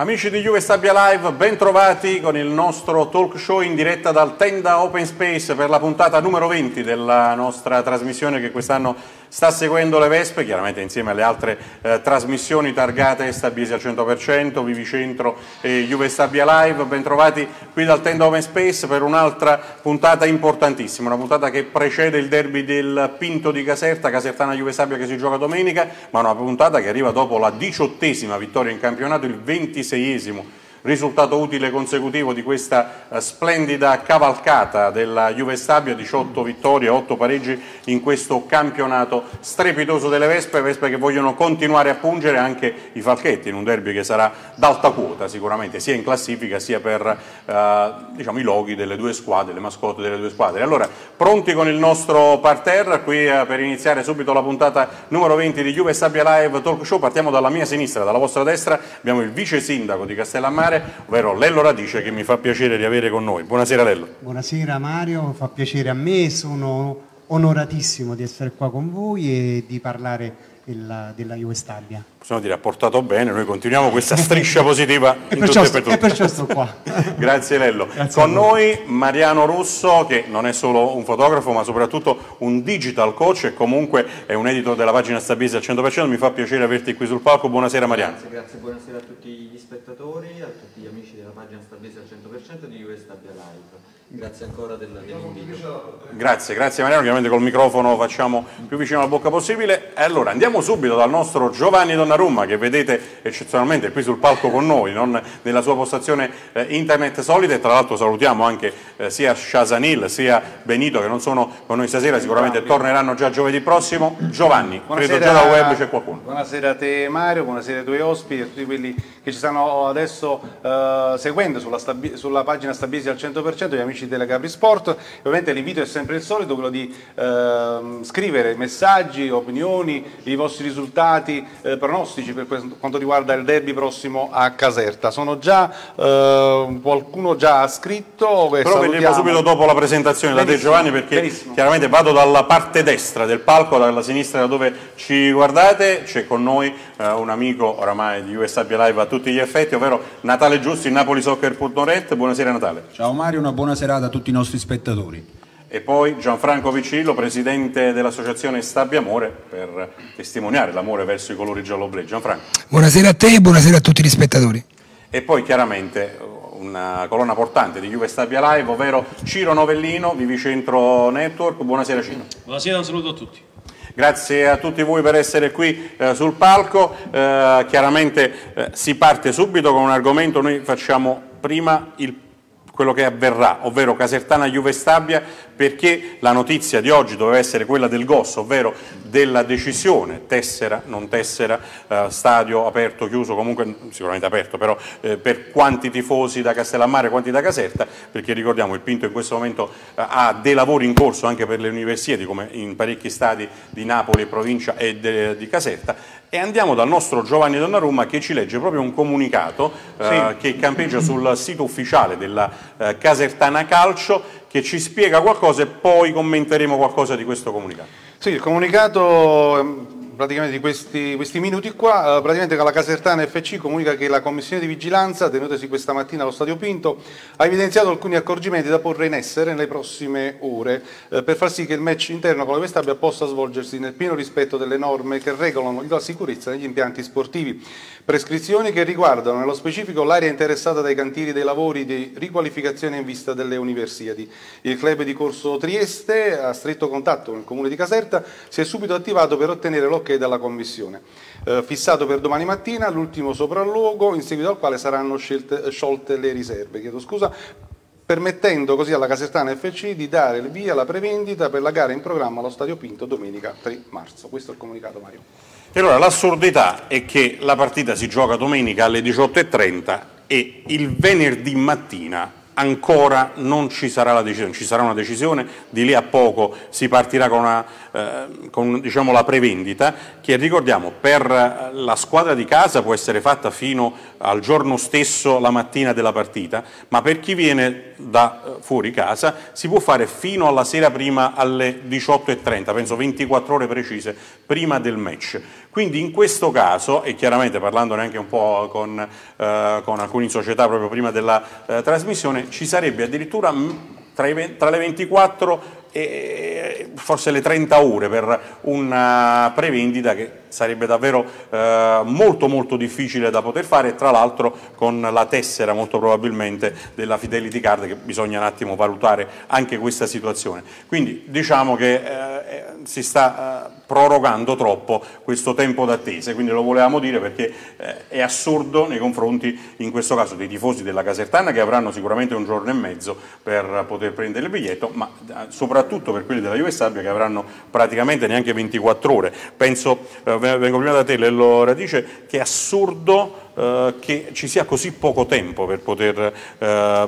Amici di Juve Stabia Live, bentrovati con il nostro talk show in diretta dal Tenda Open Space per la puntata numero 20 della nostra trasmissione che quest'anno sta seguendo le Vespe, chiaramente insieme alle altre trasmissioni targate Stabiesi al 100%, Vivicentro e Juve Stabia Live. Bentrovati qui dal Tenda Open Space per un'altra puntata importantissima, una puntata che precede il derby del Pinto di Caserta, Casertana Juve Stabia che si gioca domenica, ma una puntata che arriva dopo la 18ª vittoria in campionato, il 26esimo risultato utile consecutivo di questa splendida cavalcata della Juve Stabia, 18 vittorie, 8 pareggi in questo campionato strepitoso delle Vespe, Vespe che vogliono continuare a pungere anche i falchetti in un derby che sarà d'alta quota sicuramente, sia in classifica sia per i loghi delle due squadre, le mascotte delle due squadre. Allora, pronti con il nostro parterre qui per iniziare subito la puntata numero 20 di Juve Stabia Live Talk Show. Partiamo dalla mia sinistra, dalla vostra destra abbiamo il vice sindaco di Castellammare, ovvero Lello Radice, che mi fa piacere di avere con noi. Buonasera Lello. Buonasera Mario, fa piacere a me, sono onoratissimo di essere qua con voi e di parlare della Juve Stabia. Possiamo dire ha portato bene, noi continuiamo questa striscia positiva in tutto e per tutto. E perciò sto qua. Grazie Lello. Grazie con noi Mariano Russo, che non è solo un fotografo ma soprattutto un digital coach e comunque è un editor della pagina Stabiese al 100%, mi fa piacere averti qui sul palco. Buonasera Mariano. Grazie, buonasera a tutti gli spettatori, a tutti gli amici della pagina Stabiese al 100% di Juve Stabia Live. Grazie ancora dell'invito. Grazie Mariano, ovviamente col microfono facciamo più vicino alla bocca possibile. E allora andiamo subito dal nostro Giovanni Donnarumma, che vedete eccezionalmente qui sul palco con noi, non nella sua postazione internet solida, e tra l'altro salutiamo anche sia Shasanil sia Benito, che non sono con noi stasera, sicuramente torneranno già giovedì prossimo. Giovanni, buonasera, credo già da web c'è qualcuno. Buonasera a te Mario, buonasera ai tuoi ospiti, a tutti quelli che ci stanno adesso seguendo sulla pagina Stabiesi al 100%, gli amici della Capri Sport. Ovviamente l'invito è sempre il solito, quello di scrivere messaggi, opinioni, i vostri risultati, pronostici per quanto riguarda il derby prossimo a Caserta. Sono già qualcuno già ha scritto, però vediamo subito dopo la presentazione da te Giovanni, perché benissimo. Chiaramente vado dalla parte destra del palco, dalla sinistra da dove ci guardate c'è con noi un amico oramai di Juve Stabia Live a tutti gli effetti, ovvero Natale Giusti, napolisoccer.net. buonasera Natale. Ciao Mario, una buona serata a tutti i nostri spettatori. E poi Gianfranco Vicillo, presidente dell'associazione Stabia Amore, per testimoniare l'amore verso i colori giallo-blu. Gianfranco, buonasera a te e buonasera a tutti gli spettatori. E poi chiaramente una colonna portante di Juve Stabia Live, ovvero Ciro Novellino, Vivicentro Network. Buonasera Ciro. Buonasera, un saluto a tutti. Grazie a tutti voi per essere qui sul palco. Chiaramente si parte subito con un argomento, noi facciamo prima quello che avverrà, ovvero Casertana Juve Stabia, perché la notizia di oggi doveva essere quella del GOS, ovvero della decisione, tessera, non tessera, stadio aperto, chiuso, comunque sicuramente aperto, però per quanti tifosi da Castellammare, quanti da Caserta, perché ricordiamo il Pinto in questo momento ha dei lavori in corso anche per le universiadi, come in parecchi stadi di Napoli, provincia e di Caserta. E andiamo dal nostro Giovanni Donnarumma, che ci legge proprio un comunicato che campeggia sul sito ufficiale della Casertana Calcio, che ci spiega qualcosa e poi commenteremo qualcosa di questo comunicato. Sì, il comunicato praticamente di questi minuti qua, praticamente la Casertana FC comunica che la commissione di vigilanza tenutasi questa mattina allo Stadio Pinto ha evidenziato alcuni accorgimenti da porre in essere nelle prossime ore per far sì che il match interno con la Juve Stabia possa svolgersi nel pieno rispetto delle norme che regolano la sicurezza negli impianti sportivi. Prescrizioni che riguardano nello specifico l'area interessata dai cantieri dei lavori di riqualificazione in vista delle Universiadi. Il club di Corso Trieste, a stretto contatto con il comune di Caserta, si è subito attivato per ottenere l'ok dalla commissione. Fissato per domani mattina l'ultimo sopralluogo, in seguito al quale saranno sciolte le riserve, permettendo così alla Casertana FC di dare il via alla prevendita per la gara in programma allo Stadio Pinto domenica 3 marzo. Questo è il comunicato, Mario. E allora l'assurdità è che la partita si gioca domenica alle 18:30 e il venerdì mattina ancora non ci sarà la decisione, ci sarà una decisione, di lì a poco si partirà con, la prevendita, che ricordiamo per la squadra di casa può essere fatta fino al giorno stesso, la mattina della partita, ma per chi viene da fuori casa si può fare fino alla sera prima alle 18:30, penso 24 ore precise prima del match. Quindi in questo caso, e chiaramente parlandone anche un po' con alcune società proprio prima della trasmissione, ci sarebbe addirittura tra le 24 e forse le 30 ore per una prevendita che sarebbe davvero molto molto difficile da poter fare, tra l'altro con la tessera molto probabilmente della Fidelity Card, che bisogna un attimo valutare anche questa situazione. Quindi diciamo che si sta prorogando troppo questo tempo d'attesa, quindi lo volevamo dire perché è assurdo nei confronti in questo caso dei tifosi della Casertana, che avranno sicuramente un giorno e mezzo per poter prendere il biglietto, ma soprattutto per quelli della Juve Stabia, che avranno praticamente neanche 24 ore. Penso, vengo prima da te Lello Radice, che è assurdo che ci sia così poco tempo per poter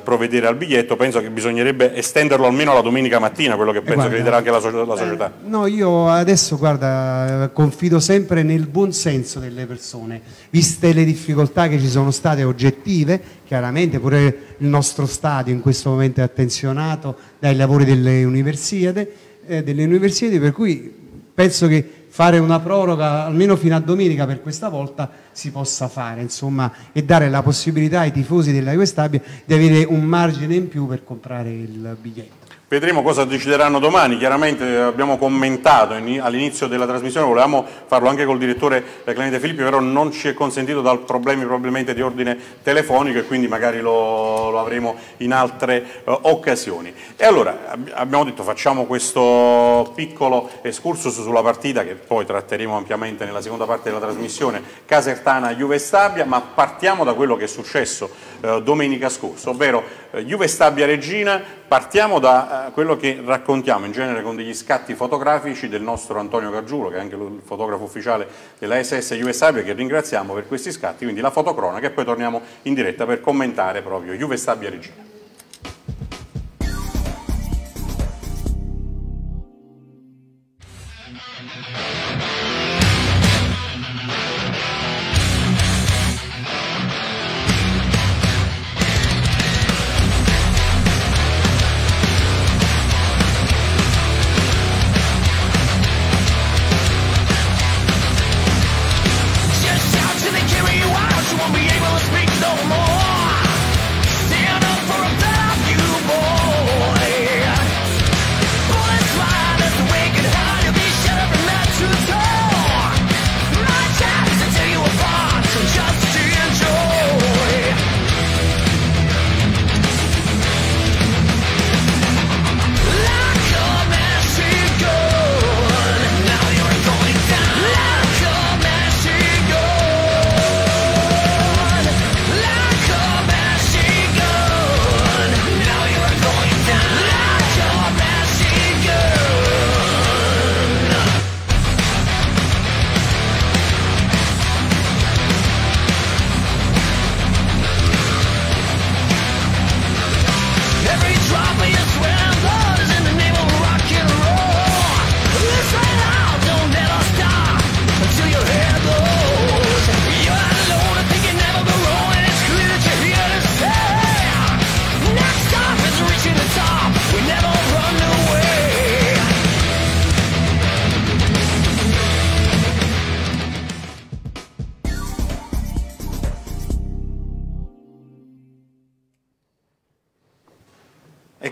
provvedere al biglietto. Penso che bisognerebbe estenderlo almeno alla domenica mattina, quello che penso, guarda, che riderà anche la società. No, io adesso, guarda, confido sempre nel buon senso delle persone, viste le difficoltà che ci sono state oggettive. Chiaramente pure il nostro stadio in questo momento è attenzionato dai lavori delle università, per cui penso che fare una proroga almeno fino a domenica per questa volta si possa fare, insomma, e dare la possibilità ai tifosi della Juve Stabia di avere un margine in più per comprare il biglietto. Vedremo cosa decideranno domani. Chiaramente abbiamo commentato all'inizio della trasmissione, volevamo farlo anche col direttore Clemente Filippi, però non ci è consentito da problemi probabilmente di ordine telefonico, e quindi magari lo avremo in altre occasioni. E allora abbiamo detto, facciamo questo piccolo excursus sulla partita che poi tratteremo ampiamente nella seconda parte della trasmissione, Casertana-Juve Stabia, ma partiamo da quello che è successo domenica scorsa, ovvero Juve Stabia-Reggina. Partiamo da quello che raccontiamo in genere con degli scatti fotografici del nostro Antonio Caggiulo, che è anche il fotografo ufficiale della SS Juve Stabia, che ringraziamo per questi scatti, quindi la fotocronaca, e poi torniamo in diretta per commentare proprio Juve Stabia Reggina.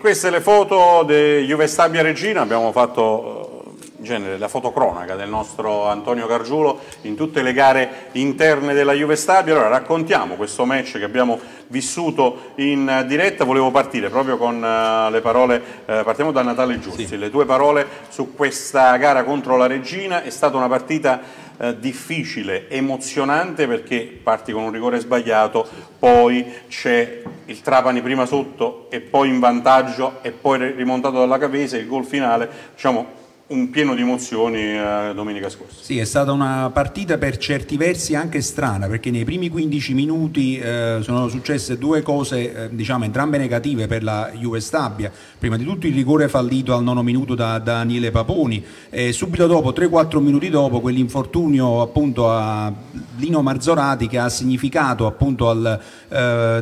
Queste le foto di Juve Stabia Reggina. Abbiamo fatto in genere la fotocronaca del nostro Antonio Gargiulo in tutte le gare interne della Juve Stabia. Allora raccontiamo questo match che abbiamo vissuto in diretta. Volevo partire proprio con le parole, partiamo da Natale Giusti, sì. Le tue parole su questa gara contro la Reggina. È stata una partita difficile, emozionante, perché parti con un rigore sbagliato, poi c'è il Trapani prima sotto e poi in vantaggio e poi rimontato dalla Cavese, il gol finale, diciamo un pieno di emozioni domenica scorsa. Sì, è stata una partita per certi versi anche strana, perché nei primi 15 minuti sono successe due cose, diciamo entrambe negative per la Juve Stabia. Prima di tutto il rigore fallito al 9° minuto da Daniele Paponi, e subito dopo, 3-4 minuti dopo, quell'infortunio appunto a Lino Marzorati, che ha significato appunto al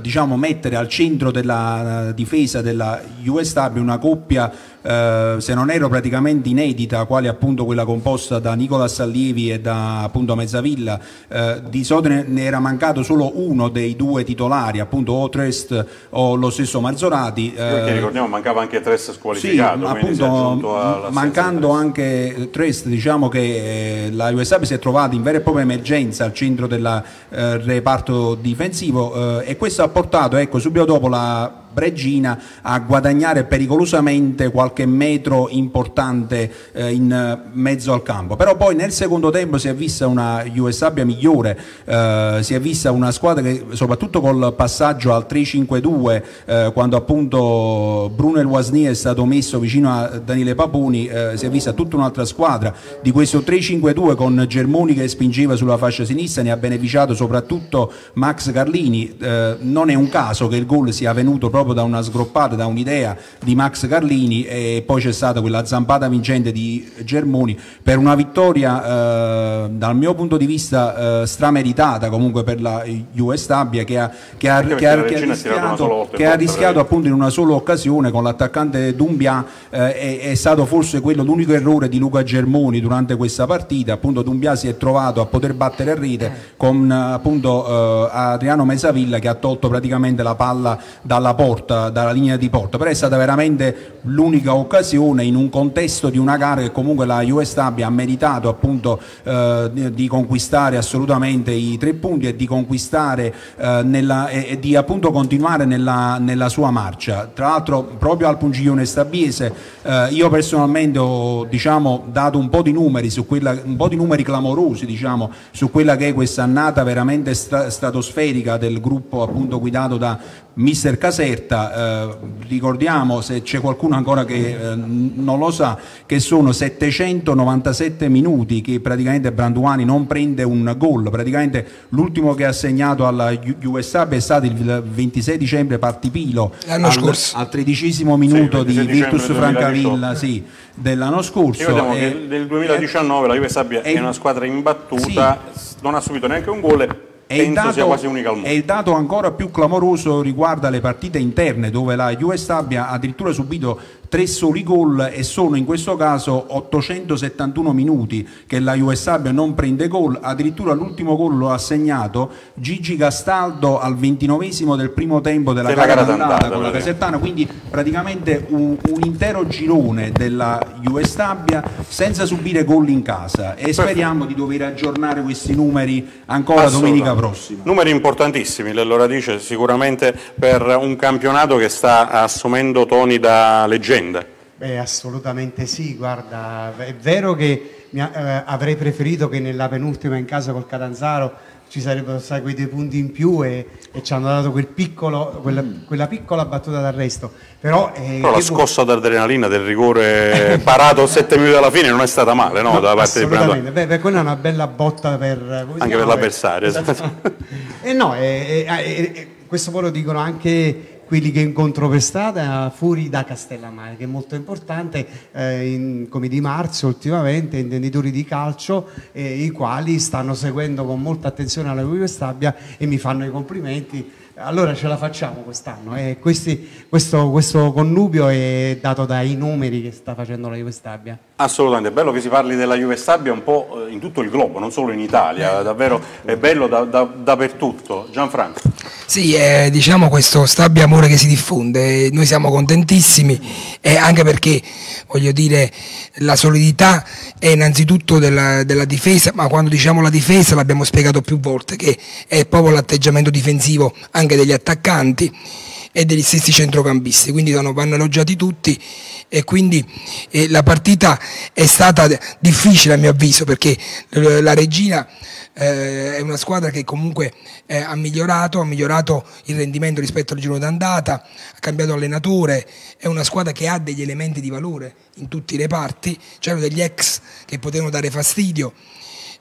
diciamo mettere al centro della difesa della Juve Stabia una coppia se non ero praticamente inedita inedita, quale appunto quella composta da Nicola Sallievi e da appunto Mezzavilla, di solito ne era mancato solo uno dei due titolari, appunto o Trest o lo stesso Marzorati, perché ricordiamo mancava anche Trest squalificato, sì, appunto, mancando anche Trest, diciamo che la Juve Stabia si è trovata in vera e propria emergenza al centro del reparto difensivo, e questo ha portato, ecco, subito dopo la Reggina a guadagnare pericolosamente qualche metro importante in mezzo al campo. Però poi nel secondo tempo si è vista una Juve Stabia migliore, si è vista una squadra che soprattutto col passaggio al 3-5-2, quando appunto Bruno Elwasny è stato messo vicino a Daniele Paponi, si è vista tutta un'altra squadra. Di questo 3-5-2 con Germoni che spingeva sulla fascia sinistra ne ha beneficiato soprattutto Max Carlini, non è un caso che il gol sia venuto proprio da una sgroppata, da un'idea di Max Carlini, e poi c'è stata quella zampata vincente di Germoni per una vittoria dal mio punto di vista strameritata comunque per la Juve Stabia, che ha rischiato appunto in una sola occasione con l'attaccante Dumbia. È stato forse quello l'unico errore di Luca Germoni durante questa partita, appunto Dumbia si è trovato a poter battere a rete con appunto Adriano Mezzavilla che ha tolto praticamente la palla dalla linea di porta. Però è stata veramente l'unica occasione in un contesto di una gara che comunque la Juve Stabia ha meritato appunto di conquistare assolutamente i 3 punti e di conquistare e di appunto continuare nella sua marcia. Tra l'altro proprio al pungiglione stabiese io personalmente ho, diciamo, dato un po' di numeri su quella, un po' di numeri clamorosi, diciamo, su quella che è questa annata veramente stratosferica del gruppo appunto guidato da Mister Caserta. Ricordiamo, se c'è qualcuno ancora che non lo sa, che sono 797 minuti che praticamente Branduani non prende un gol. Praticamente l'ultimo che ha segnato alla Juve Stabia è stato il 26 dicembre Partipilo l'anno scorso, al 13° minuto di Virtus Francavilla dell'anno scorso. Vediamo che nel 2019 la Juve Stabia è una squadra imbattuta, non ha subito neanche un gol. Il dato ancora più clamoroso riguarda le partite interne, dove la Juve Stabia ha addirittura subito 3 soli gol, e sono in questo caso 871 minuti che la Juve Stabia non prende gol. Addirittura l'ultimo gol lo ha segnato Gigi Castaldo al 29° del primo tempo della gara d'andata con la Casertana. Quindi praticamente un intero girone della Juve Stabia senza subire gol in casa, e speriamo di dover aggiornare questi numeri ancora domenica prossima. Numeri importantissimi, Lello Radice, sicuramente per un campionato che sta assumendo toni da leggenda. Beh, assolutamente sì, guarda, è vero che avrei preferito che nella penultima in casa col Catanzaro ci sarebbero stati quei 2 punti in più e ci hanno dato quella piccola battuta d'arresto, però la scossa d'adrenalina del rigore parato 7 minuti alla fine non è stata male, no? Da parte assolutamente di beh, quella è una bella botta anche per l'avversario, esatto. Questo poi lo dicono anche quelli che incontro per strada fuori da Castellammare, che è molto importante, come Di Marzio ultimamente, intenditori di calcio, i quali stanno seguendo con molta attenzione la Juve Stabia e mi fanno i complimenti. Allora ce la facciamo quest'anno, questo connubio è dato dai numeri che sta facendo la Juve Stabia. Assolutamente, è bello che si parli della Juve Stabia un po' in tutto il globo, non solo in Italia, davvero è bello dappertutto. Gianfranco. Sì, diciamo questo Stabia amore che si diffonde, noi siamo contentissimi, anche perché, voglio dire, la solidità è innanzitutto della difesa, ma quando diciamo la difesa l'abbiamo spiegato più volte, che è proprio l'atteggiamento difensivo anche degli attaccanti e degli stessi centrocampisti, quindi vanno elogiati tutti, e quindi la partita è stata difficile a mio avviso, perché la Reggina è una squadra che comunque ha migliorato il rendimento rispetto al giro d'andata, ha cambiato allenatore, è una squadra che ha degli elementi di valore in tutti i reparti, c'erano degli ex che potevano dare fastidio,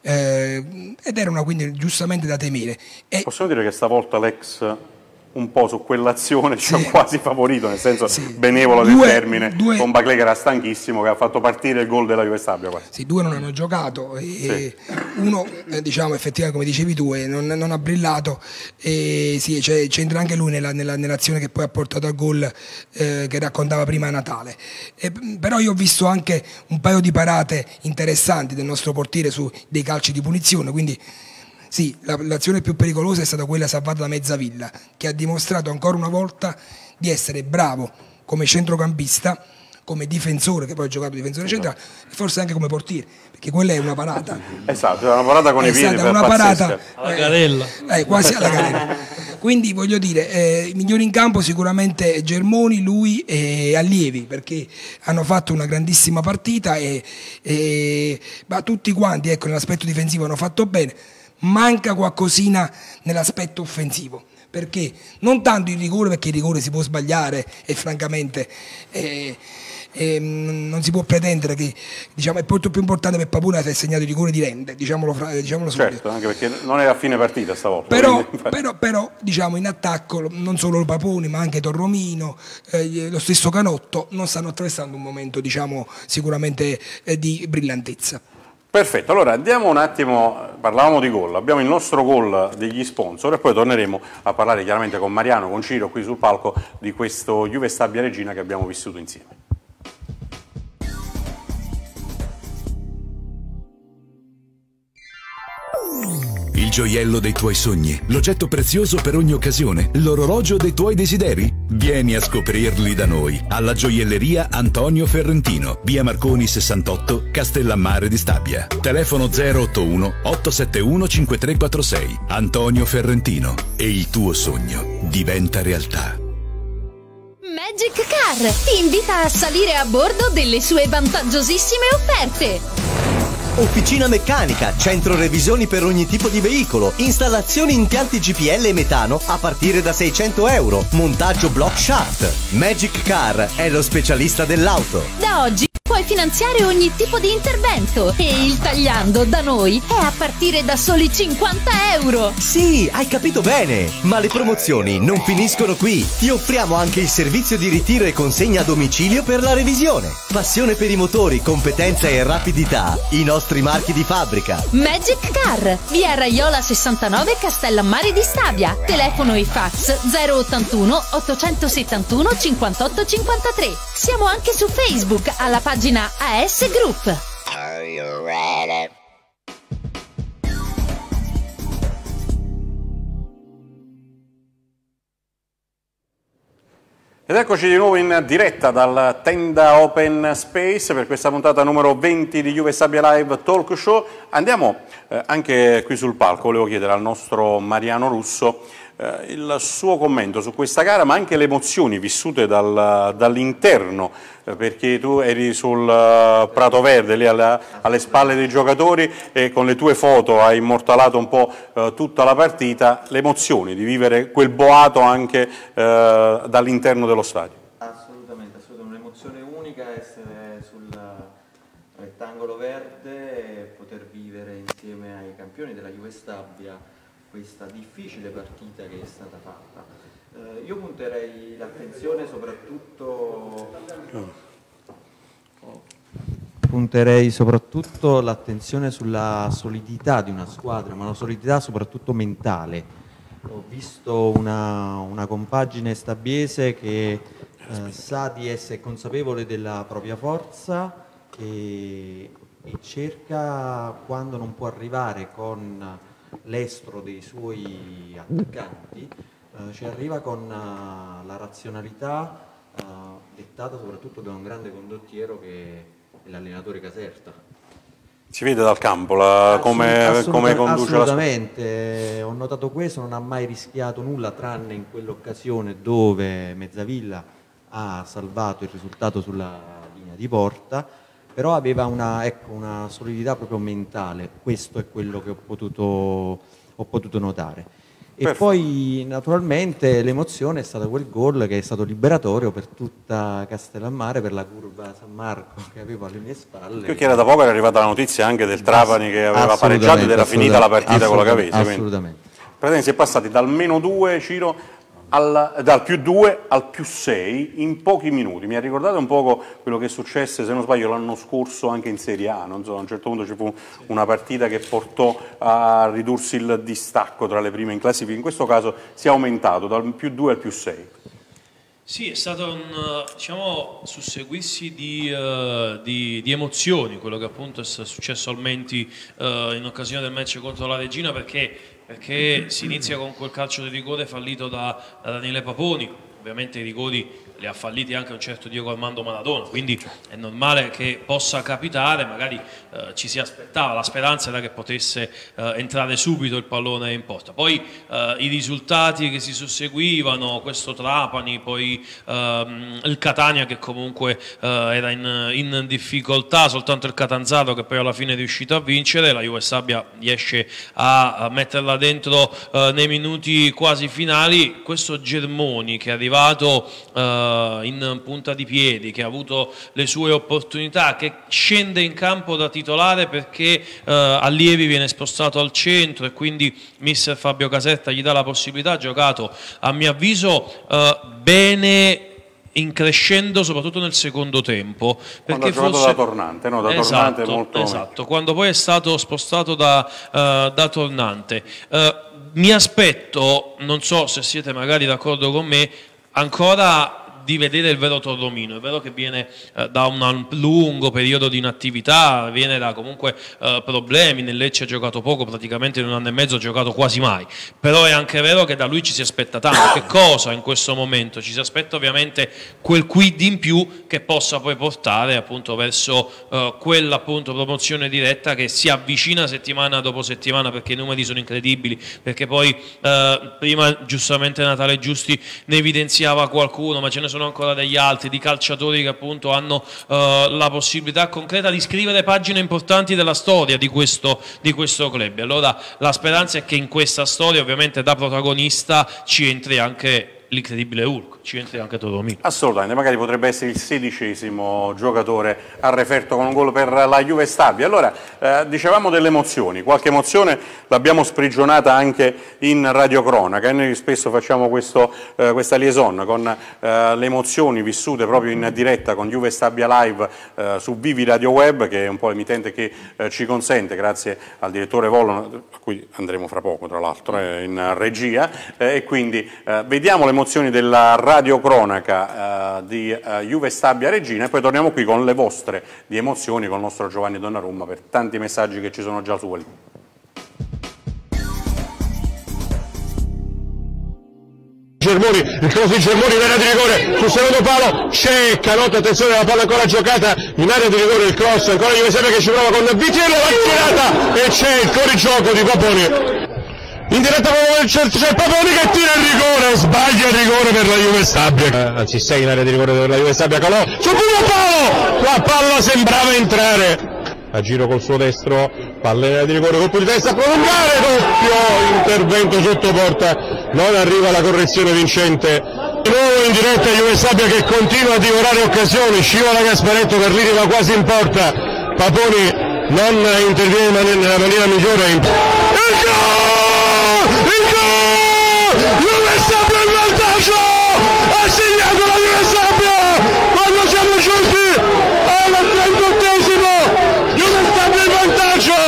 ed era quindi giustamente da temere. Possiamo dire che stavolta l'ex un po' su quell'azione ci ha quasi favorito, nel senso benevolo del termine, con Baclé che era stanchissimo, che ha fatto partire il gol della Juve Stabia. Sì, due non hanno giocato, uno diciamo effettivamente come dicevi tu non ha brillato, e sì, c'entra anche lui nell'azione che poi ha portato al gol che raccontava prima Natale. Però io ho visto anche un paio di parate interessanti del nostro portiere su dei calci di punizione, quindi sì, l'azione più pericolosa è stata quella salvata da Mezzavilla, che ha dimostrato ancora una volta di essere bravo come centrocampista, come difensore, che poi ha giocato difensore centrale, e forse anche come portiere, perché quella è una parata. Esatto, è una parata con i piedi, è una parata alla carella. Quasi alla carella. Quindi voglio dire, i migliori in campo sicuramente Germoni, lui e Allievi, perché hanno fatto una grandissima partita, ma tutti quanti, ecco, nell'aspetto difensivo hanno fatto bene. Manca qualcosina nell'aspetto offensivo, perché non tanto il rigore, perché il rigore si può sbagliare e francamente non si può pretendere che, diciamo, è molto più importante per Paponi aver segnato il rigore di Rende, diciamolo subito. Certo, anche perché non era a fine partita stavolta. Però diciamo, in attacco non solo Paponi ma anche Torromino, lo stesso Canotto non stanno attraversando un momento, diciamo, sicuramente di brillantezza. Perfetto, allora andiamo un attimo, parlavamo di gol, abbiamo il nostro gol degli sponsor e poi torneremo a parlare chiaramente con Mariano, con Ciro qui sul palco di questo Juve Stabia Reggina che abbiamo vissuto insieme. Il gioiello dei tuoi sogni, l'oggetto prezioso per ogni occasione, l'orologio dei tuoi desideri? Vieni a scoprirli da noi, alla gioielleria Antonio Ferrentino, via Marconi 68, Castellammare di Stabia. Telefono 081 871 5346. Antonio Ferrentino. E il tuo sogno diventa realtà. Magic Car ti invita a salire a bordo delle sue vantaggiosissime offerte. Officina meccanica, centro revisioni per ogni tipo di veicolo, installazioni impianti GPL e metano a partire da 600 euro, montaggio block shaft. Magic Car è lo specialista dell'auto. Da oggi puoi finanziare ogni tipo di intervento e il tagliando da noi è a partire da soli 50 euro. Sì, hai capito bene, ma le promozioni non finiscono qui. Ti offriamo anche il servizio di ritiro e consegna a domicilio per la revisione. Passione per i motori, competenza e rapidità, i nostri marchi di fabbrica. Magic Car, via Raiola 69, Castellammare di Stabia. Telefono e fax 081 871 58 53. Siamo anche su Facebook alla pagina AS Group. Are you ready? Ed eccoci di nuovo in diretta dalla Tenda Open Space per questa puntata numero 20 di Juve Stabia Live Talk Show. Andiamo anche qui sul palco, volevo chiedere al nostro Mariano Russo il suo commento su questa gara, ma anche le emozioni vissute dall'interno, perché tu eri sul Prato Verde, lì alle spalle dei giocatori, e con le tue foto hai immortalato un po' tutta la partita, le emozioni di vivere quel boato anche dall'interno dello stadio. Assolutamente, assolutamente, un'emozione unica essere sul rettangolo verde e poter vivere insieme ai campioni della Juve Stabia questa difficile partita che è stata fatta. Io punterei l'attenzione soprattutto sulla solidità di una squadra, ma una solidità soprattutto mentale. Ho visto una compagine stabiese che sa di essere consapevole della propria forza e cerca, quando non può arrivare con l'estro dei suoi attaccanti, ci arriva con la razionalità dettata soprattutto da un grande condottiero che è l'allenatore Caserta. Si vede dal campo come conduce la squadra? Assolutamente, ho notato questo, non ha mai rischiato nulla tranne in quell'occasione dove Mezzavilla ha salvato il risultato sulla linea di porta, però aveva una solidità proprio mentale, questo è quello che ho potuto notare. E perfetto. Poi naturalmente l'emozione è stata quel gol che è stato liberatorio per tutta Castellammare, per la curva San Marco che avevo alle mie spalle. Perché era da poco, era arrivata la notizia anche del Trapani che aveva pareggiato ed era finita la partita con la Cavese. Assolutamente. Praticamente si è passati dal -2 Ciro dal +2 al +6 in pochi minuti. Mi ha ricordato un poco quello che successe, se non sbaglio, l'anno scorso anche in Serie A, non so, a un certo punto ci fu una partita che portò a ridursi il distacco tra le prime in classifica, in questo caso si è aumentato dal +2 al +6. Sì, è stato un, diciamo, susseguirsi di emozioni, quello che appunto è successo al Menti in occasione del match contro la Reggina, perché si inizia con quel calcio di rigore fallito da Daniele Paponi. Ovviamente i rigori li ha falliti anche un certo Diego Armando Maradona, quindi è normale che possa capitare, magari ci si aspettava, la speranza era che potesse entrare subito il pallone in porta. Poi i risultati che si susseguivano, questo Trapani, poi il Catania che comunque era in difficoltà, soltanto il Catanzaro che poi alla fine è riuscito a vincere, la Juve Stabia riesce a metterla dentro nei minuti quasi finali. Questo Germoni che è arrivato in punta di piedi, che ha avuto le sue opportunità, che scende in campo da titolare perché Allievi viene spostato al centro e quindi mister Fabio Caserta gli dà la possibilità, ha giocato a mio avviso bene in crescendo, soprattutto nel secondo tempo, perché forse da tornante, no? Da tornante molto, esatto, quando poi è stato spostato da tornante. Mi aspetto, non so se siete magari d'accordo con me, ancora di vedere il vero Torromino. È vero che viene da un lungo periodo di inattività, viene da comunque problemi, nel Lecce ha giocato poco, praticamente in un anno e mezzo ha giocato quasi mai, però è anche vero che da lui ci si aspetta tanto. Che cosa in questo momento? Ci si aspetta ovviamente quel quid in più che possa poi portare appunto verso quella appunto promozione diretta che si avvicina settimana dopo settimana, perché i numeri sono incredibili, perché poi prima giustamente Natale Giusti ne evidenziava qualcuno, ma ce ne sono ancora degli altri, di calciatori che appunto hanno la possibilità concreta di scrivere pagine importanti della storia di questo club. Allora la speranza è che in questa storia ovviamente da protagonista ci entri anche l'incredibile Hulk, ci entri anche Torromino. Assolutamente, magari potrebbe essere il 16° giocatore al referto con un gol per la Juve Stabia. Allora, dicevamo delle emozioni, qualche emozione l'abbiamo sprigionata anche in radiocronaca, e noi spesso facciamo questa liaison con le emozioni vissute proprio in diretta con Juve Stabia Live su Vivi Radio Web, che è un po' l'emittente che ci consente, grazie al direttore Vollono, a cui andremo fra poco tra l'altro in regia, e quindi vediamo le emozioni della radiocronaca di Juve Stabia Reggina e poi torniamo qui con le vostre di emozioni con il nostro Giovanni Donnarumma, per tanti messaggi che ci sono già su lì. Germoni, il cross di Germoni in area di rigore, sul secondo palo c'è Canotto, attenzione, la palla ancora giocata in area di rigore, il cross, ancora Juve Stabia che ci prova con Vitiello, la girata e c'è il fuorigioco di Paponi. In diretta c'è Paponi che tira il rigore, sbaglia il rigore per la Juve Stabia, anzi sei in area di rigore per la Juve Stabia, calò sul primo palo, la palla sembrava entrare a giro col suo destro, palla di rigore, colpo di testa, prolungare, doppio intervento sotto porta, non arriva la correzione vincente. Di nuovo in diretta Juve Stabia che continua a divorare occasioni, scivola Gasparetto, Carlini va quasi in porta, Paponi non interviene nella maniera migliore, il gol! Juve Stabia in vantaggio, ha segnato la Juve Stabia quando siamo giunti alla 38ª, Juve Stabia in vantaggio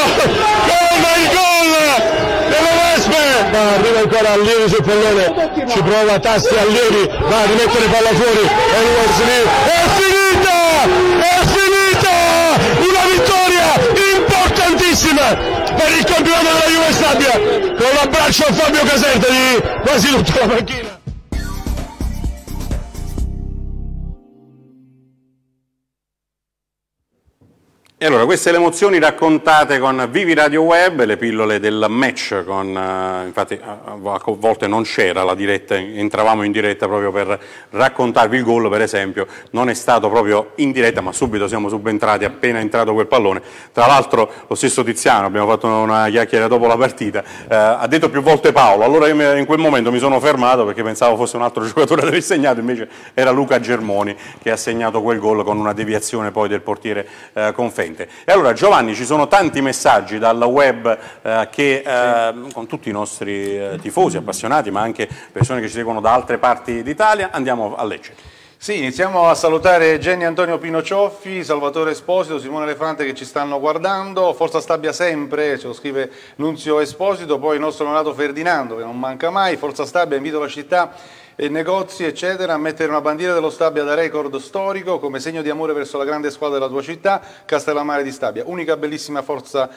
con il gol delle Vespe, ma arriva ancora Allievi sul pallone, ci prova Tassi, Allievi va a rimettere palla fuori e è finita una vittoria importantissima per il campionato della Juve Stabia, con un abbraccio a Fabio Caserta di quasi tutta la panchina. E allora, queste le emozioni raccontate con Vivi Radio Web, le pillole del match, con, infatti a volte non c'era la diretta, entravamo in diretta proprio per raccontarvi il gol, per esempio, non è stato proprio in diretta ma subito siamo subentrati appena è entrato quel pallone. Tra l'altro lo stesso Tiziano, abbiamo fatto una chiacchiera dopo la partita, ha detto più volte Paolo, allora io in quel momento mi sono fermato perché pensavo fosse un altro giocatore ad aver segnato, invece era Luca Germoni che ha segnato quel gol con una deviazione poi del portiere confetto. presente. E allora Giovanni, ci sono tanti messaggi dal web con tutti i nostri tifosi, appassionati, ma anche persone che ci seguono da altre parti d'Italia. Andiamo a leggere. Sì, iniziamo a salutare Genni Antonio Pino Cioffi, Salvatore Esposito, Simone Elefante che ci stanno guardando, Forza Stabia sempre, ce lo scrive Nunzio Esposito, poi il nostro onorato Ferdinando che non manca mai, Forza Stabia, invito la città e negozi eccetera a mettere una bandiera dello Stabia da record storico come segno di amore verso la grande squadra della tua città, Castellammare di Stabia, unica bellissima forza,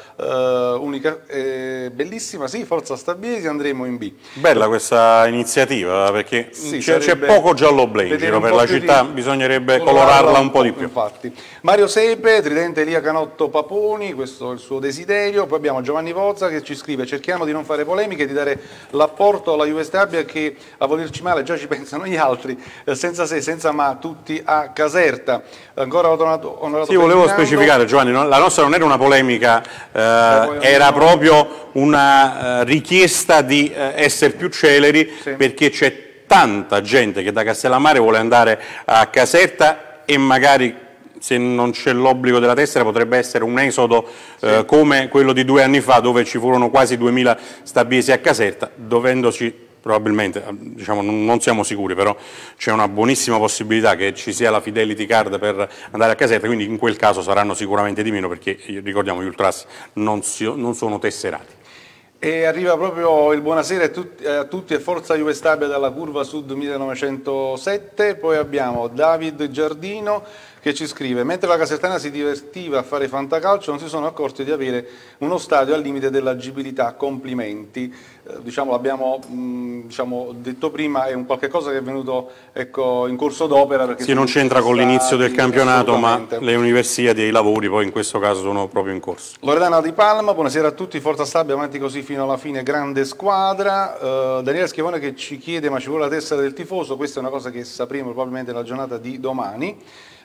bellissima, sì, forza stabiesi, andremo in B. Bella questa iniziativa perché sì, c'è poco giallo-blu in giro per la città, bisognerebbe colorarla un po' di più. Infatti. Mario Sepe, Tridente Elia Canotto Paponi, questo è il suo desiderio. Poi abbiamo Giovanni Vozza che ci scrive: cerchiamo di non fare polemiche e di dare l'apporto alla Juve Stabia che a volerci male già ci pensano gli altri, senza se, senza ma, tutti a Caserta. Ancora onorato. Sì, volevo specificare, Giovanni, la nostra non era una polemica, era proprio una richiesta di essere più celeri, sì, perché c'è tanta gente che da Castellammare vuole andare a Caserta e magari, se non c'è l'obbligo della tessera, potrebbe essere un esodo, sì, come quello di 2 anni fa dove ci furono quasi 2000 stabiesi a Caserta, dovendoci probabilmente, diciamo, non siamo sicuri, però c'è una buonissima possibilità che ci sia la Fidelity Card per andare a Caserta, quindi in quel caso saranno sicuramente di meno perché, ricordiamo, gli ultras non sono tesserati. E arriva proprio il buonasera a tutti e forza Juve Stabia dalla Curva Sud 1907, poi abbiamo David Giardino che ci scrive: mentre la Casertana si divertiva a fare fantacalcio non si sono accorti di avere uno stadio al limite dell'agibilità, complimenti. Diciamo, l'abbiamo detto prima, è un qualche cosa che è venuto, ecco, in corso d'opera. Sì, non c'entra con l'inizio del campionato, ma le universiadi e i lavori poi in questo caso sono proprio in corso. Loredana Di Palma, buonasera a tutti, forza Stabia, avanti così fino alla fine, grande squadra. Daniele Schivone che ci chiede: ma ci vuole la tessera del tifoso? Questa è una cosa che sapremo probabilmente nella giornata di domani.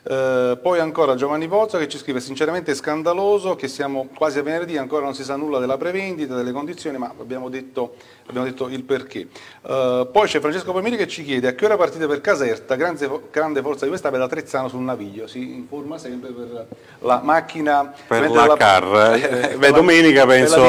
Poi ancora Giovanni Pozzo che ci scrive: sinceramente è scandaloso che siamo quasi a venerdì, ancora non si sa nulla della prevendita, delle condizioni, ma abbiamo detto il perché. Poi c'è Francesco Pomiri che ci chiede: a che ora partite per Caserta? Grande forza di questa per da Trezzano sul Naviglio, si informa sempre per la macchina, per la car. Beh, domenica penso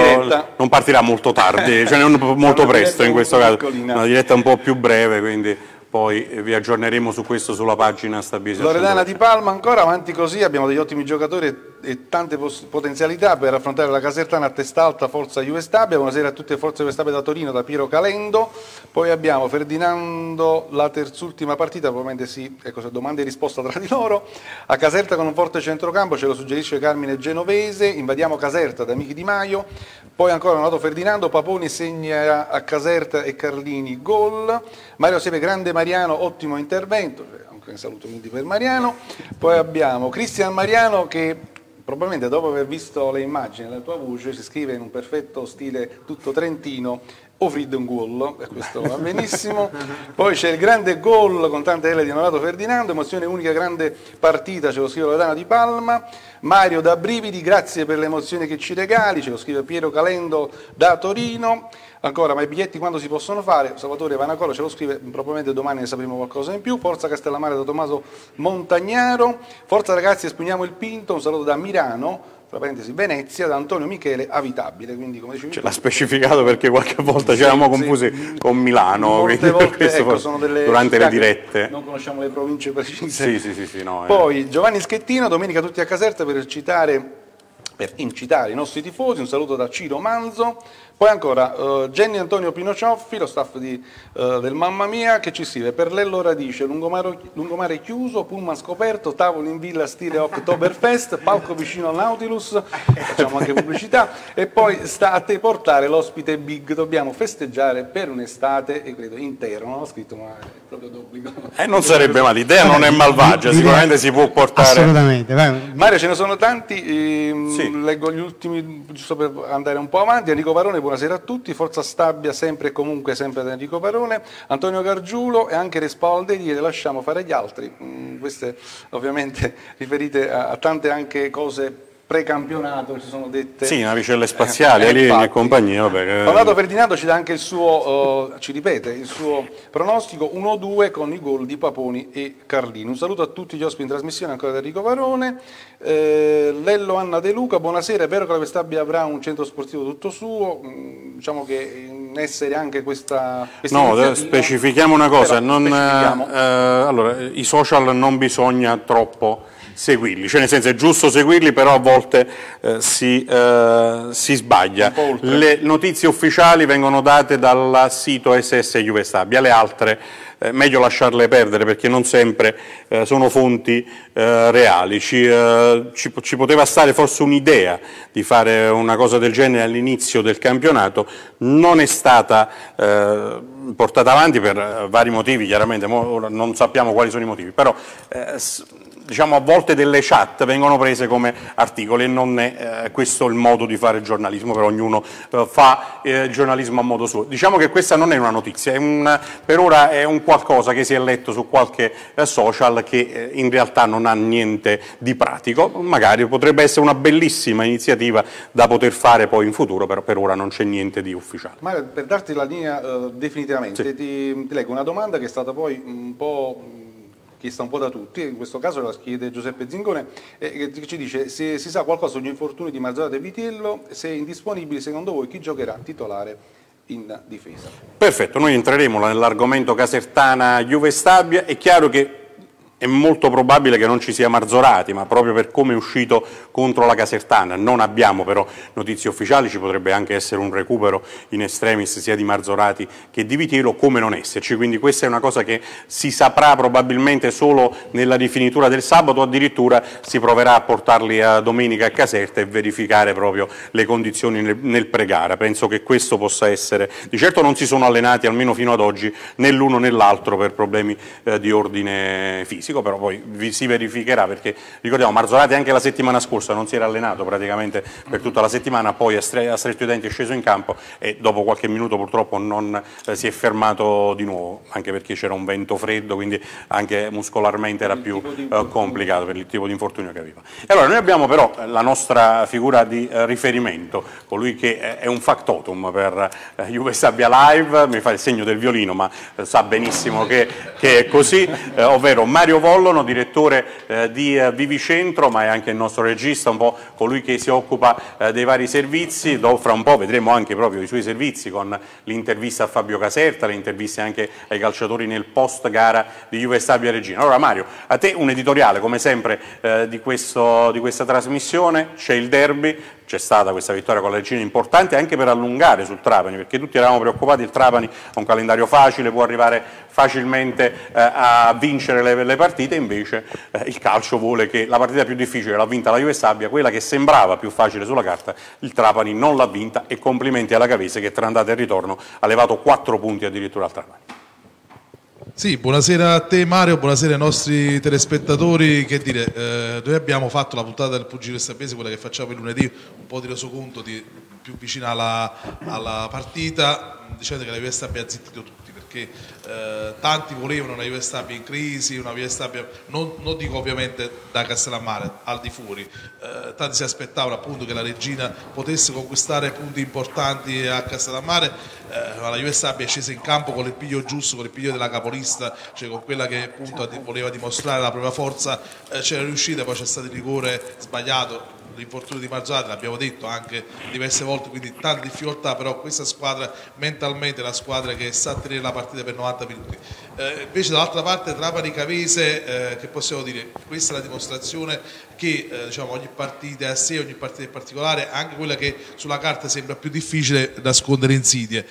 non partirà molto tardi, cioè non molto presto in questo caso, una diretta un po' più breve, quindi poi vi aggiorneremo su questo sulla pagina Stabia. Loredana Di Palma ancora: avanti così, abbiamo degli ottimi giocatori e tante potenzialità per affrontare la Casertana a testa alta, forza Juve Stabia. Buonasera a tutte le forze Juve Stabia da Torino, da Piero Calendo. Poi abbiamo Ferdinando: la terz'ultima partita, probabilmente sì, ecco, domande e risposta tra di loro. A Caserta con un forte centrocampo, ce lo suggerisce Carmine Genovese, invadiamo Caserta da Michi Di Maio. Poi ancora un altro Ferdinando: Paponi segna a Caserta e Carlini gol. Mario Sepe: grande Mariano, ottimo intervento, anche un saluto quindi per Mariano. Poi abbiamo Cristian Mariano che probabilmente dopo aver visto le immagini, la tua voce, si scrive in un perfetto stile tutto trentino: o Frieden gol, e questo va benissimo. Poi c'è il grande gol con tante L di onorato Ferdinando, emozione unica, grande partita, ce lo scrive Loredana Di Palma. Mario da brividi: grazie per l'emozione che ci regali, ce lo scrive Piero Calendo da Torino. Ancora: ma i biglietti quando si possono fare? Salvatore Vanacola ce lo scrive, probabilmente domani ne sapremo qualcosa in più. Forza Castellammare da Tommaso Montagnaro. Forza ragazzi, spugniamo il pinto, un saluto da Mirano, tra parentesi Venezia, da Antonio Michele Avitabile. Quindi, come dicevi, ce l'ha specificato perché qualche volta ci eravamo confusi con Milano, quindi volte, ecco, sono delle durante le dirette non conosciamo le province precise. Sì, no, poi Giovanni Schettino: domenica tutti a Caserta per incitare i nostri tifosi, un saluto da Ciro Manzo. Poi ancora Genni Antonio Pino Cioffi, lo staff del Mamma Mia, che ci scrive: per Lello Radice, lungomare chiuso, pullman scoperto, tavolo in villa stile Oktoberfest, palco vicino al Nautilus, facciamo anche pubblicità, e poi sta a te portare l'ospite big, dobbiamo festeggiare per un'estate, e credo intero, non ho scritto ma è proprio d'obbligo. Non sarebbe male, l'idea non è malvagia, sicuramente si può portare. Assolutamente. Vai. Mario, ce ne sono tanti, sì, leggo gli ultimi giusto per andare un po' avanti. Enrico Varone: buonasera a tutti, forza Stabia sempre e comunque, sempre da Enrico Parone. Antonio Gargiulo: e anche Respalderi, le lasciamo fare agli altri. Queste ovviamente riferite a tante anche cose precampionato, si sono dette. Sì, navicelle spaziali, alieni e compagnia. Vabbè. Paolo Ferdinando ci dà anche il suo, ci ripete, il suo pronostico 1-2 con i gol di Paponi e Carlini. Un saluto a tutti gli ospiti in trasmissione, ancora da Enrico Varone. Lello Anna De Luca, buonasera, è vero che la Stabia avrà un centro sportivo tutto suo, diciamo che in essere anche questa no, specifichiamo una cosa, non, specifichiamo. Allora, i social non bisogna troppo seguirli, cioè nel senso è giusto seguirli, però a volte si sbaglia. Le notizie ufficiali vengono date dal sito SS Juve Stabia, le altre meglio lasciarle perdere perché non sempre sono fonti reali. Ci poteva stare forse un'idea di fare una cosa del genere all'inizio del campionato, non è stata portata avanti per vari motivi, chiaramente non sappiamo quali sono i motivi, però diciamo a volte delle chat vengono prese come articoli e non è questo il modo di fare giornalismo, però ognuno fa giornalismo a modo suo. Diciamo che questa non è una notizia, per ora è un qualcosa che si è letto su qualche social che in realtà non ha niente di pratico, magari potrebbe essere una bellissima iniziativa da poter fare poi in futuro, però per ora non c'è niente di ufficiale. Mario, per darti la linea definitivamente, sì, ti leggo una domanda che è stata poi un po' chiesta un po' da tutti, in questo caso la chiede Giuseppe Zingone, che ci dice se si sa qualcosa sugli infortuni di Marzorati e Vitiello, se indisponibili secondo voi chi giocherà titolare in difesa. Perfetto, noi entreremo nell'argomento Casertana Juve Stabia, è chiaro che è molto probabile che non ci sia Marzorati, ma proprio per come è uscito contro la Casertana, non abbiamo però notizie ufficiali, ci potrebbe anche essere un recupero in extremis sia di Marzorati che di Vitiello, come non esserci, quindi questa è una cosa che si saprà probabilmente solo nella rifinitura del sabato, addirittura si proverà a portarli a domenica a Caserta e verificare proprio le condizioni nel pre-gara. Penso che questo possa essere, di certo non si sono allenati almeno fino ad oggi né l'uno né l'altro per problemi di ordine fisico, però poi si verificherà, perché ricordiamo Marzorati anche la settimana scorsa non si era allenato praticamente per tutta la settimana, poi ha stretto i denti, è sceso in campo e dopo qualche minuto purtroppo non si è fermato di nuovo, anche perché c'era un vento freddo, quindi anche muscolarmente era più complicato per il tipo di infortunio che aveva. E allora noi abbiamo però la nostra figura di riferimento, colui che è un factotum per Juve Stabia Live, mi fa il segno del violino ma sa benissimo che è così, ovvero Mario Vollono, direttore di Vivicentro, ma è anche il nostro regista, un po' colui che si occupa dei vari servizi. Fra un po' vedremo anche proprio i suoi servizi con l'intervista a Fabio Caserta, le interviste anche ai calciatori nel post gara di Juve Stabia Reggina. Allora Mario, a te un editoriale come sempre di questa trasmissione, c'è il derby, c'è stata questa vittoria con la Reggina importante anche per allungare sul Trapani, perché tutti eravamo preoccupati, il Trapani ha un calendario facile, può arrivare facilmente a vincere le partite, invece il calcio vuole che la partita più difficile l'ha vinta la Juve Stabia, quella che sembrava più facile sulla carta il Trapani non l'ha vinta, e complimenti alla Cavese che tra andata e ritorno ha levato 4 punti addirittura al Trapani. Sì, buonasera a te Mario, buonasera ai nostri telespettatori. Che dire, noi abbiamo fatto la puntata del Pugile Stabese, quella che facciamo il lunedì, un po' di resoconto più vicina alla partita, dicendo che la Juve Stabia ha zittito tutti, perché tanti volevano una Juve Stabia in crisi, una Juve Stabia, non dico ovviamente da Castellammare, al di fuori, tanti si aspettavano appunto che la Reggina potesse conquistare punti importanti a Castellammare, ma la Juve Stabia è scesa in campo con il piglio giusto, con il piglio della capolista, cioè con quella che appunto voleva dimostrare la propria forza, c'era riuscita, poi c'è stato il rigore sbagliato, l'infortunio di Marzorati, l'abbiamo detto anche diverse volte, quindi tante difficoltà, però questa squadra mentalmente è la squadra che sa tenere la partita per 90 minuti. Invece dall'altra parte Trapani Cavese, che possiamo dire, questa è la dimostrazione che diciamo, ogni partita è a sé, ogni partita è particolare, anche quella che sulla carta sembra più difficile, nascondere insidie.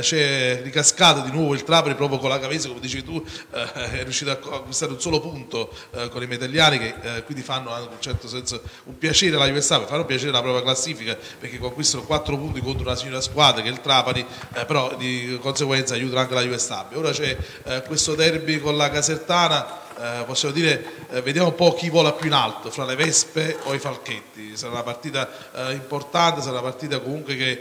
C'è ricascato di nuovo il Trapani proprio con la Cavese, come dicevi tu, è riuscito a acquistare un solo punto con i metalliani, che quindi fanno in un certo senso un piacere alla Juve Stabia, fanno piacere alla propria classifica, perché conquistano 4 punti contro una signora squadra che è il Trapani, però di conseguenza aiutano anche la Juve Stabia. Ora c'è questo derby con la Casertana, possiamo dire, vediamo un po' chi vola più in alto, fra le Vespe o i Falchetti. Sarà una partita importante, sarà una partita comunque che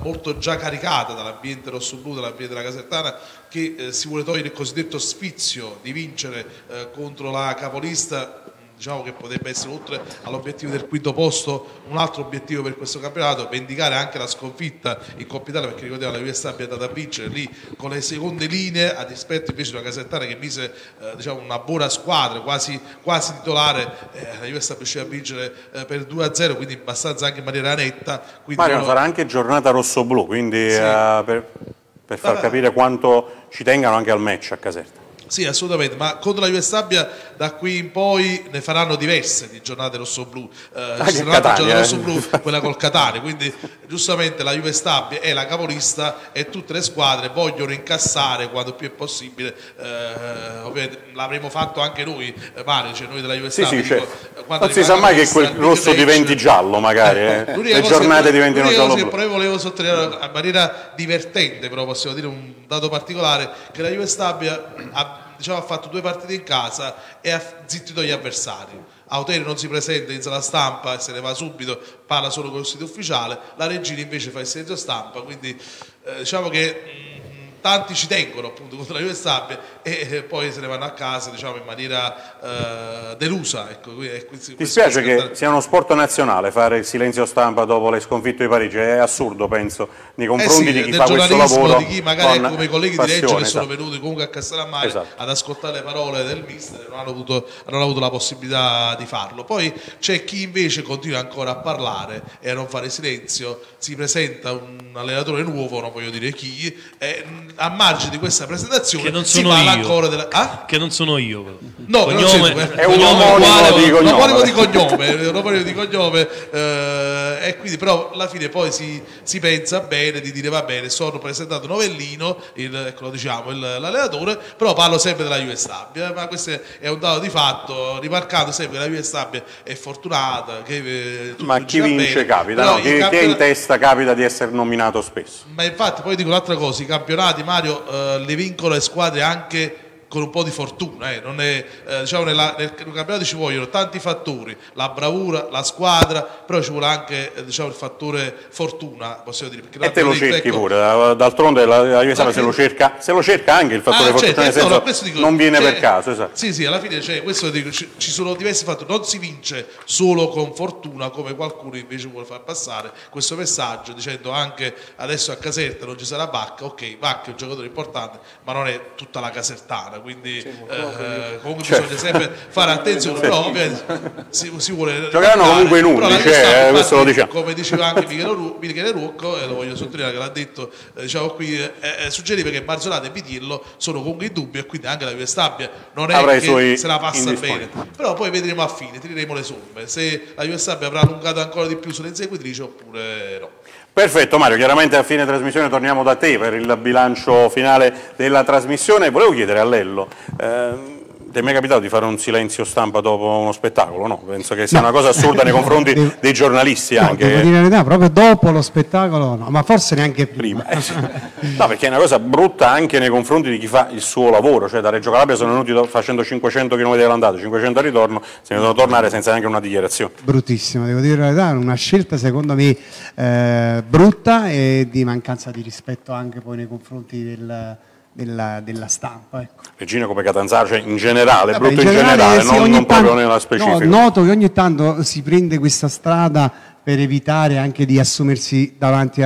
molto già caricata dall'ambiente rossoblu, dall'ambiente della Casertana, che si vuole togliere il cosiddetto sfizio di vincere contro la capolista diciamo che potrebbe essere, oltre all'obiettivo del quinto posto, un altro obiettivo per questo campionato, vendicare anche la sconfitta in Coppa Italia, perché ricordiamo la Juve Stabia è andata a vincere lì con le seconde linee, a dispetto invece di una Casertana che mise diciamo una buona squadra, quasi titolare, la Juve Stabia riuscì a vincere per 2-0, quindi abbastanza anche in maniera netta. Mario, sarà anche giornata rosso-blu, quindi sì, per far capire quanto ci tengano anche al match a Caserta. Sì, assolutamente, ma contro la Juve Stabia da qui in poi ne faranno diverse di giornate rossoblù, ci sarà la giornata rossoblù, quella col Catania, quindi giustamente la Juve Stabia è la capolista e tutte le squadre vogliono incassare quanto più è possibile. Ovviamente l'avremo fatto anche noi, Mario, cioè noi della Juve Stabia, sì, certo. Non si sa mai che quel rosso diventi giallo, magari le giornate diventano giallo. L'unica cosa che poi volevo sottolineare in maniera divertente, però possiamo dire un dato particolare, che la Juve Stabia ha fatto due partite in casa e ha zittito gli avversari. Auteri non si presenta in sala stampa e se ne va subito, parla solo con il sito ufficiale, la Reggina invece fa il silenzio stampa, quindi diciamo che tanti ci tengono appunto contro la Juve Stabia e poi se ne vanno a casa in maniera delusa, ecco. Ti spiace che sia uno sport nazionale fare il silenzio stampa dopo le sconfitte di Parigi, è assurdo, penso, nei confronti di chi fa questo lavoro, di chi magari come i colleghi di Reggio che sono venuti comunque a Castellammare ad ascoltare le parole del mister, non hanno avuto la possibilità di farlo. Poi c'è chi invece continua ancora a parlare e a non fare silenzio, si presenta un allenatore nuovo, non voglio dire chi, a margine di questa presentazione che non sono io, della... ah? Che non sono io però. No, cognome, non è un omonimo di cognome e quindi però alla fine poi si pensa bene di dire va bene, sono presentato Novellino, l'allenatore, però parlo sempre della Juve Stabia, ma questo è un dato di fatto, rimarcando sempre che la Juve Stabia è fortunata, che ma chi vince bene, capita, no? Chi è in testa capita di essere nominato spesso, ma infatti poi dico un'altra cosa, i campionati, Mario, le vincono le squadre anche con un po' di fortuna, non è, nel campionato ci vogliono tanti fattori, la bravura, la squadra, però ci vuole anche il fattore fortuna, possiamo dire, perché e te lo cerchi, ecco, pure, d'altronde la Juve Stabia se lo cerca anche il fattore fortuna, nel senso, non viene per caso, esatto. Sì, alla fine questo dico, ci sono diversi fattori, non si vince solo con fortuna come qualcuno invece vuole far passare questo messaggio dicendo anche adesso a Caserta non ci sarà Bacca, ok, Bacca è un giocatore importante ma non è tutta la Casertana, quindi comunque bisogna sempre fare attenzione, però ovviamente si vuole giocheranno comunque in 11, questo lo diciamo, come diceva anche Michele Ruocco, e lo voglio sottolineare che l'ha detto, qui suggeriva che Marzorati e Vitiello sono comunque in dubbio e quindi anche la Juve Stabia non è che se la passa bene, però poi vedremo a fine, tireremo le somme se la Juve Stabia avrà allungato ancora di più sulle inseguitrici oppure no. Perfetto Mario, chiaramente a fine trasmissione torniamo da te per il bilancio finale della trasmissione. Volevo chiedere a Lello, ti è mai capitato di fare un silenzio stampa dopo uno spettacolo? No, penso che sia una cosa assurda nei confronti dei giornalisti anche. Devo dire la verità, proprio dopo lo spettacolo no, ma forse neanche prima. No, perché è una cosa brutta anche nei confronti di chi fa il suo lavoro, cioè da Reggio Calabria sono venuti facendo 500 km all'andata, 500 al ritorno, se ne devono tornare senza neanche una dichiarazione. Bruttissimo, devo dire la verità, una scelta secondo me brutta e di mancanza di rispetto anche poi nei confronti della stampa, ecco. Reggina come Catanzaro, cioè in generale, brutto in generale, sì, non proprio nella specifica. No, noto che ogni tanto si prende questa strada per evitare anche di assumersi davanti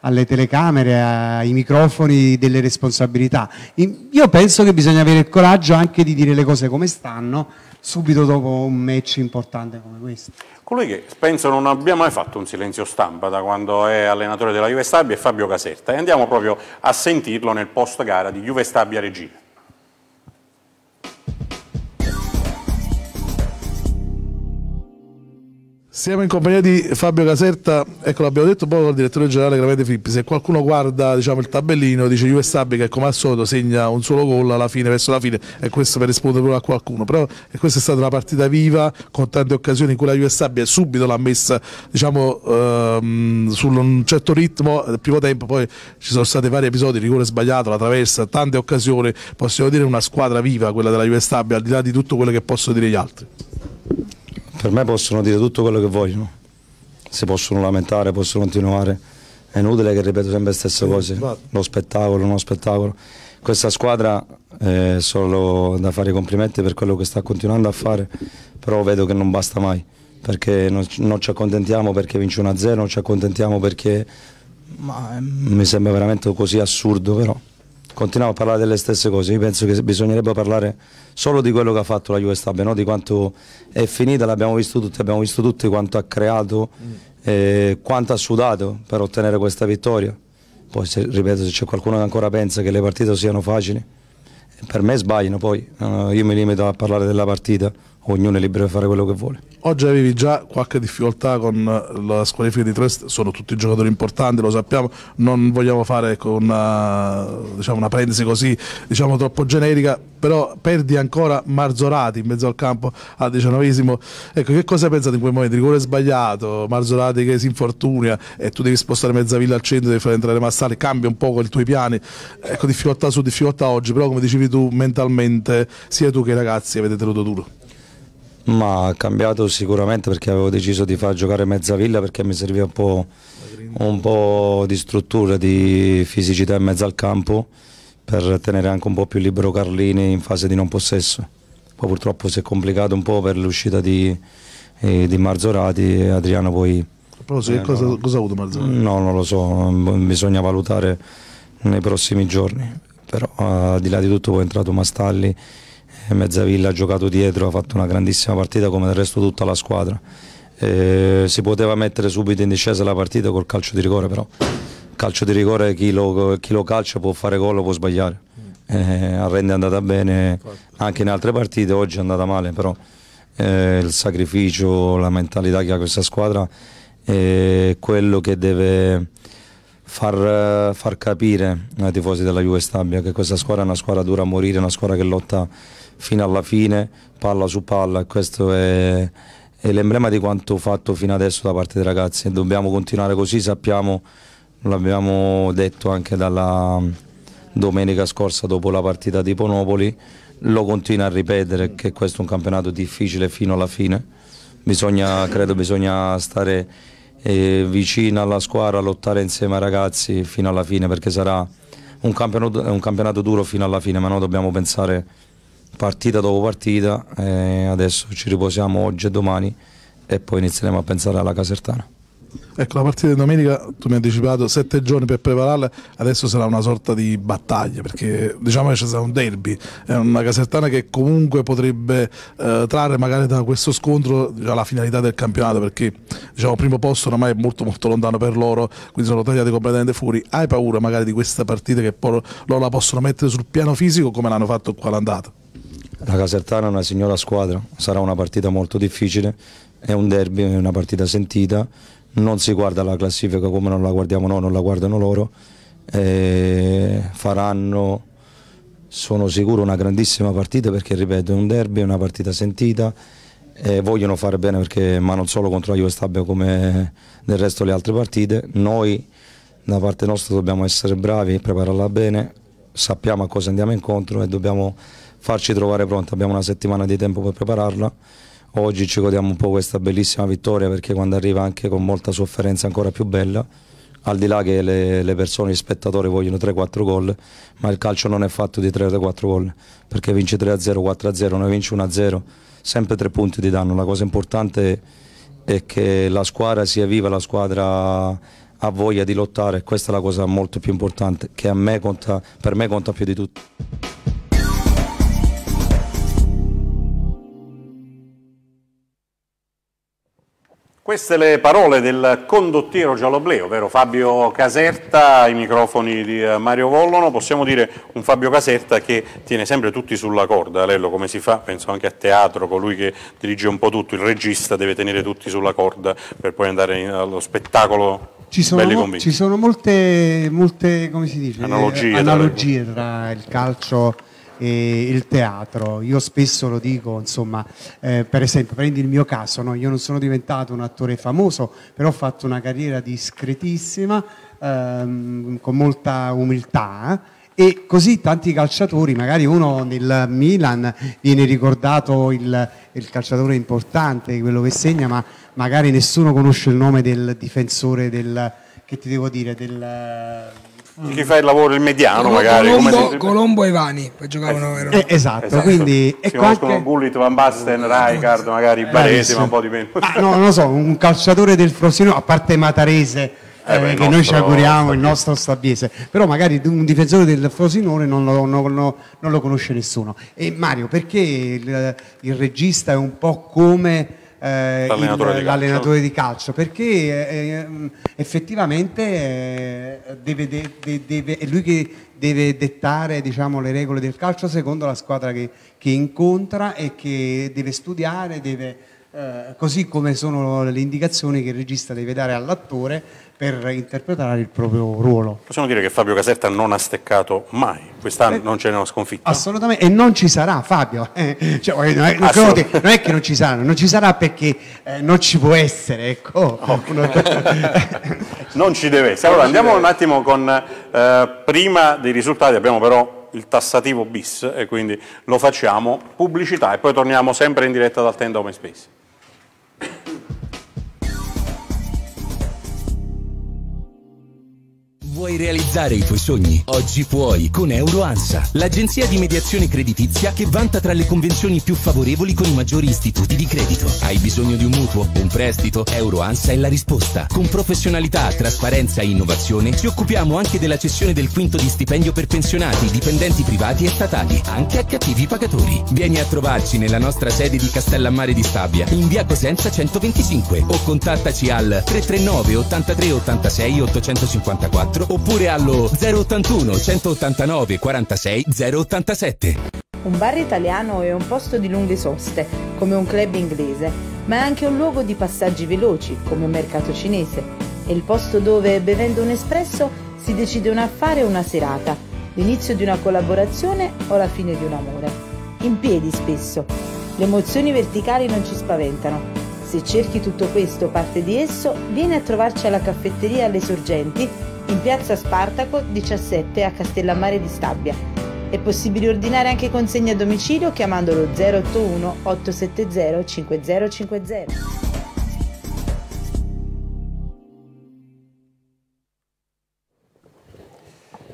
alle telecamere, ai microfoni, delle responsabilità. Io penso che bisogna avere il coraggio anche di dire le cose come stanno subito dopo un match importante come questo. Colui che penso non abbia mai fatto un silenzio stampa da quando è allenatore della Juve Stabia è Fabio Caserta e andiamo proprio a sentirlo nel post gara di Juve Stabia Reggina. Siamo in compagnia di Fabio Caserta, ecco, l'abbiamo detto poco al direttore generale Clemente Filippi, se qualcuno guarda il tabellino dice Juve Stabia che come al solito segna un solo gol alla fine, verso la fine, e questo per rispondere pure a qualcuno, però questa è stata una partita viva con tante occasioni in cui la Juve Stabia subito l'ha messa su un certo ritmo nel primo tempo, poi ci sono stati vari episodi, il rigore sbagliato, la traversa, tante occasioni, possiamo dire una squadra viva quella della Juve Stabia al di là di tutto quello che possono dire gli altri. Per me possono dire tutto quello che vogliono, si possono lamentare, possono continuare, è inutile che ripeto sempre le stesse cose, lo spettacolo, uno spettacolo. Questa squadra è solo da fare i complimenti per quello che sta continuando a fare, però vedo che non basta mai, perché non ci accontentiamo perché vince 1-0, non ci accontentiamo perché mi sembra veramente così assurdo, però continuiamo a parlare delle stesse cose. Io penso che bisognerebbe parlare solo di quello che ha fatto la Juve Stabia, no? Di quanto è finita, l'abbiamo visto tutti, quanto ha creato, quanto ha sudato per ottenere questa vittoria. Poi ripeto, se c'è qualcuno che ancora pensa che le partite siano facili, per me sbagliano, poi io mi limito a parlare della partita, ognuno è libero di fare quello che vuole. Oggi avevi già qualche difficoltà con la squalifica di Trest, sono tutti giocatori importanti, lo sappiamo, non vogliamo fare una prendesi così troppo generica, però perdi ancora Marzorati in mezzo al campo al 19esimo, ecco, che cosa pensate in quel momento? Rigore sbagliato, Marzorati che si infortuna e tu devi spostare Mezzavilla al centro, devi far entrare Mastalli, cambia un po' i tuoi piani, ecco, difficoltà su difficoltà oggi, però come dicevi tu mentalmente sia tu che i ragazzi avete tenuto duro. Ma ha cambiato sicuramente, perché avevo deciso di far giocare Mezzavilla perché mi serviva un po' di struttura, di fisicità in mezzo al campo, per tenere anche un po' più libero Carlini in fase di non possesso. Poi purtroppo si è complicato un po' per l'uscita di Marzorati e Adriano poi... Però cosa ha avuto Marzorati? No, non lo so, bisogna valutare nei prossimi giorni, però al di là di tutto poi è entrato Mastalli, Mezzavilla ha giocato dietro, ha fatto una grandissima partita come del resto tutta la squadra. Si poteva mettere subito in discesa la partita col calcio di rigore, però calcio di rigore chi lo calcia può fare gol o può sbagliare. A Rende è andata bene anche in altre partite, oggi è andata male, però il sacrificio, la mentalità che ha questa squadra è quello che deve far capire ai tifosi della Juve Stabia che questa squadra è una squadra dura a morire, una squadra che lotta fino alla fine, palla su palla, e questo è l'emblema di quanto fatto fino adesso da parte dei ragazzi. Dobbiamo continuare così, sappiamo, l'abbiamo detto anche dalla domenica scorsa dopo la partita di Napoli, lo continua a ripetere che questo è un campionato difficile fino alla fine, bisogna stare vicino alla squadra, lottare insieme ai ragazzi fino alla fine, perché sarà un campionato duro fino alla fine, ma noi dobbiamo pensare partita dopo partita, adesso ci riposiamo oggi e domani e poi inizieremo a pensare alla Casertana. Ecco, la partita di domenica, tu mi hai anticipato 7 giorni per prepararla, adesso sarà una sorta di battaglia, perché diciamo che ci sarà un derby, è una Casertana che comunque potrebbe trarre magari da questo scontro la finalità del campionato, perché diciamo primo posto ormai è molto lontano per loro, quindi sono tagliati completamente fuori. Hai paura magari di questa partita che poi loro la possono mettere sul piano fisico come l'hanno fatto qua l'andata? La Casertana è una signora squadra, sarà una partita molto difficile, è un derby, è una partita sentita, non si guarda la classifica come non la guardiamo noi, non la guardano loro, faranno, sono sicuro, una grandissima partita, perché ripeto è un derby, è una partita sentita, vogliono fare bene, perché, ma non solo contro la Juve Stabia come del resto le altre partite, noi da parte nostra dobbiamo essere bravi, prepararla bene, sappiamo a cosa andiamo incontro e dobbiamo farci trovare pronti, abbiamo una settimana di tempo per prepararla. Oggi ci godiamo un po' questa bellissima vittoria, perché quando arriva anche con molta sofferenza ancora più bella, al di là che le persone, gli spettatori vogliono 3-4 gol, ma il calcio non è fatto di 3-4 gol, perché vinci 3-0, 4-0, noi vinci 1-0, sempre 3 punti ti danno. La cosa importante è che la squadra sia viva, la squadra ha voglia di lottare, questa è la cosa molto più importante, che a me conta, per me conta più di tutto. Queste le parole del condottiero giallobleu, ovvero Fabio Caserta, ai microfoni di Mario Vollono. Possiamo dire un Fabio Caserta che tiene sempre tutti sulla corda, Lello, come si fa? Penso anche a teatro, colui che dirige un po' tutto, il regista deve tenere tutti sulla corda per poi andare allo spettacolo. Ci sono molte come si dice, analogie tra il calcio e il teatro. Io spesso lo dico, insomma, per esempio prendi il mio caso, no? Io non sono diventato un attore famoso, però ho fatto una carriera discretissima, con molta umiltà, e così tanti calciatori, magari uno nel Milan viene ricordato il calciatore importante, quello che segna, ma magari nessuno conosce il nome del difensore, del, che ti devo dire, del chi fa il lavoro, il mediano Colombo, magari Colombo e Vani giocavano esatto. Quindi si conoscono Gullit, Van Basten, Rijkaard, magari Baresi, ma un po' di meno, ah, no, non lo so, un calciatore del Frosinone, a parte Matarese che nostro, noi ci auguriamo Stabiese, il nostro Stabiese, però magari un difensore del Frosinone non lo conosce nessuno. E Mario, perché il regista è un po' come l'allenatore di calcio, perché effettivamente è lui che deve dettare, diciamo, le regole del calcio secondo la squadra che incontra e che deve studiare, deve, così come sono le indicazioni che il regista deve dare all'attore per interpretare il proprio ruolo. Possiamo dire che Fabio Caserta non ha steccato mai, quest'anno non c'è una sconfitta. Assolutamente, e non ci sarà, Fabio. Cioè, non è che non ci saranno, non ci sarà perché non ci può essere, ecco. Okay. Non ci deve essere. Allora andiamo un attimo con, prima dei risultati, abbiamo però il tassativo bis e quindi lo facciamo, pubblicità, e poi torniamo sempre in diretta dal Tenda Open Space. Vuoi realizzare i tuoi sogni? Oggi puoi con EuroAnsa, l'agenzia di mediazione creditizia che vanta tra le convenzioni più favorevoli con i maggiori istituti di credito. Hai bisogno di un mutuo, un prestito? EuroAnsa è la risposta. Con professionalità, trasparenza e innovazione ci occupiamo anche della cessione del quinto di stipendio per pensionati, dipendenti privati e statali, anche a cattivi pagatori. Vieni a trovarci nella nostra sede di Castellammare di Stabia, in via Cosenza 125, o contattaci al 339 83 86 854 oppure allo 081 189 46 087. Un bar italiano è un posto di lunghe soste, come un club inglese, ma è anche un luogo di passaggi veloci, come un mercato cinese. È il posto dove, bevendo un espresso, si decide un affare o una serata, l'inizio di una collaborazione o la fine di un amore. In piedi spesso. Le emozioni verticali non ci spaventano. Se cerchi tutto questo o parte di esso, vieni a trovarci alla caffetteria Alle Sorgenti, in piazza Spartaco 17 a Castellammare di Stabia. È possibile ordinare anche consegna a domicilio chiamandolo 081 870 5050.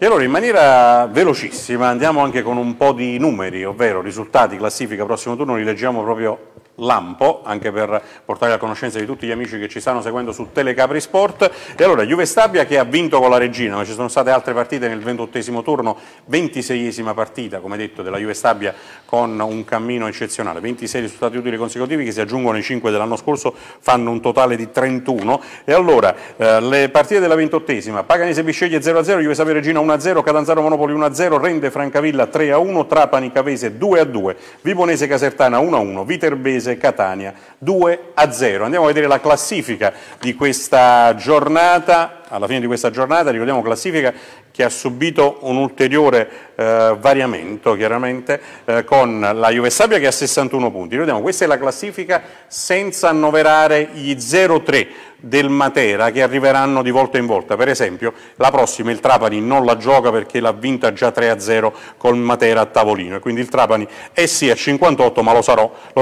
E allora, in maniera velocissima, andiamo anche con un po' di numeri, ovvero risultati, classifica, prossimo turno, li leggiamo proprio lampo, anche per portare a conoscenza di tutti gli amici che ci stanno seguendo su Telecapri Sport. E allora Juve Stabia che ha vinto con la Reggina, ma ci sono state altre partite nel 28° turno, 26esima partita, come detto, della Juve Stabia con un cammino eccezionale, 26 risultati utili consecutivi che si aggiungono ai 5 dell'anno scorso, fanno un totale di 31. E allora le partite della 28esima: Paganese Bisceglie 0-0, Juve Stabia Reggina 1-0, Catanzaro Monopoli 1-0, Rende Francavilla 3-1, Trapani Cavese 2-2, Vibonese Casertana 1-1, Viterbese Catania 2-0. Andiamo a vedere la classifica di questa giornata. Alla fine di questa giornata, ricordiamo, classifica che ha subito un ulteriore variamento, chiaramente, con la Juve Stabia che ha 61 punti. Ricordiamo, questa è la classifica senza annoverare gli 0-3 del Matera che arriveranno di volta in volta. Per esempio, la prossima il Trapani non la gioca perché l'ha vinta già 3-0 col Matera a tavolino, e quindi il Trapani è sì a 58, ma lo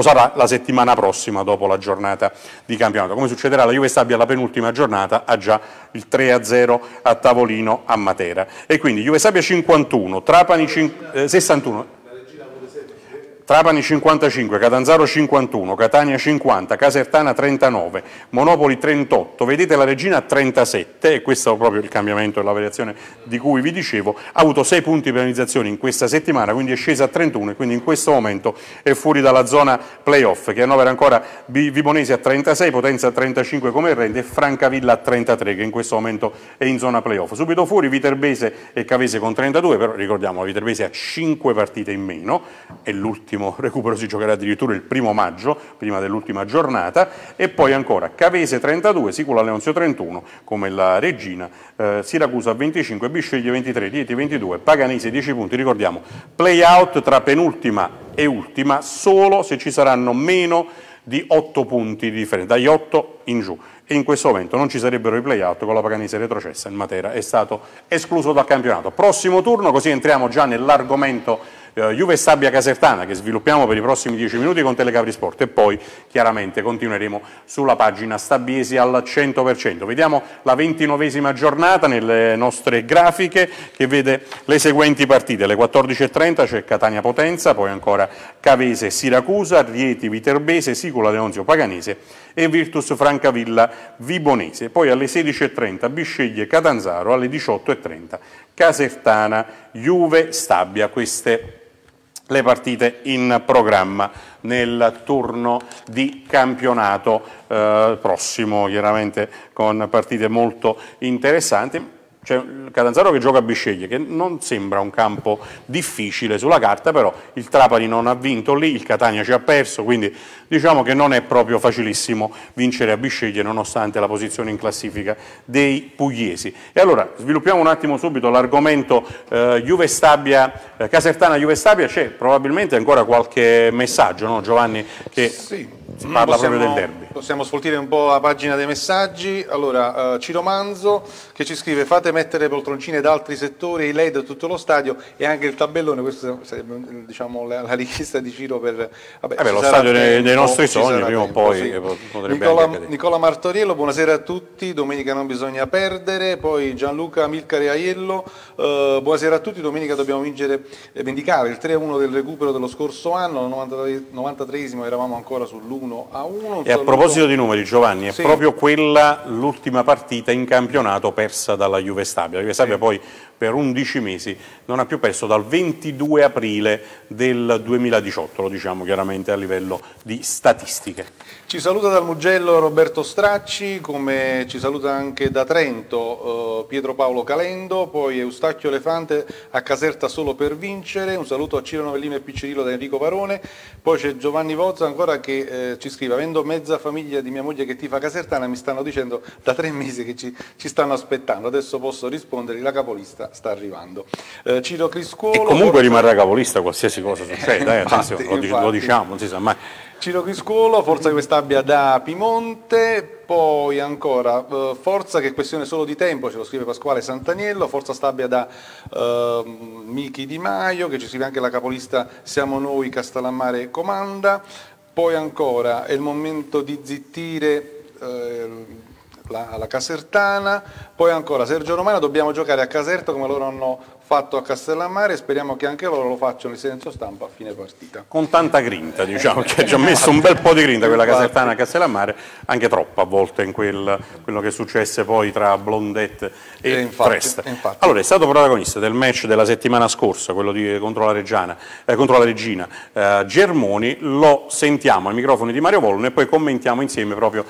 sarà la settimana prossima dopo la giornata di campionato. Come succederà la Juve Stabia alla penultima giornata, ha già il 3-0 a tavolino a Matera. E quindi Juve Stabia 51, Trapani 61, Trapani 55, Catanzaro 51, Catania 50, Casertana 39, Monopoli 38, vedete la Reggina 37, e questo è proprio il cambiamento e la variazione di cui vi dicevo. Ha avuto 6 punti di penalizzazione in questa settimana, quindi è scesa a 31, e quindi in questo momento è fuori dalla zona playoff, che annovera ancora Vibonese a 36, Potenza a 35 come Rende, e Francavilla a 33, che in questo momento è in zona playoff. Subito fuori Viterbese e Cavese con 32, però ricordiamo la Viterbese ha 5 partite in meno, è l'ultima. Recupero si giocherà addirittura il 1° maggio, prima dell'ultima giornata. E poi ancora Cavese 32, Sicula Leonzio 31 come la Reggina, Siracusa 25, Bisceglie 23, Rieti 22, Paganese 10 punti. Ricordiamo, play out tra penultima e ultima solo se ci saranno meno di 8 punti di differenza, dagli 8 in giù, e in questo momento non ci sarebbero i play-out con la Paganese retrocessa. Il Matera è stato escluso dal campionato. Prossimo turno, così entriamo già nell'argomento Juve Stabia Casertana, che sviluppiamo per i prossimi 10 minuti con Telecapri Sport, e poi chiaramente continueremo sulla pagina Stabiesi al 100%. Vediamo la 29esima giornata nelle nostre grafiche, che vede le seguenti partite. Alle 14:30 c'è Catania Potenza, poi ancora Cavese Siracusa, Rieti Viterbese, Sicula Leonzio Paganese e Virtus Francavilla Vibonese. Poi alle 16:30 Bisceglie Catanzaro, alle 18:30 Casertana Juve Stabia. Queste le partite in programma nel turno di campionato prossimo, chiaramente con partite molto interessanti. C'è Catanzaro che gioca a Bisceglie, che non sembra un campo difficile sulla carta, però il Trapani non ha vinto lì, il Catania ci ha perso, quindi diciamo che non è proprio facilissimo vincere a Bisceglie nonostante la posizione in classifica dei pugliesi. E allora sviluppiamo un attimo subito l'argomento Juve Stabia, Casertana Juve Stabia. C'è probabilmente ancora qualche messaggio, no Giovanni, che parla proprio del derby. Possiamo sfoltire un po' la pagina dei messaggi. Allora Ciro Manzo che ci scrive: fate mettere poltroncine da altri settori, i LED a tutto lo stadio e anche il tabellone. Questa sarebbe, diciamo, la richiesta di Ciro per lo stadio dei nostri sogni prima o poi. Nicola Martoriello, buonasera a tutti, domenica non bisogna perdere. Poi Gianluca Milcare Aiello, buonasera a tutti, domenica dobbiamo vincere e vendicare il 3-1 del recupero dello scorso anno, al 93esimo eravamo ancora sull'1-1. E a proposito di numeri, Giovanni, è proprio quella l'ultima partita in campionato persa dalla Juve Stabia. La Juve Stabia poi per 11 mesi non ha più perso dal 22 aprile del 2018, lo diciamo chiaramente a livello di statistiche. Ci saluta dal Mugello Roberto Stracci, come ci saluta anche da Trento Pietro Paolo Calendo, poi Eustachio Elefante: a Caserta solo per vincere. Un saluto a Ciro Novellino e Piccirillo da Enrico Parone. Poi c'è Giovanni Vozza ancora che ci scrive: avendo mezza famiglia di mia moglie che tifa Casertana, mi stanno dicendo da 3 mesi che ci stanno aspettando, adesso posso rispondere, la capolista sta arrivando. Ciro Criscuolo, e comunque rimarrà capolista qualsiasi cosa succeda, lo diciamo, non si sa mai. Ciro Criscuolo, forza Juve Stabia da Piemonte. Poi ancora forza, che è questione solo di tempo, ce lo scrive Pasquale Santaniello. Forza Stabia da Michi Di Maio, che ci scrive anche la capolista siamo noi, Castellammare comanda. Poi ancora è il momento di zittire la Casertana. Poi ancora Sergio Romano: dobbiamo giocare a Caserta come loro hanno fatto a Castellammare, speriamo che anche loro lo facciano in senso stampa a fine partita. Con tanta grinta, diciamo, che ha già messo un bel po' di grinta quella Casertana a Castellammare, anche troppa a volte in quello che successe poi tra Blondette e Trest. Allora, è stato protagonista del match della settimana scorsa, quello contro la Reggina, Germoni. Lo sentiamo ai microfoni di Mario Vollono e poi commentiamo insieme proprio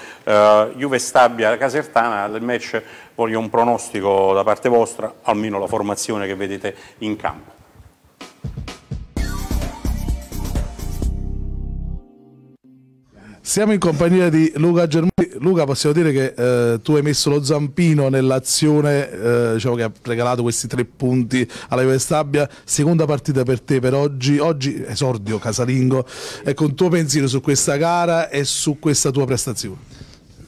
Juve Stabia Casertana. Del match voglio un pronostico da parte vostra, almeno la formazione che vedete in campo. Siamo in compagnia di Luca Germoni. Luca, possiamo dire che tu hai messo lo zampino nell'azione che ha regalato questi 3 punti alla Juve Stabia. Seconda partita per te per oggi, esordio casalingo. Ecco, un tuo pensiero su questa gara e su questa tua prestazione.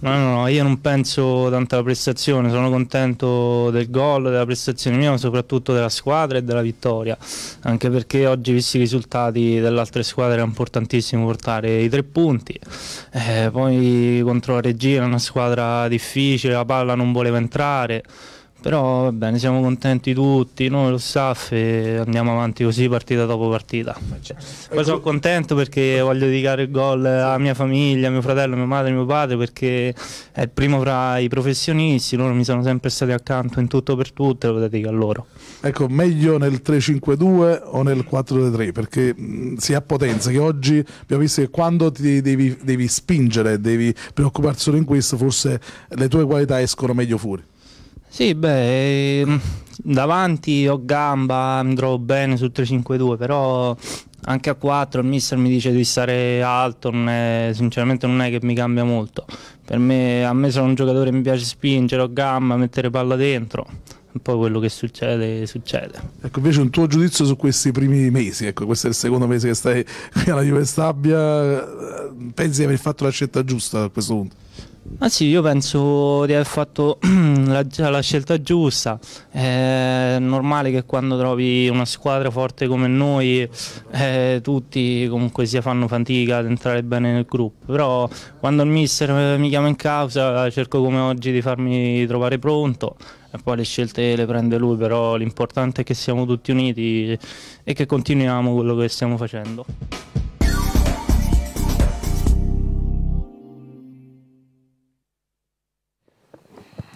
No, io non penso tanto alla prestazione, sono contento del gol, della prestazione mia, ma soprattutto della squadra e della vittoria, anche perché oggi, visti i risultati delle altre squadre, era importantissimo portare i 3 punti. Poi contro la Reggina, una squadra difficile, la palla non voleva entrare, però va bene, siamo contenti tutti, noi lo staff, e andiamo avanti così partita dopo partita. Poi sono contento perché voglio dedicare il gol alla mia famiglia, mio fratello, mia madre, mio padre, perché è il primo fra i professionisti, loro mi sono sempre stati accanto in tutto per tutto e lo dedico a loro. Ecco, meglio nel 3-5-2 o nel 4-3, perché si ha potenza, che oggi abbiamo visto che quando ti devi spingere, devi preoccuparti solo in questo, forse le tue qualità escono meglio fuori. Sì, davanti ho gamba, mi trovo bene sul 3-5-2, però anche a 4 il mister mi dice di stare alto, sinceramente non è che mi cambia molto. Per me, a me sono un giocatore che mi piace spingere, ho gamba, mettere palla dentro, e poi quello che succede, succede. Ecco, invece un tuo giudizio su questi primi mesi, ecco, questo è il secondo mese che stai qui alla Juve Stabia, pensi di aver fatto la scelta giusta a questo punto? Ma sì, io penso di aver fatto la scelta giusta. È normale che quando trovi una squadra forte come noi, tutti comunque sia fanno fatica ad entrare bene nel gruppo, però quando il mister mi chiama in causa cerco come oggi di farmi trovare pronto e poi le scelte le prende lui, però l'importante è che siamo tutti uniti e che continuiamo quello che stiamo facendo.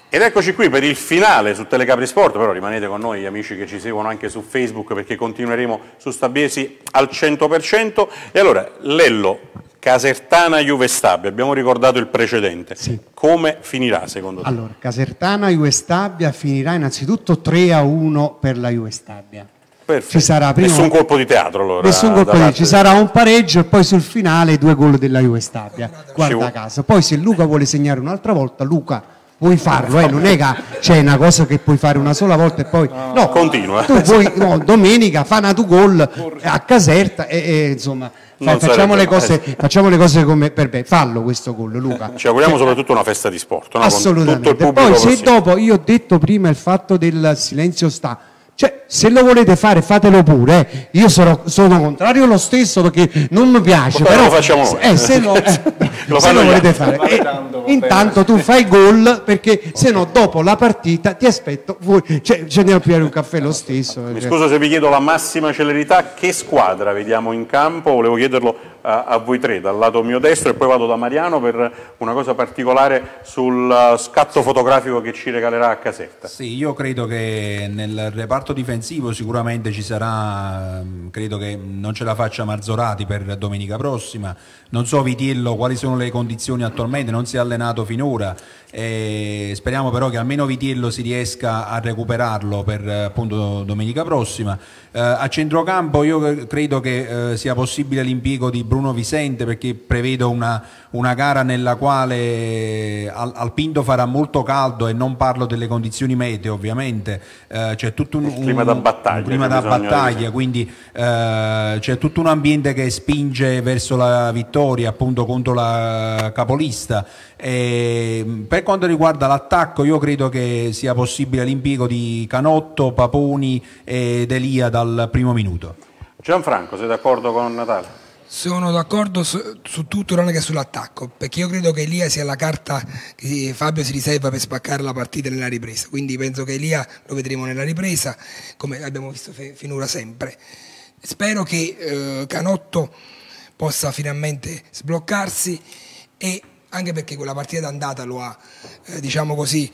Ed eccoci qui per il finale su Telecapri Sport, però rimanete con noi, gli amici che ci seguono anche su Facebook, perché continueremo su Stabiesi al 100%. E allora, Lello, Casertana Juve Stabia, abbiamo ricordato il precedente, sì. Come finirà secondo te? Allora, Casertana Juve Stabia finirà innanzitutto 3-1 per la Juve Stabia. Ci sarà prima... Nessun colpo di teatro allora. Nessun colpo di teatro, ci sarà un pareggio e poi sul finale 2 gol della Juve Stabia, guarda caso. Poi se Luca vuole segnare un'altra volta, Luca... puoi farlo, non è che c'è una cosa che puoi fare una sola volta e poi no, continua. Tu puoi, no, domenica fa una 2 gol a Caserta e insomma facciamo le cose come per me. Fallo questo gol, Luca. Ci auguriamo soprattutto una festa di sport, no? Assolutamente. Con tutto il pubblico. Poi se dopo, io ho detto prima il fatto del silenzio sta, cioè se lo volete fare fatelo pure, io sono contrario lo stesso perché non mi piace, però lo facciamo noi. Se no lo volete fare intanto tu fai gol, perché se no dopo la partita ti aspetto voi, cioè ci andiamo a pigliare un caffè lo stesso. Mi scuso se vi chiedo la massima celerità, che squadra vediamo in campo? Volevo chiederlo a voi tre, dal lato mio destro, e poi vado da Mariano per una cosa particolare sul scatto fotografico che ci regalerà a Caserta. Sì, io credo che nel reparto difensivo sicuramente ci sarà, credo che non ce la faccia Marzorati per domenica prossima, non so Vitiello quali sono le condizioni attualmente, non si è allenato finora, speriamo però che almeno Vitiello si riesca a recuperarlo per appunto domenica prossima. A centrocampo io credo che sia possibile l'impiego di Bruno Vicente, perché prevedo una gara nella quale Alpinto farà molto caldo e non parlo delle condizioni meteo ovviamente, c'è tutto un clima da battaglia, quindi c'è tutto un ambiente che spinge verso la vittoria appunto contro la capolista. E per quanto riguarda l'attacco io credo che sia possibile l'impiego di Canotto, Paponi ed Elia dal primo minuto. Gianfranco, sei d'accordo con Natale? Sono d'accordo su tutto tranne che sull'attacco, perché io credo che Elia sia la carta che Fabio si riserva per spaccare la partita nella ripresa, quindi penso che Elia lo vedremo nella ripresa come abbiamo visto finora sempre. Spero che Canotto possa finalmente sbloccarsi, e anche perché quella partita d'andata lo ha diciamo così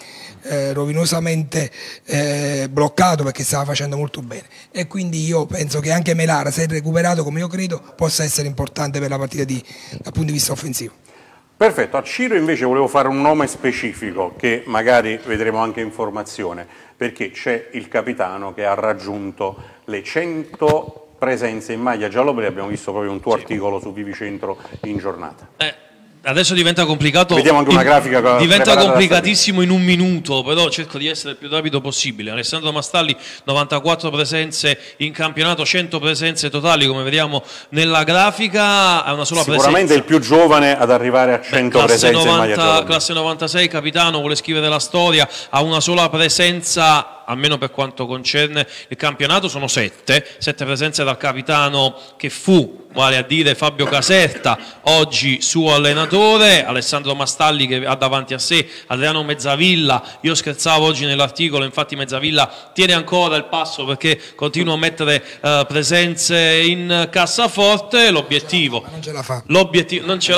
rovinosamente bloccato, perché stava facendo molto bene, e quindi io penso che anche Melara, se è recuperato come io credo, possa essere importante per la partita dal punto di vista offensivo. Perfetto, a Ciro invece volevo fare un nome specifico che magari vedremo anche in formazione, perché c'è il capitano che ha raggiunto le 100 presenze in maglia gialloblu, abbiamo visto proprio un tuo articolo su Vivicentro in giornata. Adesso diventa complicato, vediamo anche una grafica, diventa complicatissimo in un minuto, però cerco di essere il più rapido possibile. Alessandro Mastalli 94 presenze in campionato, 100 presenze totali come vediamo nella grafica, ha una sola presenza. Sicuramente il più giovane ad arrivare a 100 presenze in maglia giallo. Classe 96, capitano, vuole scrivere la storia, ha una sola presenza almeno per quanto concerne il campionato, sono 7 presenze dal capitano che fu, vale a dire Fabio Caserta, oggi suo allenatore. Alessandro Mastalli che ha davanti a sé Adriano Mezzavilla, io scherzavo oggi nell'articolo, infatti Mezzavilla tiene ancora il passo perché continua a mettere presenze in cassaforte. L'obiettivo non ce la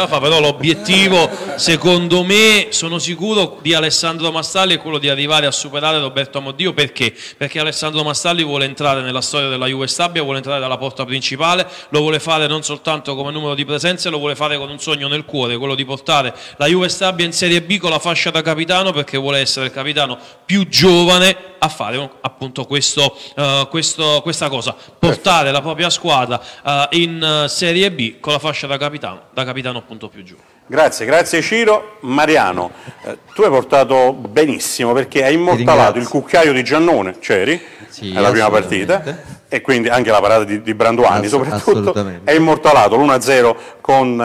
fa, però l'obiettivo secondo me, sono sicuro, di Alessandro Mastalli è quello di arrivare a superare Roberto Amoddio. Perché? Perché Alessandro Mastalli vuole entrare nella storia della Juve Stabia, vuole entrare dalla porta principale, lo vuole fare non soltanto come numero di presenze, lo vuole fare con un sogno nel cuore, quello di portare la Juve Stabia in Serie B con la fascia da capitano, perché vuole essere il capitano più giovane a fare appunto questa cosa, portare la propria squadra in Serie B con la fascia da capitano appunto più giovane. Grazie, grazie Ciro. Mariano, tu hai portato benissimo perché hai immortalato il cucchiaio di Giannone, c'eri, alla prima partita, e quindi anche la parata di Branduani soprattutto è immortalato l'1-0 con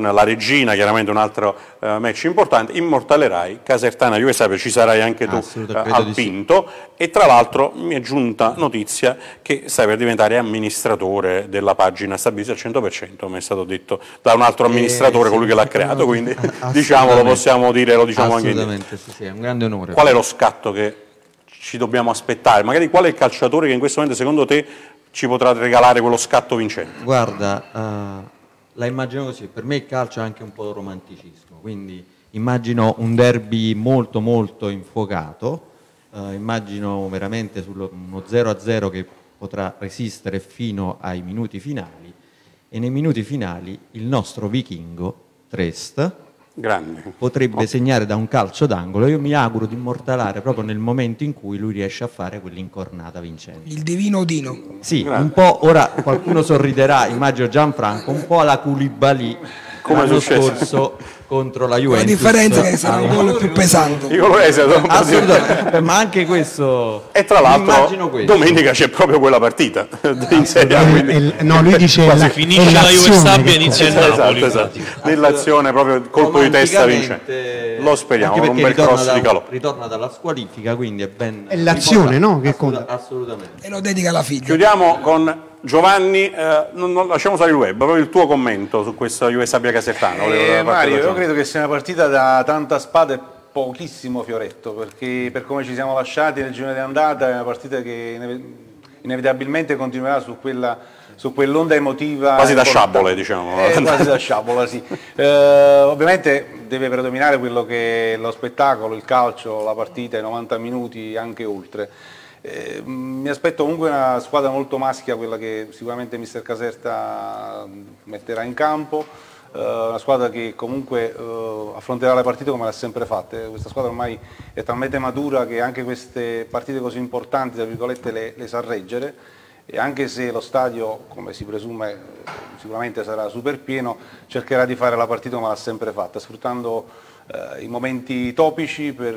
la Reggina, chiaramente un altro match importante. Immortalerai Casertana Juve Stabia, ci sarai anche tu al Pinto, sì. E tra l'altro mi è giunta notizia che stai per diventare amministratore della pagina Stabisi al 100%, mi è stato detto da un altro amministratore, colui che l'ha creato, quindi diciamo lo possiamo dire, lo diciamo anche noi. Sì, sì, è un grande onore. Qual è lo scatto che ci dobbiamo aspettare? Magari qual è il calciatore che in questo momento secondo te ci potrà regalare quello scatto vincente? Guarda, la immagino così, per me il calcio è anche un po' romanticismo, quindi immagino un derby molto molto infuocato, immagino veramente uno 0-0 che potrà resistere fino ai minuti finali, e nei minuti finali il nostro vichingo Trest potrebbe segnare da un calcio d'angolo. Io mi auguro di immortalare proprio nel momento in cui lui riesce a fare quell'incornata vincente. Il divino Odino. Sì, grande. Un po', ora qualcuno sorriderà, immagino Gianfranco, un po' alla Koulibaly l'anno scorso contro la Juventus. La differenza è che sarà un gol più pesante. Assolutamente, ma anche questo. E tra l'altro domenica c'è proprio quella partita. No, lui dice la, finisce la Juve Stabia e inizia il Napoli. Esatto. Nell'azione proprio colpo di testa vince. Lo speriamo, con un bel cross di Calò. Ritorna dalla squalifica, quindi è ben. È l'azione, no? Che conta. Assolutamente. E lo dedica alla figlia. Chiudiamo con Giovanni, non lasciamo stare il web, proprio il tuo commento su questa Juve Stabia Casertana. Mario, io credo che sia una partita da tanta spada e pochissimo fioretto, perché per come ci siamo lasciati nel girone di andata è una partita che inevitabilmente continuerà su quell'onda emotiva. Quasi da sciabola, diciamo. Quasi da sciabola, sì. Ovviamente deve predominare quello che è lo spettacolo, il calcio, la partita, i 90 minuti, anche oltre. Mi aspetto comunque una squadra molto maschia, quella che sicuramente mister Caserta metterà in campo, una squadra che comunque affronterà le partite come l'ha sempre fatte. Questa squadra ormai è talmente matura che anche queste partite così importanti, tra virgolette, le sa reggere, e anche se lo stadio, come si presume, sicuramente sarà super pieno, cercherà di fare la partita come l'ha sempre fatta, sfruttando i momenti topici per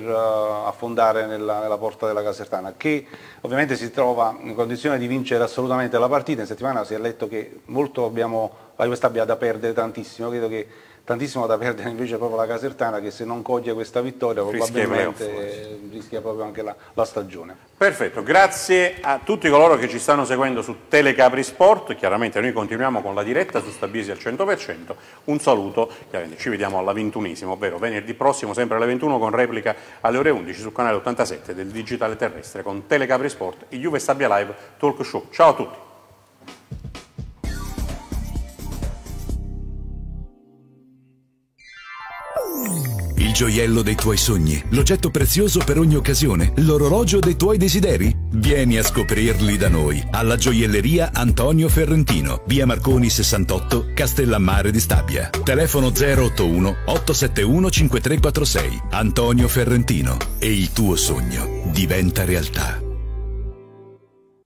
affondare nella porta della Casertana, che ovviamente si trova in condizione di vincere assolutamente la partita. In settimana si è letto che la Juve Stabia ha da perdere tantissimo, credo che tantissimo da perdere invece proprio la Casertana, che se non coglie questa vittoria probabilmente rischia proprio anche la stagione. Perfetto, grazie a tutti coloro che ci stanno seguendo su Telecapri Sport, chiaramente noi continuiamo con la diretta su Stabisi al 100%, un saluto, chiaramente ci vediamo alla 21esima, ovvero venerdì prossimo sempre alle 21 con replica alle ore 11 sul canale 87 del Digitale Terrestre con Telecapri Sport e Juve Stabia Live Talk Show. Ciao a tutti. Il gioiello dei tuoi sogni, l'oggetto prezioso per ogni occasione, l'orologio dei tuoi desideri? Vieni a scoprirli da noi, alla gioielleria Antonio Ferrentino, via Marconi 68, Castellammare di Stabia. Telefono 081 871 5346. Antonio Ferrentino, e il tuo sogno diventa realtà.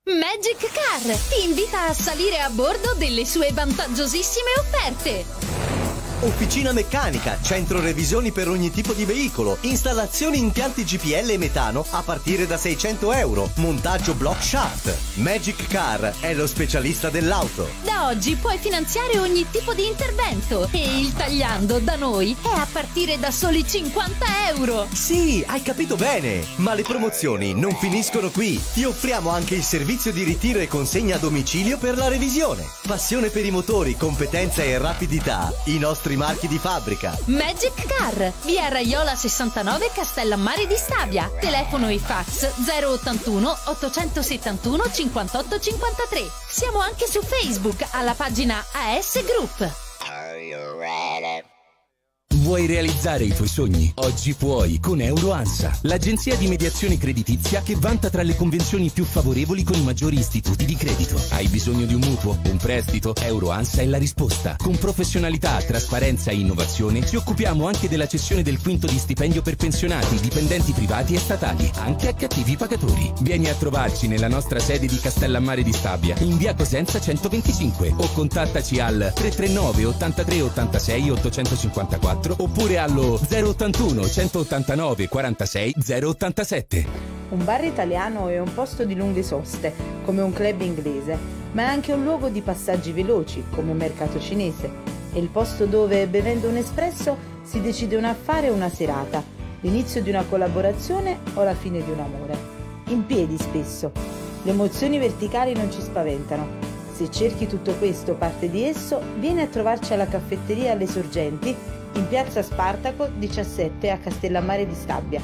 Magic Car ti invita a salire a bordo delle sue vantaggiosissime offerte. Officina meccanica, centro revisioni per ogni tipo di veicolo, installazioni impianti GPL e metano a partire da 600 euro, montaggio block shaft. Magic Car è lo specialista dell'auto. Da oggi puoi finanziare ogni tipo di intervento e il tagliando da noi è a partire da soli 50 euro. Sì, hai capito bene, ma le promozioni non finiscono qui. Ti offriamo anche il servizio di ritiro e consegna a domicilio per la revisione. Passione per i motori, competenza e rapidità, i nostri marchi di fabbrica. Magic Car, via Raiola 69, Castellammare di Stabia. Telefono e fax 081 871 58 53. Siamo anche su Facebook alla pagina AS Group. Vuoi realizzare i tuoi sogni? Oggi puoi con EuroAnsa, l'agenzia di mediazione creditizia che vanta tra le convenzioni più favorevoli con i maggiori istituti di credito. Hai bisogno di un mutuo, un prestito? EuroAnsa è la risposta. Con professionalità, trasparenza e innovazione ci occupiamo anche della cessione del quinto di stipendio per pensionati, dipendenti privati e statali, anche a cattivi pagatori. Vieni a trovarci nella nostra sede di Castellammare di Stabia, in via Cosenza 125, o contattaci al 339 83 86 854 oppure allo 081 189 46 087. un bar italiano e un posto di lunghe soste, come un club inglese, ma è anche un luogo di passaggi veloci, come un mercato cinese, e il posto dove, bevendo un espresso, si decide un affare o una serata, l'inizio di una collaborazione o la fine di un amore. In piedi spesso. Le emozioni verticali non ci spaventano. Se cerchi tutto questo, parte di esso, vieni a trovarci alla caffetteria Alle Sorgenti, in piazza Spartaco 17 a Castellammare di Stabia.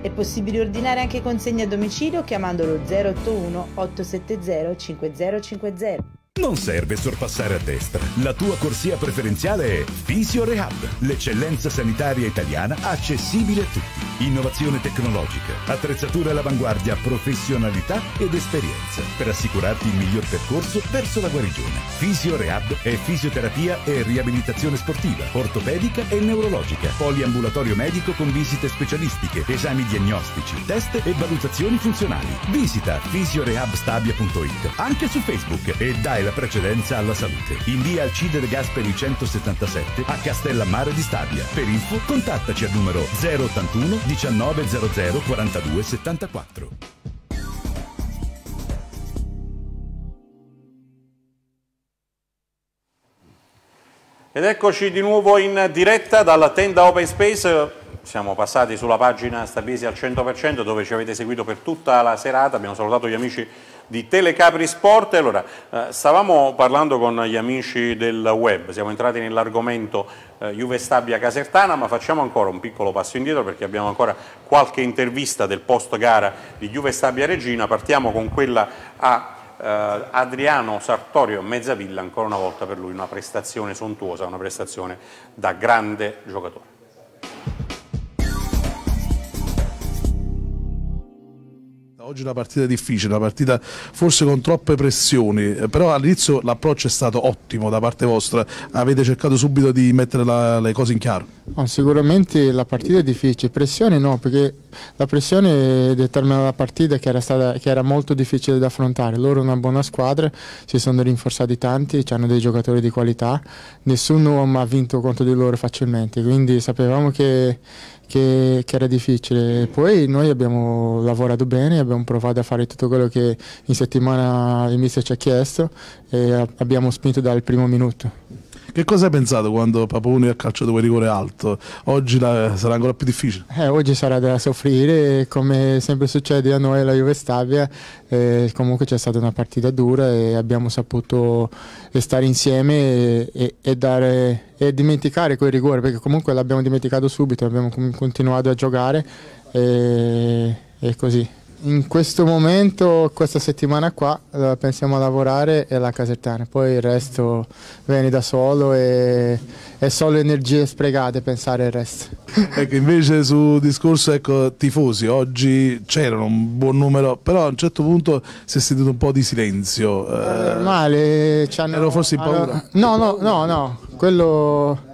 È possibile ordinare anche consegna a domicilio chiamandolo 081 870 5050. Non serve sorpassare a destra. La tua corsia preferenziale è Fisio Rehab, l'eccellenza sanitaria italiana accessibile a tutti. Innovazione tecnologica, attrezzatura all'avanguardia, professionalità ed esperienza per assicurarti il miglior percorso verso la guarigione. Fisio Rehab è fisioterapia e riabilitazione sportiva, ortopedica e neurologica, poliambulatorio medico con visite specialistiche, esami diagnostici, test e valutazioni funzionali. Visita fisiorehabstabia.it anche su Facebook e dai la precedenza alla salute. In via Alcide De Gasperi 177 a Castellammare di Stabia. Per info contattaci al numero 081 1900 42 74. Ed eccoci di nuovo in diretta dalla tenda Open Space. Siamo passati sulla pagina Stabiesi al 100% dove ci avete seguito per tutta la serata. Abbiamo salutato gli amici di Telecapri Sport. Allora, stavamo parlando con gli amici del web, siamo entrati nell'argomento Juve Stabia Casertana, ma facciamo ancora un piccolo passo indietro perché abbiamo ancora qualche intervista del post gara di Juve Stabia Reggina. Partiamo con quella a Adriano Sartorio Mezzavilla, ancora una volta per lui una prestazione sontuosa, una prestazione da grande giocatore. Oggi è una partita difficile, una partita forse con troppe pressioni, però all'inizio l'approccio è stato ottimo da parte vostra, avete cercato subito di mettere le cose in chiaro. No, sicuramente la partita è difficile, pressione no, perché la pressione determina la partita che era molto difficile da affrontare. Loro una buona squadra, si sono rinforzati tanti, hanno dei giocatori di qualità, nessuno ha vinto contro di loro facilmente, quindi sapevamo che era difficile. Poi noi abbiamo lavorato bene, abbiamo provato a fare tutto quello che in settimana il mister ci ha chiesto e abbiamo spinto dal primo minuto. Che cosa hai pensato quando Paponi ha calciato quel rigore alto? Oggi sarà ancora più difficile? Oggi sarà da soffrire, come sempre succede a noi alla Juve Stabia. Comunque c'è stata una partita dura e abbiamo saputo stare insieme e dimenticare quel rigore, perché comunque l'abbiamo dimenticato subito, abbiamo continuato a giocare e così. In questo momento, questa settimana qua, pensiamo a lavorare e alla Casertana, poi il resto viene da solo e è solo energie sprecate pensare al resto. Ecco, invece sul discorso ecco, tifosi, oggi c'era un buon numero, però a un certo punto si è sentito un po' di silenzio. Normale, ero forse in paura? Allora, no, quello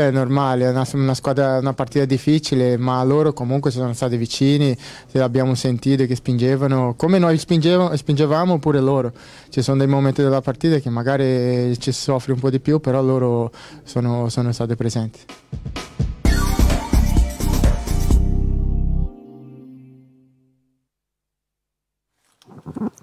è normale, è una partita difficile, ma loro comunque sono stati vicini, l'abbiamo sentito che spingevano, come noi spingevamo pure loro. Ci sono dei momenti della partita che magari ci soffre un po' di più, però loro sono stati presenti.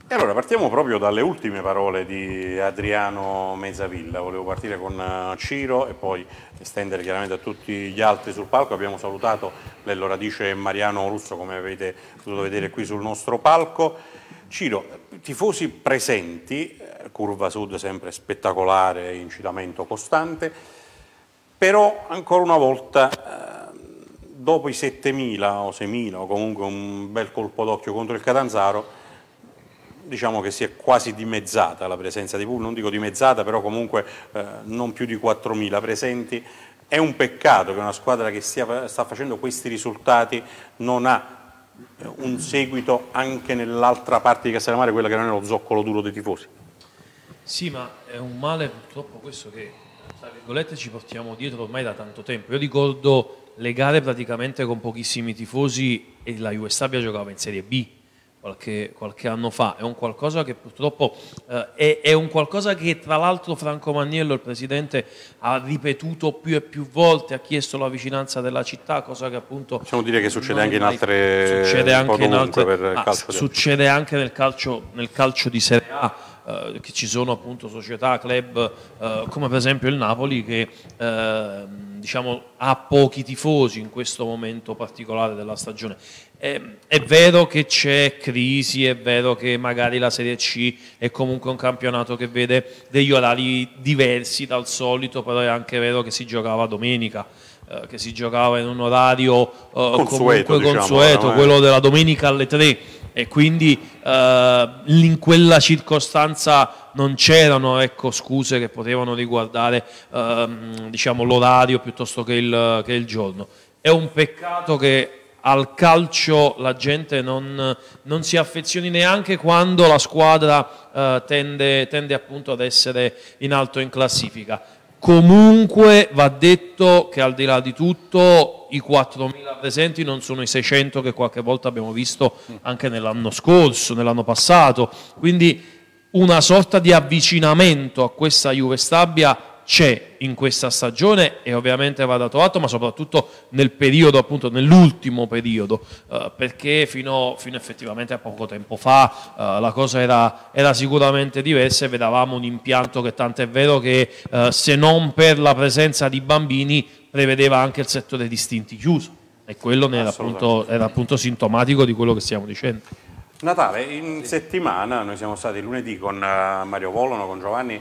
E allora partiamo proprio dalle ultime parole di Adriano Mezzavilla. Volevo partire con Ciro e poi estendere chiaramente a tutti gli altri sul palco. Abbiamo salutato Lello Radice e Mariano Russo, come avete potuto vedere qui sul nostro palco. Ciro, tifosi presenti, curva sud sempre spettacolare, incitamento costante, però ancora una volta dopo i 7.000 o 6.000 o comunque un bel colpo d'occhio contro il Catanzaro, diciamo che si è quasi dimezzata la presenza di pubblico, non dico dimezzata, però comunque non più di 4.000 presenti. È un peccato che una squadra che sta facendo questi risultati non ha un seguito anche nell'altra parte di Castellammare, quella che non è lo zoccolo duro dei tifosi. Sì, ma è un male purtroppo questo che, tra virgolette, ci portiamo dietro ormai da tanto tempo. Io ricordo le gare praticamente con pochissimi tifosi e la Juve Stabia giocava in Serie B. qualche anno fa, è un qualcosa che purtroppo è un qualcosa che tra l'altro Franco Magnello, il presidente, ha ripetuto più e più volte, ha chiesto la vicinanza della città, cosa che appunto possiamo dire che succede anche in altre, succede anche nel calcio di Serie A, che ci sono appunto società, club come per esempio il Napoli, che diciamo ha pochi tifosi in questo momento particolare della stagione. È vero che c'è crisi, è vero che magari la Serie C è comunque un campionato che vede degli orari diversi dal solito, però è anche vero che si giocava domenica, che si giocava in un orario consueto, comunque consueto, diciamo, quello della domenica alle 3, e quindi in quella circostanza non c'erano, ecco, scuse che potevano riguardare diciamo, l'orario piuttosto che il giorno. È un peccato che al calcio la gente non si affezioni neanche quando la squadra tende appunto ad essere in alto in classifica. Comunque va detto che al di là di tutto i 4.000 presenti non sono i 600 che qualche volta abbiamo visto anche nell'anno scorso, nell'anno passato, quindi una sorta di avvicinamento a questa Juve Stabia c'è in questa stagione, e ovviamente va dato atto, ma soprattutto nel periodo, appunto nell'ultimo periodo, perché fino effettivamente a poco tempo fa la cosa era sicuramente diversa, e vedevamo un impianto che, tant'è vero che se non per la presenza di bambini, prevedeva anche il settore distinti chiuso, e quello era appunto sintomatico di quello che stiamo dicendo. Natale, in settimana noi siamo stati lunedì con Mario Vollono, con Giovanni.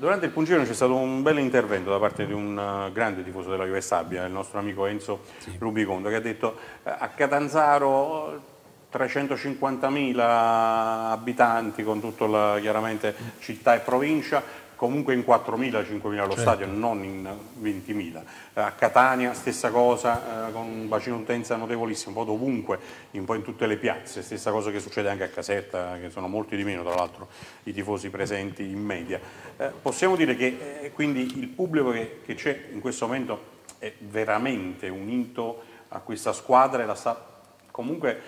Durante il Pungirono c'è stato un bel intervento da parte di un grande tifoso della Juve Stabia, il nostro amico Enzo Rubicondo, che ha detto a Catanzaro 350.000 abitanti, con tutto la, chiaramente città e provincia, comunque in 4.000-5.000 allo stadio, non in 20.000. A Catania stessa cosa, con un bacino utenza notevolissimo, un po' dovunque, un po' in tutte le piazze, stessa cosa che succede anche a Caserta, che sono molti di meno tra l'altro i tifosi presenti in media. Possiamo dire che quindi il pubblico che c'è in questo momento è veramente unito a questa squadra e la sta comunque...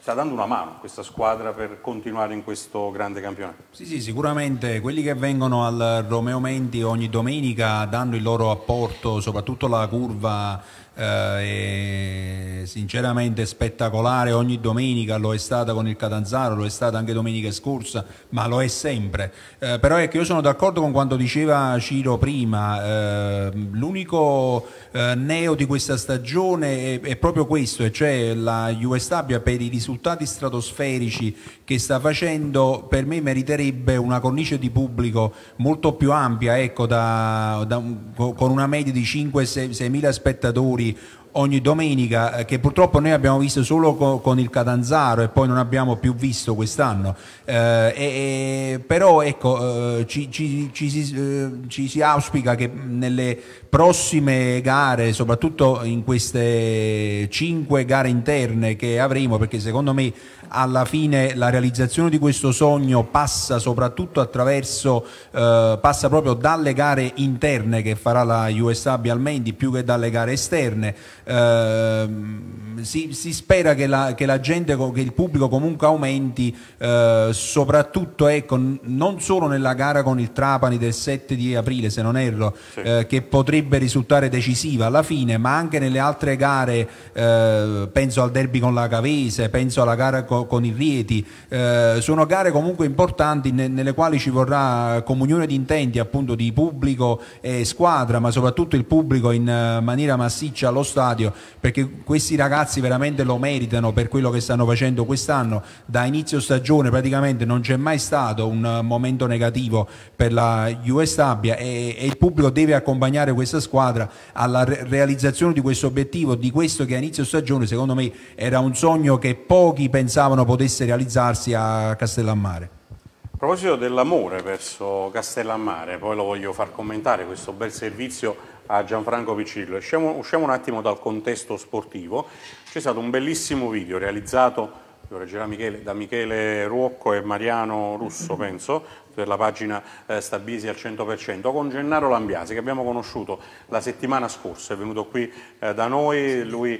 sta dando una mano a questa squadra per continuare in questo grande campionato. Sì, sicuramente quelli che vengono al Romeo Menti ogni domenica danno il loro apporto, soprattutto la curva è sinceramente spettacolare, ogni domenica lo è stata con il Catanzaro, lo è stata anche domenica scorsa, ma lo è sempre. Però ecco, io sono d'accordo con quanto diceva Ciro prima, l'unico neo di questa stagione è proprio questo, e cioè la Juve Stabia, per i risultati stratosferici che sta facendo, per me meriterebbe una cornice di pubblico molto più ampia, ecco, con una media di 5-6.000 spettatori ogni domenica, che purtroppo noi abbiamo visto solo con il Catanzaro e poi non abbiamo più visto quest'anno, però ecco, ci si auspica che nelle prossime gare, soprattutto in queste 5 gare interne che avremo, perché secondo me alla fine la realizzazione di questo sogno passa soprattutto attraverso, passa proprio dalle gare interne che farà la Juve Stabia al Menti, più che dalle gare esterne. Si spera che la gente, che il pubblico comunque aumenti, soprattutto, ecco, non solo nella gara con il Trapani del 7 di aprile se non erro, che potrebbe risultare decisiva alla fine, ma anche nelle altre gare, penso al derby con la Cavese, penso alla gara con il Rieti, sono gare comunque importanti nelle quali ci vorrà comunione di intenti, appunto, di pubblico e squadra, ma soprattutto il pubblico in maniera massiccia allo stadio, perché questi ragazzi veramente lo meritano per quello che stanno facendo quest'anno. Da inizio stagione praticamente non c'è mai stato un momento negativo per la Juve Stabia, e il pubblico deve accompagnare questa squadra alla realizzazione di questo obiettivo, di questo che a inizio stagione secondo me era un sogno che pochi pensavano potesse realizzarsi a Castellammare. A proposito dell'amore verso Castellammare, poi lo voglio far commentare questo bel servizio a Gianfranco Vicillo. Usciamo un attimo dal contesto sportivo. C'è stato un bellissimo video realizzato lo leggerà Michele, da Michele Ruocco e Mariano Russo, penso, per la pagina Stabisi al 100%, con Gennaro Lambiase, che abbiamo conosciuto la settimana scorsa, è venuto qui da noi, lui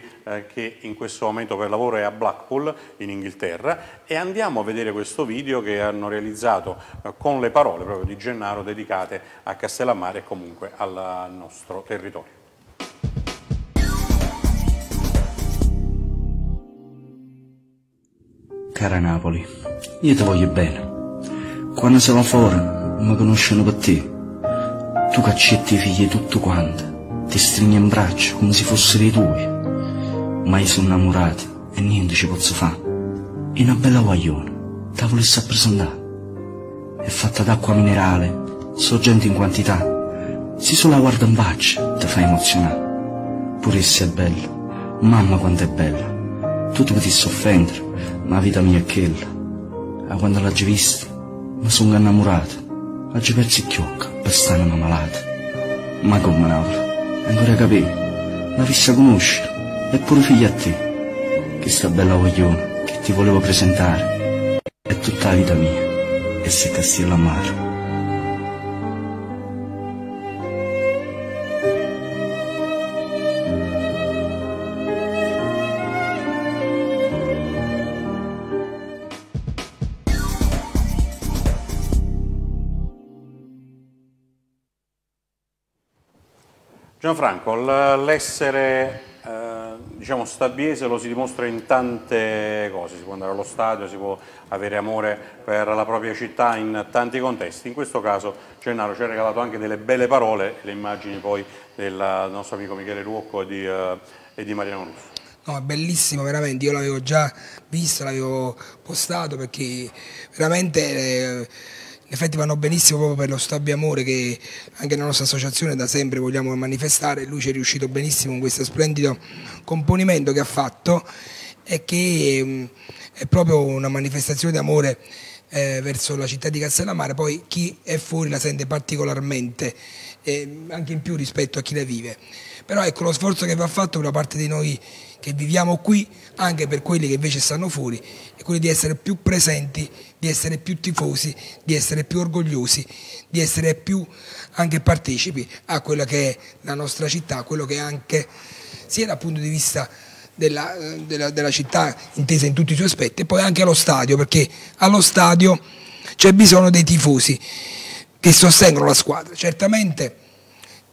che in questo momento per lavoro è a Blackpool in Inghilterra, e andiamo a vedere questo video che hanno realizzato con le parole proprio di Gennaro dedicate a Castellammare e comunque al nostro territorio. Cara Napoli, io ti voglio bene. Quando siamo fuori, mi conoscono per te. Tu caccetti i figli tutto quanto, ti stringi in braccio come se fossero i tuoi. Ma io sono innamorato e niente ci posso fare. E una bella guaglione, te la volessi presentare. È fatta d'acqua minerale, sorgente in quantità. Se solo la guarda in faccia, ti fa emozionare. Pure se è bella, mamma quanto è bella. Tu ti potessi offendere, ma la vita mia è quella. A quando l'hai vista, mi sono innamorato. L'hai perso il chiocco per stare una malata. Ma come Napoli, ancora capì, l'hai vista conoscere, è pure figlia a te. Che sta bella voglione che ti volevo presentare è tutta la vita mia, e se Castellammare. Gianfranco, l'essere diciamo stabiese lo si dimostra in tante cose, si può andare allo stadio, si può avere amore per la propria città in tanti contesti. In questo caso Gennaro ci ha regalato anche delle belle parole, le immagini poi del nostro amico Michele Ruocco e di Mariano Russo. No, è bellissimo veramente, io l'avevo già visto, l'avevo postato, perché veramente... in effetti vanno benissimo proprio per lo Stabbiamore che anche la nostra associazione da sempre vogliamo manifestare. Lui ci è riuscito benissimo con questo splendido componimento che ha fatto e che è proprio una manifestazione d'amore verso la città di Castellammare. Poi chi è fuori la sente particolarmente, anche in più rispetto a chi la vive. Però ecco lo sforzo che va fatto per la parte di noi che viviamo qui, anche per quelli che invece stanno fuori, è quello di essere più presenti, di essere più tifosi, di essere più orgogliosi, di essere più anche partecipi a quella che è la nostra città, quello che è anche sia dal punto di vista della città intesa in tutti i suoi aspetti, e poi anche allo stadio, perché allo stadio c'è bisogno dei tifosi che sostengono la squadra. Certamente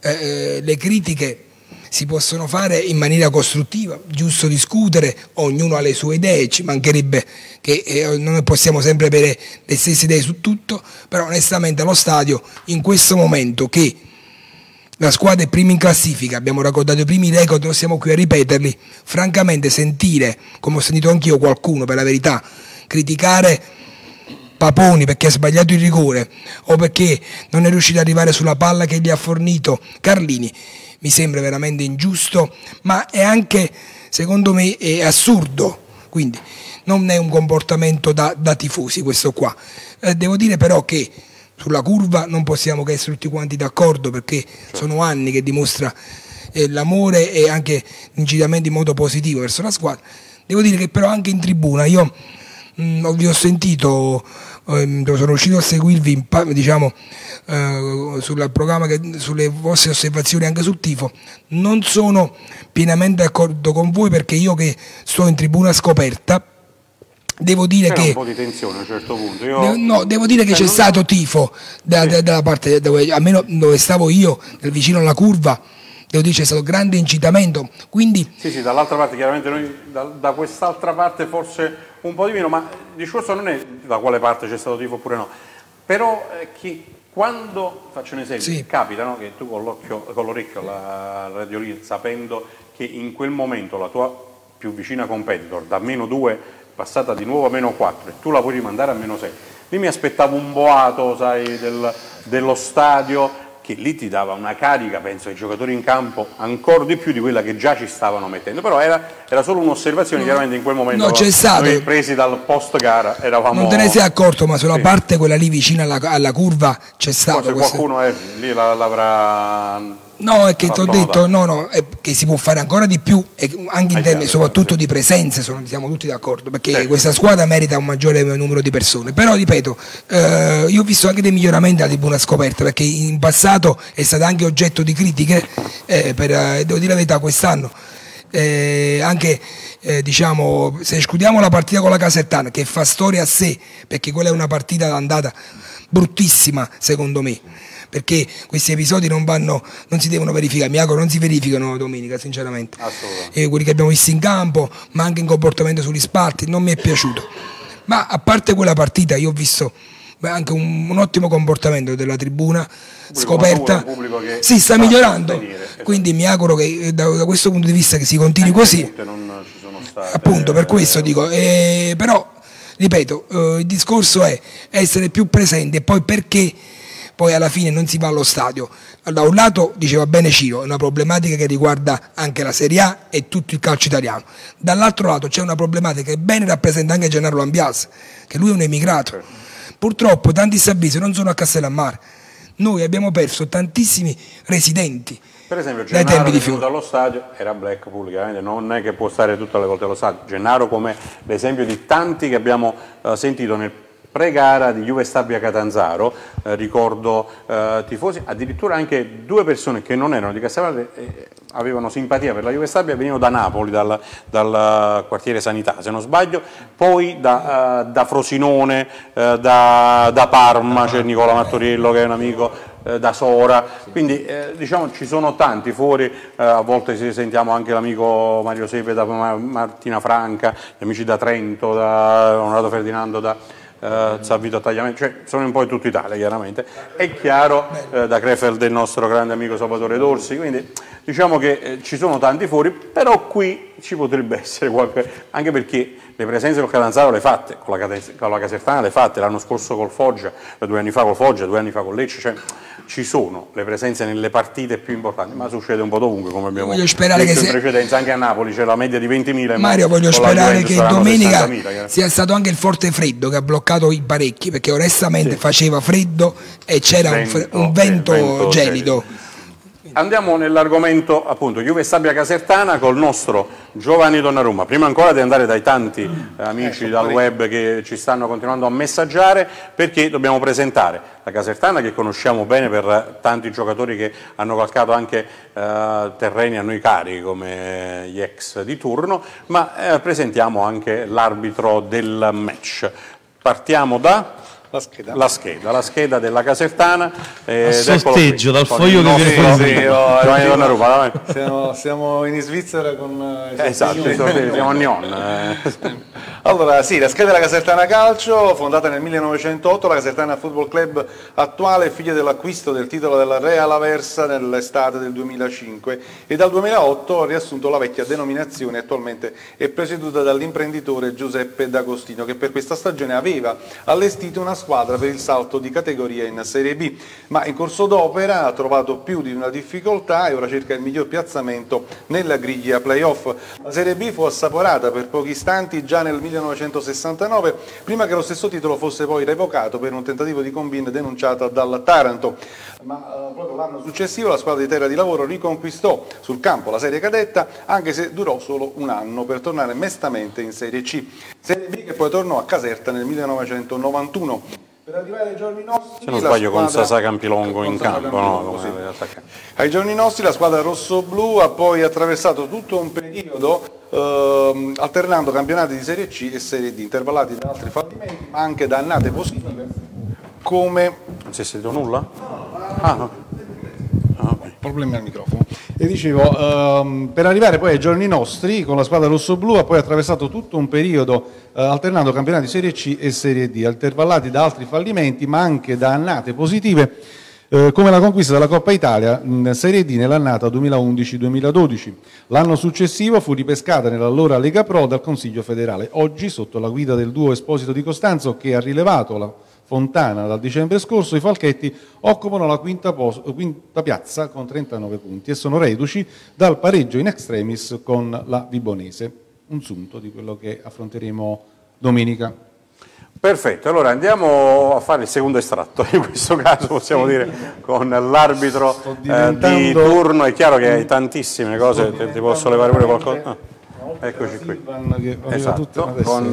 le critiche si possono fare in maniera costruttiva, giusto discutere, ognuno ha le sue idee, ci mancherebbe che noi possiamo sempre avere le stesse idee su tutto, però onestamente allo stadio in questo momento che la squadra è prima in classifica, abbiamo raccontato i primi record, non siamo qui a ripeterli, francamente sentire, come ho sentito anch'io qualcuno per la verità, criticare Paponi perché ha sbagliato il rigore o perché non è riuscito ad arrivare sulla palla che gli ha fornito Carlini, mi sembra veramente ingiusto, ma è anche, secondo me, è assurdo, quindi non è un comportamento da tifosi questo qua. Devo dire però che sulla curva non possiamo che essere tutti quanti d'accordo, perché sono anni che dimostra l'amore e anche l'incitamento in modo positivo verso la squadra. Devo dire che però anche in tribuna io vi ho sentito, sono riuscito a seguirvi, diciamo, sul programma, sulle vostre osservazioni anche sul tifo. Non sono pienamente d'accordo con voi, perché io che sto in tribuna scoperta devo dire che un po' di tensione a un certo punto. Devo dire che c'è stato tifo dalla parte almeno dove stavo io, vicino alla curva. Devo dire c'è stato grande incitamento, quindi sì, dall'altra parte chiaramente noi da quest'altra parte forse un po' di meno, ma il discorso non è da quale parte c'è stato tifo oppure no, però che quando, faccio un esempio, sì, capita, no, che tu con l'orecchio alla radiolina, sapendo che in quel momento la tua più vicina competitor da -2 è passata di nuovo a -4 e tu la puoi rimandare a -6, lì mi aspettavo un boato, sai, dello stadio, che lì ti dava una carica, penso, ai giocatori in campo ancora di più di quella che già ci stavano mettendo, però era solo un'osservazione, chiaramente in quel momento noi presi dal post gara eravamo... Non te ne sei accorto, ma sulla parte quella lì vicina alla curva c'è stato... Forse qualcuno lì l'avrà No, è che ti ho detto, no, è che si può fare ancora di più, anche in termini soprattutto di presenze, siamo tutti d'accordo, perché questa squadra merita un maggiore numero di persone. Però ripeto, io ho visto anche dei miglioramenti alla tribuna scoperta, perché in passato è stato anche oggetto di critiche, devo dire la verità, quest'anno. Anche diciamo, se escludiamo la partita con la Casertana, che fa storia a sé, perché quella è una partita andata bruttissima secondo me, perché questi episodi non si devono verificare, mi auguro non si verificano domenica sinceramente, quelli che abbiamo visto in campo, ma anche in comportamento sugli spalti non mi è piaciuto. Ma a parte quella partita io ho visto anche un ottimo comportamento della tribuna scoperta, si sta migliorando, quindi mi auguro che da questo punto di vista che si continui così, appunto per questo dico, però ripeto, il discorso è essere più presenti e poi perché poi alla fine non si va allo stadio. Da un lato, diceva bene Ciro, è una problematica che riguarda anche la Serie A e tutto il calcio italiano. Dall'altro lato c'è una problematica che bene rappresenta anche Gennaro Lambiase, che lui è un emigrato. Purtroppo tanti sabisi non sono a Castellammare. Noi abbiamo perso tantissimi residenti. Per esempio Gennaro è venuto allo stadio, era black pubblicamente, non è che può stare tutte le volte allo stadio. Gennaro come l'esempio di tanti che abbiamo sentito nel pre-gara di Juve Stabia Catanzaro, ricordo tifosi, addirittura anche due persone che non erano di Castellammare avevano simpatia per la Juve Stabia, venivano da Napoli, dal quartiere Sanità se non sbaglio, poi da Frosinone, da Parma, c'è Nicola Martoriello che è un amico, da Sora, quindi diciamo ci sono tanti fuori, a volte sentiamo anche l'amico Mario Sepe da Martina Franca, gli amici da Trento, da Onorato Ferdinando da Savito Tagliamento, cioè sono un po' in tutta Italia chiaramente, è chiaro, da Krefeld del nostro grande amico Salvatore Dorsi, quindi diciamo che ci sono tanti fuori, però qui ci potrebbe essere qualche, anche perché le presenze col Catanzaro le fatte, con la Casertana le fatte, l'anno scorso col Foggia, 2 anni fa col Foggia, 2 anni fa con Lecce, cioè ci sono le presenze nelle partite più importanti, ma succede un po' dovunque, come abbiamo detto in precedenza, anche a Napoli c'è la media di 20.000. Mario, voglio sperare che domenica sia stato anche il forte freddo che ha bloccato i parecchi, perché onestamente faceva freddo e c'era un vento gelido. Andiamo nell'argomento appunto Juve Stabia Casertana col nostro Giovanni Donnarumma. Prima ancora di andare dai tanti amici dal web che ci stanno continuando a messaggiare, perché dobbiamo presentare la Casertana che conosciamo bene per tanti giocatori che hanno calcato anche terreni a noi cari come gli ex di turno, ma presentiamo anche l'arbitro del match. Partiamo da... La scheda della Casertana, sorteggio dal foglio che viene fuori. Siamo in Svizzera con siamo a Nyon. Allora sì, la scheda della Casertana Calcio, fondata nel 1908, la Casertana Football Club attuale è figlia dell'acquisto del titolo della Real Aversa nell'estate del 2005 e dal 2008 ha riassunto la vecchia denominazione. Attualmente è presieduta dall'imprenditore Giuseppe D'Agostino, che per questa stagione aveva allestito una squadra per il salto di categoria in Serie B, ma in corso d'opera ha trovato più di una difficoltà e ora cerca il miglior piazzamento nella griglia playoff. La Serie B fu assaporata per pochi istanti già nel 1969, prima che lo stesso titolo fosse poi revocato per un tentativo di combine denunciata dal Taranto, ma proprio l'anno successivo la squadra di Terra di Lavoro riconquistò sul campo la Serie Cadetta, anche se durò solo un anno per tornare mestamente in Serie C, Serie B che poi tornò a Caserta nel 1991. Per arrivare ai giorni nostri, se non sbaglio con Sasà Campilongo in campo, ai giorni nostri la squadra rossoblù ha poi attraversato tutto un periodo alternando campionati di Serie C e Serie D, intervallati da altri fallimenti ma anche da annate positive come... Non si è sentito nulla? Problemi al microfono. E dicevo, per arrivare poi ai giorni nostri con la squadra rossoblù ha poi attraversato tutto un periodo alternando campionati di Serie C e Serie D, intervallati da altri fallimenti ma anche da annate positive come la conquista della Coppa Italia in Serie D nell'annata 2011-2012. L'anno successivo fu ripescata nell'allora Lega Pro dal Consiglio federale, oggi sotto la guida del duo Esposito di Costanzo, che ha rilevato la Fontana dal dicembre scorso. I Falchetti occupano la quinta piazza con 39 punti e sono reduci dal pareggio in extremis con la Vibonese, un sunto di quello che affronteremo domenica. Perfetto, allora andiamo a fare il secondo estratto, in questo caso possiamo dire con l'arbitro di turno. È chiaro che hai tantissime cose, ti posso levare pure qualcosa? Ah, eccoci qui, esatto, con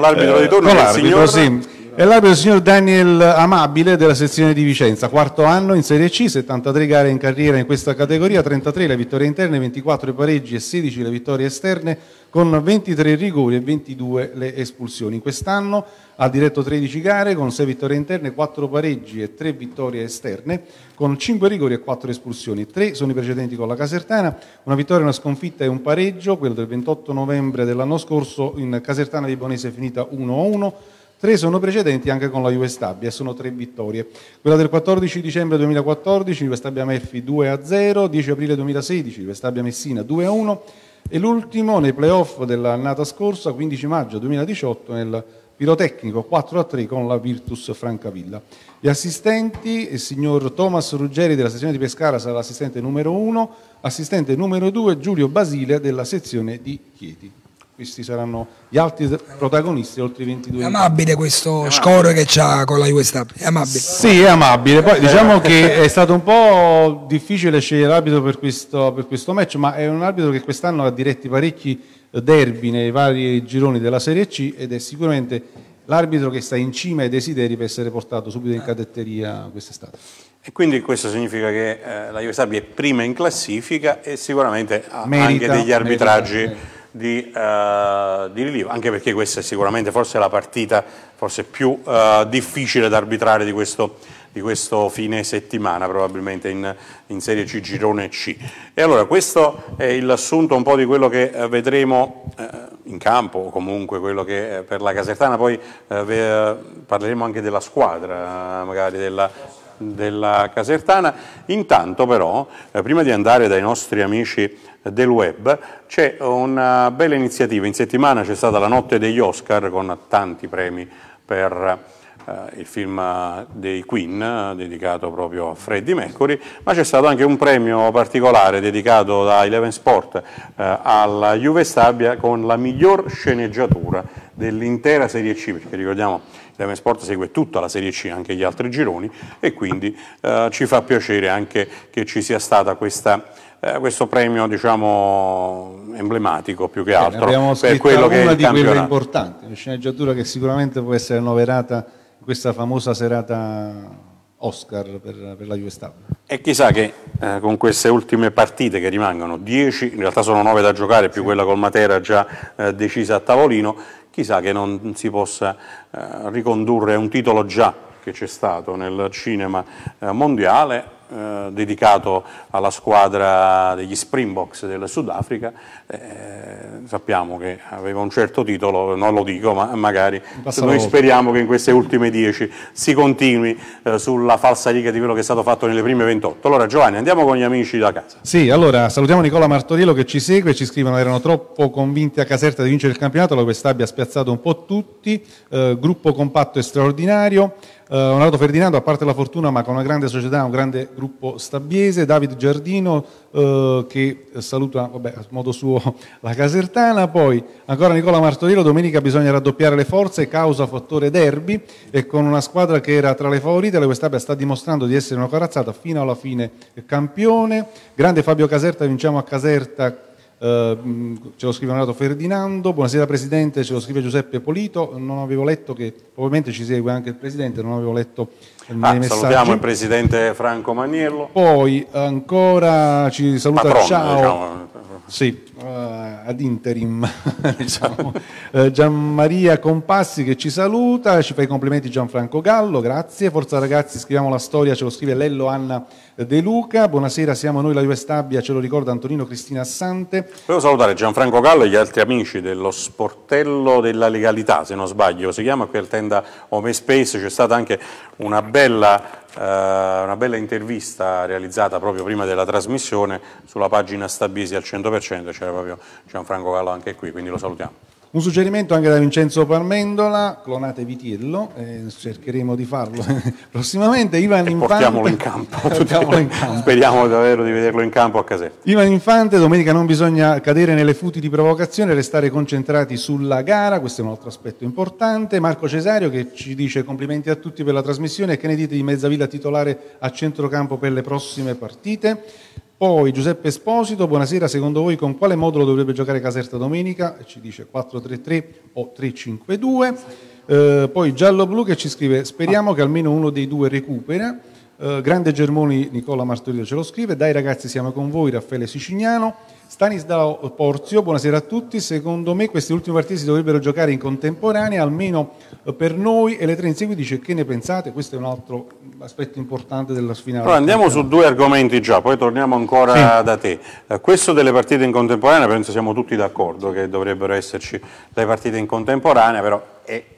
l'arbitro di turno, il signor... Sì. È l'arbitro signor Daniel Amabile della sezione di Vicenza, quarto anno in Serie C, 73 gare in carriera in questa categoria, 33 le vittorie interne, 24 i pareggi e 16 le vittorie esterne, con 23 rigori e 22 le espulsioni. Quest'anno ha diretto 13 gare con 6 vittorie interne, 4 pareggi e 3 vittorie esterne, con 5 rigori e 4 espulsioni. 3 sono i precedenti con la Casertana, una vittoria, una sconfitta e un pareggio, quello del 28 novembre dell'anno scorso in Casertana di Bonese è finita 1-1. 3 sono precedenti anche con la Juve Stabia, sono 3 vittorie. Quella del 14 dicembre 2014, Juve Stabia Melfi 2-0, 10 aprile 2016, Juve Stabia Messina 2-1 e l'ultimo nei playoff dell'annata scorsa, 15 maggio 2018, nel pirotecnico 4-3 con la Virtus Francavilla. Gli assistenti, il signor Thomas Ruggeri della sezione di Pescara sarà l'assistente numero 1, assistente numero 2 Giulio Basile della sezione di Chieti. Questi saranno gli altri protagonisti oltre i 22 anni. È amabile questo score che c'ha con la Juve Stabia. È amabile. Sì, è amabile. Poi diciamo che è stato un po' difficile scegliere l'arbitro per questo match, ma è un arbitro che quest'anno ha diretti parecchi derby nei vari gironi della Serie C ed è sicuramente l'arbitro che sta in cima ai desideri per essere portato subito in cadetteria quest'estate. E quindi questo significa che la Juve Stabia è prima in classifica e sicuramente ha anche degli arbitraggi di rilievo, anche perché questa è sicuramente forse la partita forse più difficile da arbitrare di questo fine settimana, probabilmente in Serie C girone C. E allora questo è l'assunto un po' di quello che vedremo in campo, o comunque quello che per la Casertana. Poi parleremo anche della squadra magari della Casertana. Intanto però prima di andare dai nostri amici del web c'è una bella iniziativa. In settimana c'è stata la notte degli Oscar con tanti premi per il film dei Queen dedicato proprio a Freddie Mercury, ma c'è stato anche un premio particolare dedicato da Eleven Sport alla Juve Stabia con la miglior sceneggiatura dell'intera Serie C, perché ricordiamo Eleven Sport segue tutta la Serie C, anche gli altri gironi, e quindi ci fa piacere anche che ci sia stata questo premio, diciamo, emblematico più che altro. Abbiamo per quello che è il campionato. Una di quelle importanti, una sceneggiatura che sicuramente può essere annoverata in questa famosa serata Oscar per la Juve Stabia. E chissà che con queste ultime partite che rimangono, 10, in realtà sono 9 da giocare, più quella col Matera già decisa a tavolino, chissà che non si possa ricondurre a un titolo già che c'è stato nel cinema mondiale, dedicato alla squadra degli Springboks del Sudafrica. Sappiamo che aveva un certo titolo, non lo dico, ma magari noi speriamo che in queste ultime 10 si continui sulla falsa riga di quello che è stato fatto nelle prime 28. Allora Giovanni, andiamo con gli amici da casa. Sì, allora salutiamo Nicola Martoriello che ci segue, ci scrivono: erano troppo convinti a Caserta di vincere il campionato, la Juve Stabia ha spiazzato un po' tutti, gruppo compatto e straordinario. Onorato Ferdinando, a parte la fortuna, ma con una grande società, un grande gruppo stabiese. David Giardino che saluta, vabbè, a modo suo la Casertana. Poi ancora Nicola Martoriello: domenica bisogna raddoppiare le forze, causa fattore derby, e con una squadra che era tra le favorite, la Juve Stabia sta dimostrando di essere una corazzata fino alla fine campione. Grande Fabio Caserta, vinciamo a Caserta. Ce lo scrive Onorato Ferdinando. Buonasera Presidente, ce lo scrive Giuseppe Polito. Non avevo letto che probabilmente ci segue anche il Presidente, non avevo letto i messaggi. Salutiamo il Presidente Franco Maniello. Poi ancora ci saluta Patron, ciao, diciamo. Sì, ad interim diciamo. Gianmaria Compassi che ci saluta, ci fa i complimenti Gianfranco Gallo, grazie. Forza ragazzi, scriviamo la storia, ce lo scrive Lello Anna De Luca. Buonasera, siamo noi la Juve Stabia, ce lo ricorda Antonino Cristina Assante. Volevo salutare Gianfranco Gallo e gli altri amici dello sportello della legalità, se non sbaglio si chiama, qui al Tenda Open Space. C'è stata anche una bella intervista realizzata proprio prima della trasmissione sulla pagina Stabiesi al 100%, c'era proprio Gianfranco Gallo anche qui, quindi lo salutiamo. Un suggerimento anche da Vincenzo Parmendola, clonate Vitiello, cercheremo di farlo prossimamente. Ivan Infante, portiamolo in campo, speriamo davvero di vederlo in campo a Caserta. Ivan Infante, domenica non bisogna cadere nelle futi di provocazione, restare concentrati sulla gara, questo è un altro aspetto importante. Marco Cesario che ci dice complimenti a tutti per la trasmissione, che ne dite di Mezzavilla titolare a centrocampo per le prossime partite? Poi Giuseppe Esposito, buonasera, secondo voi con quale modulo dovrebbe giocare Caserta domenica? Ci dice 4-3-3 o 3-5-2. Poi Giallo-Blu che ci scrive, speriamo che almeno uno dei due recupera. Grande Germoni, Nicola Martorito ce lo scrive, dai ragazzi siamo con voi, Raffaele Sicignano. Stanislao Porzio, buonasera a tutti, secondo me queste ultime partite si dovrebbero giocare in contemporanea, almeno per noi, e le tre in seguito, dice che ne pensate? Questo è un altro aspetto importante della sfinale. Allora, andiamo su due argomenti già, poi torniamo ancora da te. Questo delle partite in contemporanea, penso siamo tutti d'accordo che dovrebbero esserci le partite in contemporanea, però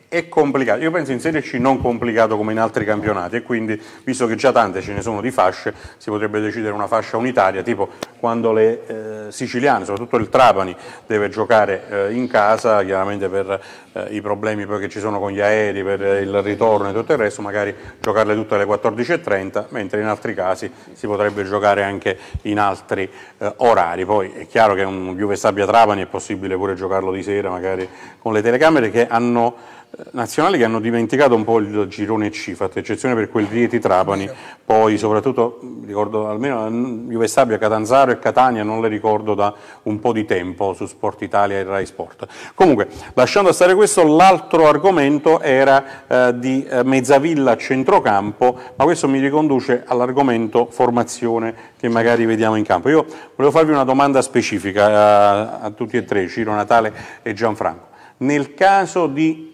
è complicato, io penso in Serie C non complicato come in altri campionati, e quindi visto che già tante ce ne sono di fasce, si potrebbe decidere una fascia unitaria, tipo quando le siciliane, soprattutto il Trapani, deve giocare in casa, chiaramente per i problemi poi che ci sono con gli aerei, per il ritorno e tutto il resto, magari giocarle tutte alle 14:30, mentre in altri casi si potrebbe giocare anche in altri orari. Poi è chiaro che un Juve Stabia Trapani è possibile pure giocarlo di sera, magari con le telecamere, che hanno nazionali che hanno dimenticato un po' il girone C, fatta eccezione per quel Rieti Trapani, poi soprattutto ricordo almeno Juve Stabia, Catanzaro e Catania non le ricordo da un po' di tempo su Sport Italia e Rai Sport. Comunque, lasciando stare questo, l'altro argomento era di Mezzavilla a centrocampo, ma questo mi riconduce all'argomento formazione che magari vediamo in campo. Io volevo farvi una domanda specifica a tutti e tre, Ciro, Natale e Gianfranco. Nel caso di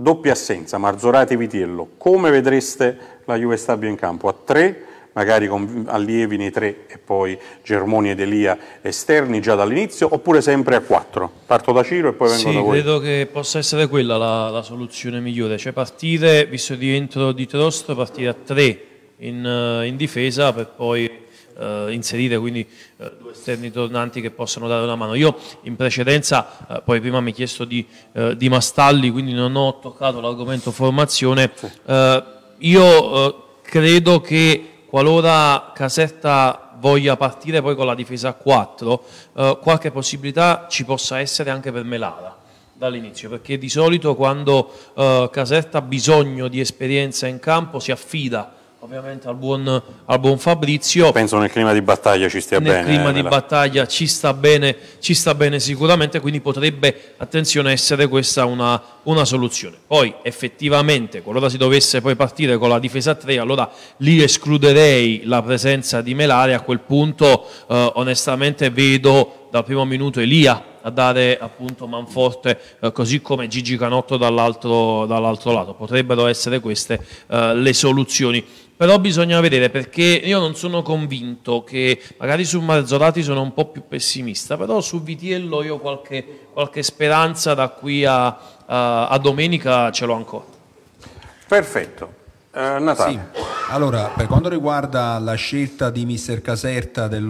doppia assenza, Marzorati e Vitiello, come vedreste la Juve Stabia in campo? A tre, magari con Allievi nei tre e poi Germoni ed Elia esterni già dall'inizio, oppure sempre a quattro? Parto da Ciro e poi vengo da voi. Credo che possa essere quella la soluzione migliore, cioè partire, visto il rientro di Trost, partire a tre in difesa per poi inserire quindi due esterni tornanti che possono dare una mano. Io in precedenza poi prima mi ho chiesto di Mastalli, quindi non ho toccato l'argomento formazione. Io credo che qualora Caserta voglia partire poi con la difesa a 4, qualche possibilità ci possa essere anche per Melara dall'inizio, perché di solito quando Caserta ha bisogno di esperienza in campo si affida ovviamente al buon Fabrizio. Penso nel clima di battaglia ci stia bene. Nel clima di battaglia ci sta bene sicuramente, quindi potrebbe, attenzione, essere questa una soluzione. Poi effettivamente qualora si dovesse poi partire con la difesa a 3, allora lì escluderei la presenza di Melare. A quel punto onestamente vedo dal primo minuto Elia a dare appunto manforte, così come Gigi Canotto dall'altro lato. Potrebbero essere queste le soluzioni, però bisogna vedere, perché io non sono convinto che, magari su Marzorati sono un po' più pessimista, però su Vitiello io qualche speranza da qui a domenica ce l'ho ancora. Perfetto. Natale. Sì. Allora, per quanto riguarda la scelta di mister Caserta del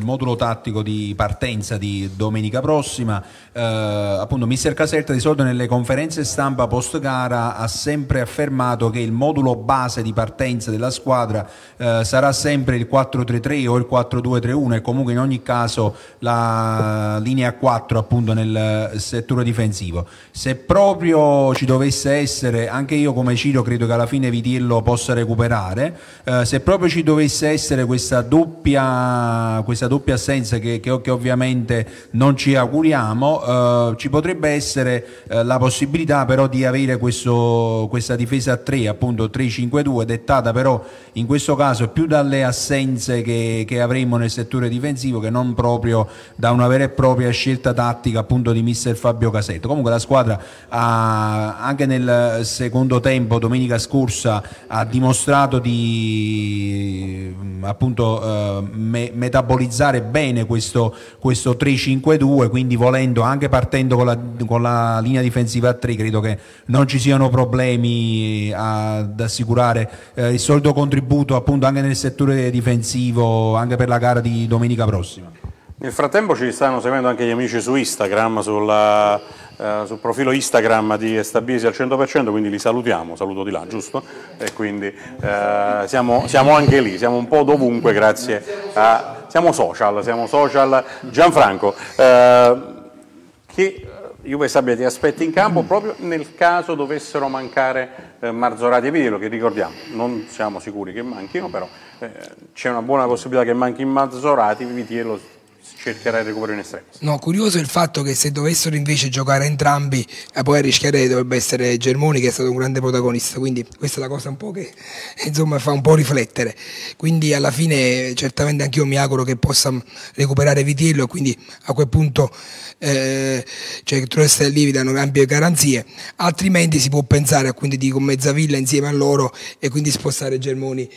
modulo tattico di partenza di domenica prossima, appunto mister Caserta di solito nelle conferenze stampa post gara ha sempre affermato che il modulo base di partenza della squadra sarà sempre il 4-3-3 o il 4-2-3-1, e comunque in ogni caso la linea 4 appunto nel settore difensivo. Se proprio ci dovesse essere, anche io come Ciro credo che alla fine Vitiello possa recuperare, se proprio ci dovesse essere questa doppia assenza che ovviamente non ci auguriamo, ci potrebbe essere la possibilità però di avere questa difesa a 3, appunto 3-5-2, dettata però in questo caso più dalle assenze che avremo nel settore difensivo che non proprio da una vera e propria scelta tattica appunto di mister Fabio Caserta. Comunque la squadra anche nel secondo tempo domenica scorsa ha dimostrato di appunto metabolizzare bene questo 3-5-2, quindi volendo, anche partendo con la linea difensiva a 3, credo che non ci siano problemi ad assicurare il solito contributo appunto anche nel settore difensivo, anche per la gara di domenica prossima. Nel frattempo ci stanno seguendo anche gli amici su Instagram, sul profilo Instagram di Stabiesi al 100%, quindi li salutiamo, saluto di là, giusto? E quindi siamo anche lì, siamo un po' dovunque grazie a... Siamo social. Gianfranco, che Juve Stabia ti aspetti in campo proprio nel caso dovessero mancare Marzorati e Vitiello, che ricordiamo, non siamo sicuri che manchino, però c'è una buona possibilità che manchi Marzorati, Vitiello cercherà il recupero in estremis. No, curioso il fatto che se dovessero invece giocare entrambi, poi a rischiare dovrebbe essere Germoni, che è stato un grande protagonista, quindi questa è la cosa un po' che insomma fa un po' riflettere. Quindi alla fine certamente anch'io mi auguro che possa recuperare Vitiello, quindi a quel punto Trest e Livi danno ampie garanzie, altrimenti si può pensare quindi di con Mezzavilla insieme a loro e quindi spostare Germoni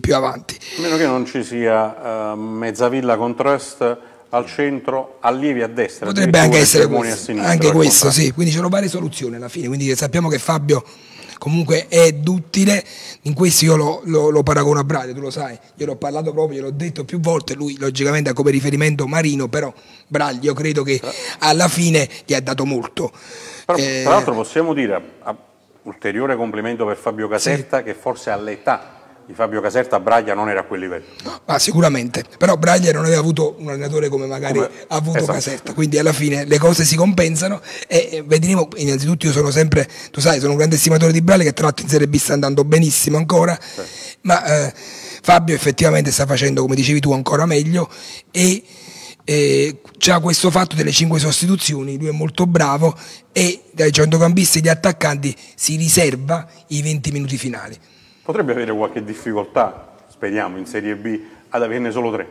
più avanti. A meno che non ci sia Mezzavilla con Trest al centro, allievi a destra, potrebbe anche essere questo, a sinistra, anche questo sì, quindi c'erano varie soluzioni alla fine, quindi sappiamo che Fabio comunque è duttile in questo, io lo paragono a Bradio, tu lo sai, io l'ho parlato proprio, gliel'ho detto più volte, lui logicamente ha come riferimento Marino, però Bradio credo che alla fine gli ha dato molto. Però, tra l'altro possiamo dire ulteriore complimento per Fabio Caserta, sì, che forse all'età di Fabio Caserta Braglia non era a quel livello. Ma sicuramente, però Braglia non aveva avuto un allenatore come magari ha avuto, esatto, Caserta, quindi alla fine le cose si compensano e vedremo. Innanzitutto io sono sempre, tu sai, sono un grande estimatore di Braglia, che tra l'altro in Serie B sta andando benissimo ancora, sì, ma Fabio effettivamente sta facendo, come dicevi tu, ancora meglio e c'ha questo fatto delle 5 sostituzioni, lui è molto bravo e dai centrocampisti e gli attaccanti si riserva i 20 minuti finali. Potrebbe avere qualche difficoltà, speriamo, in Serie B ad averne solo 3.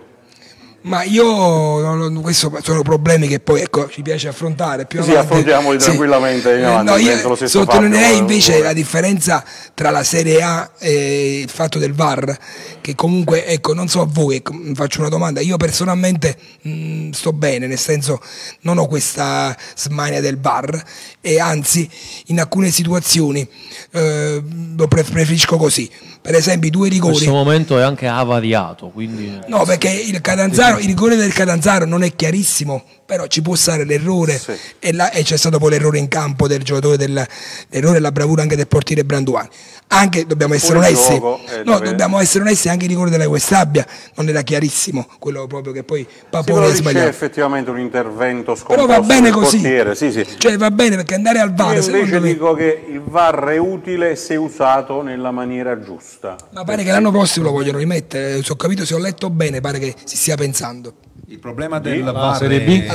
Ma io, questi sono problemi che poi ecco, ci piace affrontare. Più avanti, sì, affrontiamoli tranquillamente. Sì. No, io sottolineerei invece la differenza tra la Serie A e il fatto del VAR, che comunque, ecco, non so a voi, ecco, faccio una domanda, io personalmente sto bene, nel senso non ho questa smania del VAR e anzi in alcune situazioni lo preferisco così. Per esempio i 2 rigori. In questo momento è anche avariato, quindi... No, perché il rigore del Catanzaro non è chiarissimo, però ci può stare l'errore, sì, e c'è stato poi l'errore in campo del giocatore, l'errore e la bravura anche del portiere Branduani. Anche dobbiamo essere onesti, dobbiamo essere onesti, anche il rigore della Juve Stabia non era chiarissimo, quello proprio che poi Paponi ha sbagliato. C'è effettivamente un intervento scomposto del portiere. Però va bene così, sì. Cioè va bene, perché andare al VAR... Io invece dico che il VAR è utile se usato nella maniera giusta. Ma pare che l'anno prossimo lo vogliono rimettere, se ho capito, se ho letto bene, pare che si stia pensando. Il problema del VAR è...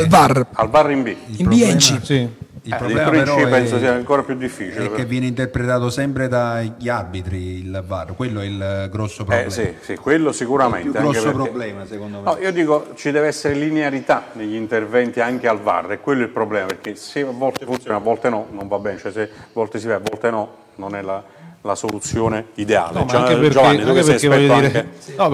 Al VAR in B. In B&C, sì. Il problema però penso sia ancora più difficile, è che viene interpretato sempre dagli arbitri il VAR, quello è il grosso problema. Sì, quello sicuramente. Il più grosso problema, secondo me. No, io dico, ci deve essere linearità negli interventi anche al VAR, è quello il problema, perché se a volte funziona, a volte no, non va bene, cioè se a volte si va, a volte no, non è la soluzione ideale. No, cioè, anche perché, Giovanni, perché voglio dire, anche... Sì. No,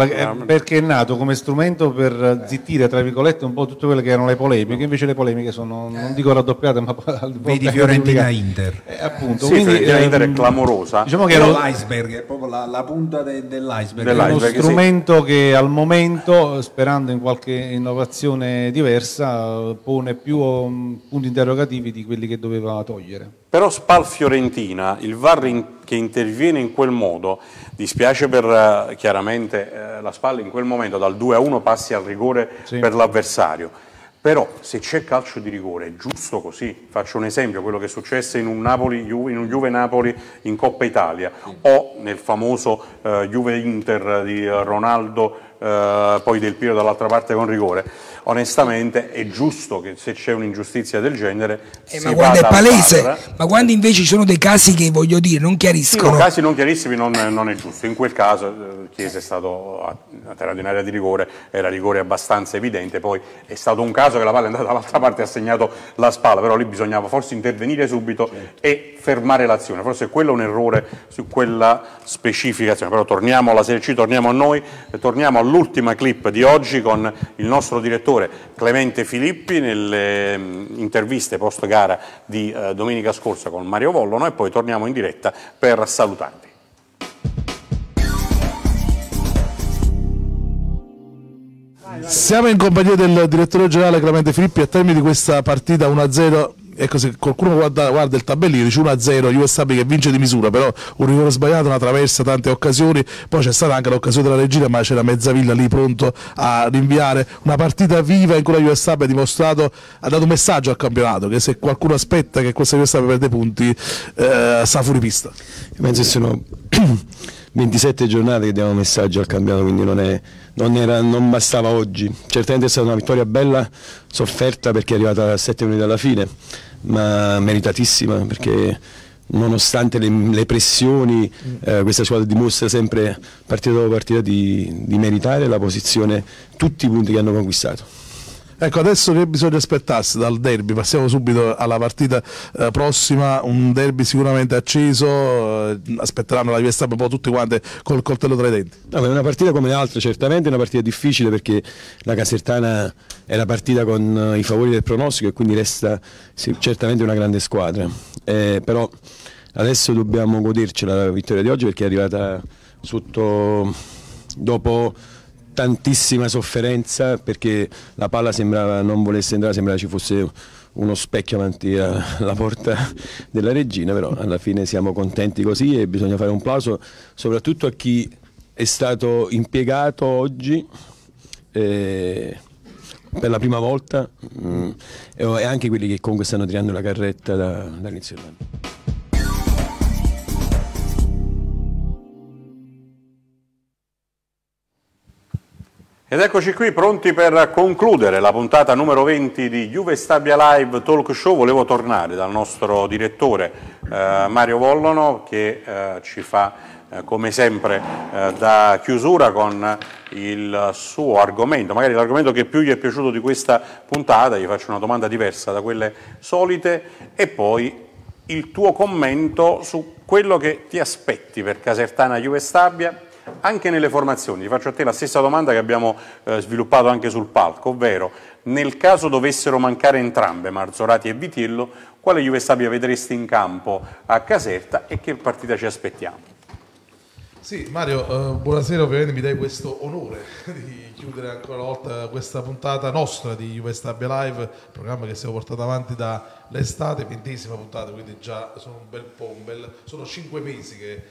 perché è nato come strumento per zittire tra virgolette un po' tutte quelle che erano le polemiche, invece le polemiche sono, non dico raddoppiate, ma vedi Fiorentina Inter, appunto, sì, quindi Fiorentina Inter è clamorosa, diciamo che l'iceberg è proprio la punta dell'iceberg, è uno strumento, sì, che al momento, sperando in qualche innovazione diversa, pone più punti interrogativi di quelli che doveva togliere. Però Spal Fiorentina, il VAR che interviene in quel modo, dispiace per chiaramente la Spal in quel momento, dal 2-1 passi al rigore, sì, per l'avversario, però se c'è calcio di rigore è giusto così. Faccio un esempio, quello che è successo in un Juve-Napoli in Coppa Italia, sì, o nel famoso Juve-Inter di Ronaldo, poi Del Piero dall'altra parte con rigore. Onestamente è giusto che se c'è un'ingiustizia del genere si vada al VAR. Ma quando è palese, ma quando invece ci sono dei casi che, voglio dire, non chiariscono, sì, casi non chiarissimi non è giusto. In quel caso Chiesa è stato a terra di un'area di rigore, era rigore abbastanza evidente, poi è stato un caso che la palla è andata dall'altra parte e ha segnato la Spalla, però lì bisognava forse intervenire subito, certo, e fermare l'azione, forse quello è un errore su quella specificazione. Però torniamo alla Serie C, torniamo a noi, torniamo all'ultima clip di oggi con il nostro direttore Clemente Filippi nelle interviste post gara di domenica scorsa con Mario Vollono, e poi torniamo in diretta per salutarvi. Siamo in compagnia del direttore generale Clemente Filippi a termine di questa partita 1-0. Ecco, se qualcuno guarda il tabellino, dice 1-0, Juve Stabia che vince di misura, però un rigore sbagliato, una traversa, tante occasioni. Poi c'è stata anche l'occasione della Reggina, ma c'era Mezzavilla lì pronto a rinviare. Una partita viva in cui la Juve Stabia ha dimostrato, ha dato un messaggio al campionato che se qualcuno aspetta che questa Juve Stabia perde punti, sta fuori pista. Penso che sono 27 giornate che diamo messaggio al campionato, quindi non bastava oggi. Certamente è stata una vittoria bella, sofferta perché è arrivata a 7 minuti dalla fine, ma meritatissima perché nonostante le pressioni questa squadra dimostra sempre partita dopo partita di meritare la posizione, tutti i punti che hanno conquistato. Ecco, adesso che bisogna aspettarsi dal derby? Passiamo subito alla partita prossima, un derby sicuramente acceso, aspetteranno la Juve Stabia un po' tutti quanti col coltello tra i denti. No, è una partita come le altre, certamente è una partita difficile perché la Casertana è la partita con i favori del pronostico e quindi resta certamente una grande squadra, però adesso dobbiamo godercela la vittoria di oggi perché è arrivata sotto dopo tantissima sofferenza, perché la palla sembrava non volesse entrare, sembrava ci fosse uno specchio davanti alla porta della Reggina, però alla fine siamo contenti così e bisogna fare un plauso soprattutto a chi è stato impiegato oggi per la prima volta e anche quelli che comunque stanno tirando la carretta dall'inizio dell'anno. Ed eccoci qui pronti per concludere la puntata numero 20 di Juve Stabia Live Talk Show. Volevo tornare dal nostro direttore Mario Vollono che ci fa come sempre da chiusura con il suo argomento, magari l'argomento che più gli è piaciuto di questa puntata. Gli faccio una domanda diversa da quelle solite e poi il tuo commento su quello che ti aspetti per Casertana Juve Stabia. Anche nelle formazioni, ti faccio a te la stessa domanda che abbiamo sviluppato anche sul palco, ovvero nel caso dovessero mancare entrambe, Marzorati e Vitiello, quale Juve Stabia vedresti in campo a Caserta e che partita ci aspettiamo? Sì Mario, buonasera, ovviamente mi dai questo onore di chiudere ancora una volta questa puntata nostra di Juve Stabia Live, programma che stiamo portando avanti dall'estate, 20ª puntata, quindi già sono un bel po', sono 5 mesi che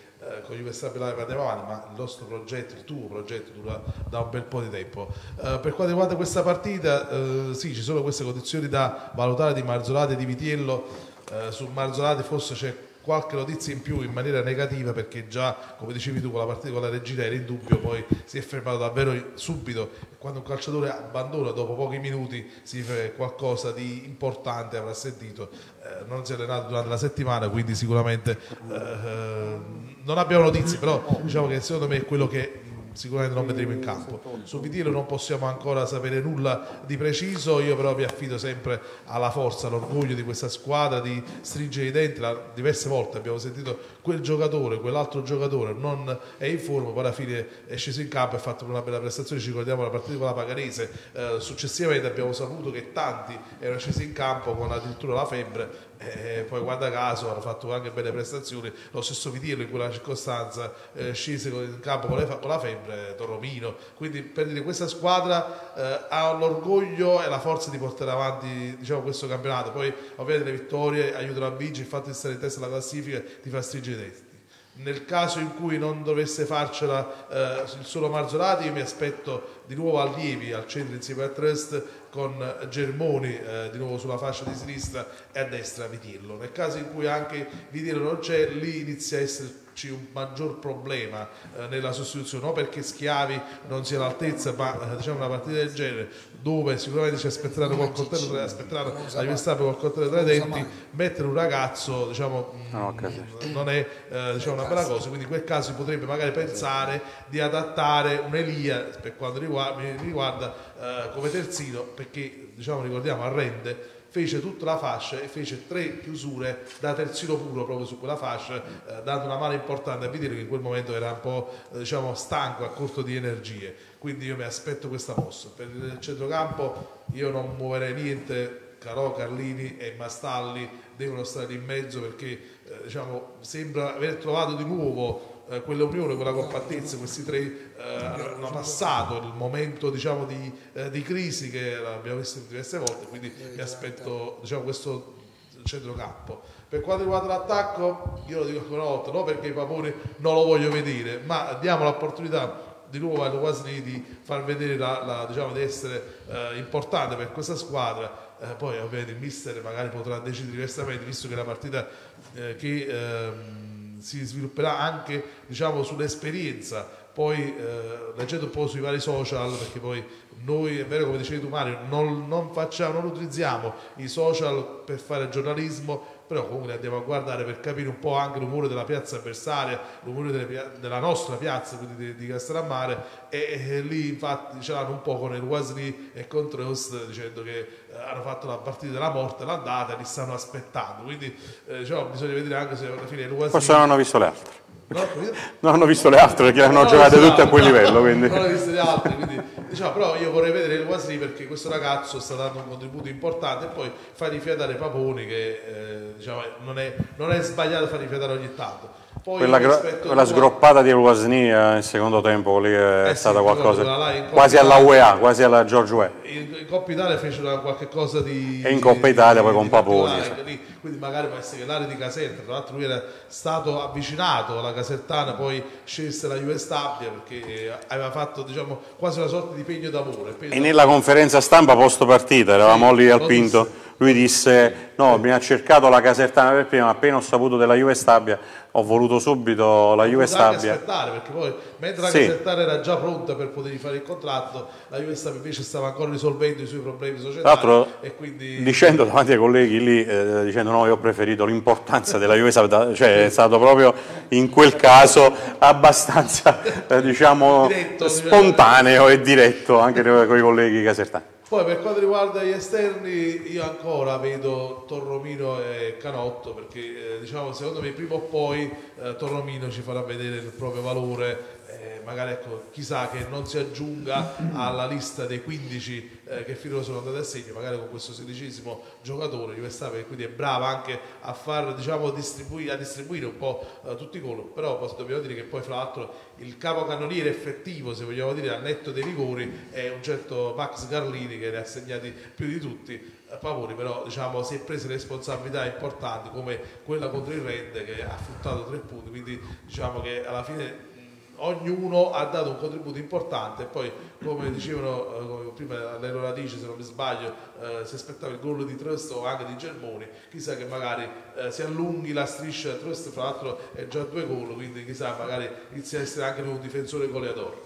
con Juve Stabia Live andiamo avanti, ma il nostro progetto, il tuo progetto dura da un bel po' di tempo. Per quanto riguarda questa partita, sì, ci sono queste condizioni da valutare di Marzorati e di Vitiello. Sul Marzorati forse c'è qualche notizia in più in maniera negativa perché già, come dicevi tu, con la partita con la Reggina era in dubbio, poi si è fermato davvero subito. Quando un calciatore abbandona dopo pochi minuti significa che qualcosa di importante avrà sentito, non si è allenato durante la settimana, quindi sicuramente non abbiamo notizie, però diciamo che secondo me è quello che sicuramente non vedremo in campo. Su Vitiello non possiamo ancora sapere nulla di preciso, io però vi affido sempre alla forza, all'orgoglio di questa squadra di stringere i denti. Diverse volte abbiamo sentito quel giocatore, quell'altro giocatore non è in forma, poi alla fine è sceso in campo e ha fatto una bella prestazione. Ci ricordiamo la partita con la Pagarese, successivamente abbiamo saputo che tanti erano scesi in campo con addirittura la febbre. Poi guarda caso hanno fatto anche belle prestazioni, lo stesso Vitiello in quella circostanza scese in campo con la febbre, Torromino, quindi per dire questa squadra ha l'orgoglio e la forza di portare avanti, diciamo, questo campionato. Poi ovviamente le vittorie aiutano a vincere, il fatto di stare in testa alla classifica ti fa stringere i denti. Nel caso in cui non dovesse farcela il solo Marzorati, io mi aspetto di nuovo allievi al centro insieme a Trest, con Germoni di nuovo sulla fascia di sinistra e a destra Vitiello. Nel caso in cui anche Vitiello non c'è, lì inizia a esserci un maggior problema nella sostituzione, non perché Schiavi non sia all'altezza, ma diciamo una partita del genere dove sicuramente ci aspetteranno col coltello tra i denti, mettere un ragazzo diciamo, non è diciamo, una bella cosa, quindi in quel caso si potrebbe magari pensare di adattare un Elia per quanto mi riguarda come terzino, perché diciamo, ricordiamo a Rende fece tutta la fascia e fece 3 chiusure da terzino puro proprio su quella fascia, dando una mano importante a Vitiello che in quel momento era un po' diciamo, stanco, a corto di energie. Quindi io mi aspetto questa mossa. Per il centrocampo io non muoverei niente, Carlini e Mastalli devono stare in mezzo perché diciamo, sembra aver trovato di nuovo quell'Unione, quella compattezza, questi tre hanno passato il momento, diciamo, di crisi che abbiamo visto diverse volte, quindi mi aspetto, diciamo, questo centrocampo. Per quanto riguarda l'attacco, io lo dico ancora una volta, non perché i Paponi non lo voglio vedere, ma diamo l'opportunità di nuovo allo Guasini di far vedere diciamo, di essere importante per questa squadra. Poi ovviamente il mister magari potrà decidere diversamente, visto che è una partita che si svilupperà anche, diciamo, sull'esperienza. Poi leggendo un po' sui vari social, perché poi noi, è vero come dicevi tu Mario, non utilizziamo i social per fare giornalismo, però comunque andiamo a guardare per capire un po' anche l'umore della piazza avversaria, l'umore della nostra piazza, quindi di Castellammare, e lì infatti ce l'hanno un po' con il Guasini e con Trest, dicendo che hanno fatto la partita della morte l'andata e li stanno aspettando, quindi diciamo, bisogna vedere anche se alla fine il Guasini... Forse non hanno visto le altre. Non hanno visto le altre perché hanno giocate tutte a quel livello, quindi non hanno visto le altre, quindi diciamo, però io vorrei vedere il Guasini perché questo ragazzo sta dando un contributo importante, e poi far rifiatare Paponi che diciamo, non è sbagliato far rifiatare ogni tanto. Poi quella sgroppata di Guasini nel secondo tempo lì è stata qualcosa quasi alla UEA, quasi alla George UE. In Coppa Italia fece qualche cosa di... E in Coppa Italia poi con Paponi. Quindi magari può essere che l'area di Caserta, tra l'altro lui era stato avvicinato alla Casertana, poi scelse la Juve Stabia perché aveva fatto, diciamo, quasi una sorta di pegno d'amore. E nella conferenza stampa post partita, eravamo lì al Pinto, lui disse no, mi ha cercato la Casertana per prima, appena ho saputo della Juve Stabia ho voluto subito la Juve Stabia. Aspettare, perché poi mentre la Casertana era già pronta per poter fare il contratto, la Juve Stabia invece stava ancora risolvendo i suoi problemi societari. Tra l'altro, e quindi... dicendo davanti ai colleghi lì, dicendo no, io ho preferito l'importanza della Juve Stabia, cioè è stato proprio in quel caso abbastanza diciamo diretto, spontaneo e diretto anche con i colleghi casertani. Poi per quanto riguarda gli esterni, io ancora vedo Torromino e Canotto, perché diciamo, secondo me prima o poi Torromino ci farà vedere il proprio valore, magari, ecco, chissà che non si aggiunga alla lista dei 15 che finora sono andati a segno, magari con questo 16° giocatore di quest'anno, che quindi è brava anche a far, diciamo, distribuire un po' tutti i gol. Però dobbiamo dire che poi, fra l'altro, il capocannoniere effettivo, se vogliamo dire, al netto dei rigori, è un certo Max Carlini, che ne ha segnati più di tutti. Favori, però, diciamo, si è presa responsabilità importanti come quella contro il Rende, che ha fruttato 3 punti, quindi diciamo che alla fine ognuno ha dato un contributo importante. Poi, come dicevano prima Lello Radice, se non mi sbaglio, si aspettava il gol di Trest o anche di Germoni, chissà che magari si allunghi la striscia. Trest fra l'altro è già 2 gol, quindi chissà, magari inizia a essere anche un difensore goleador.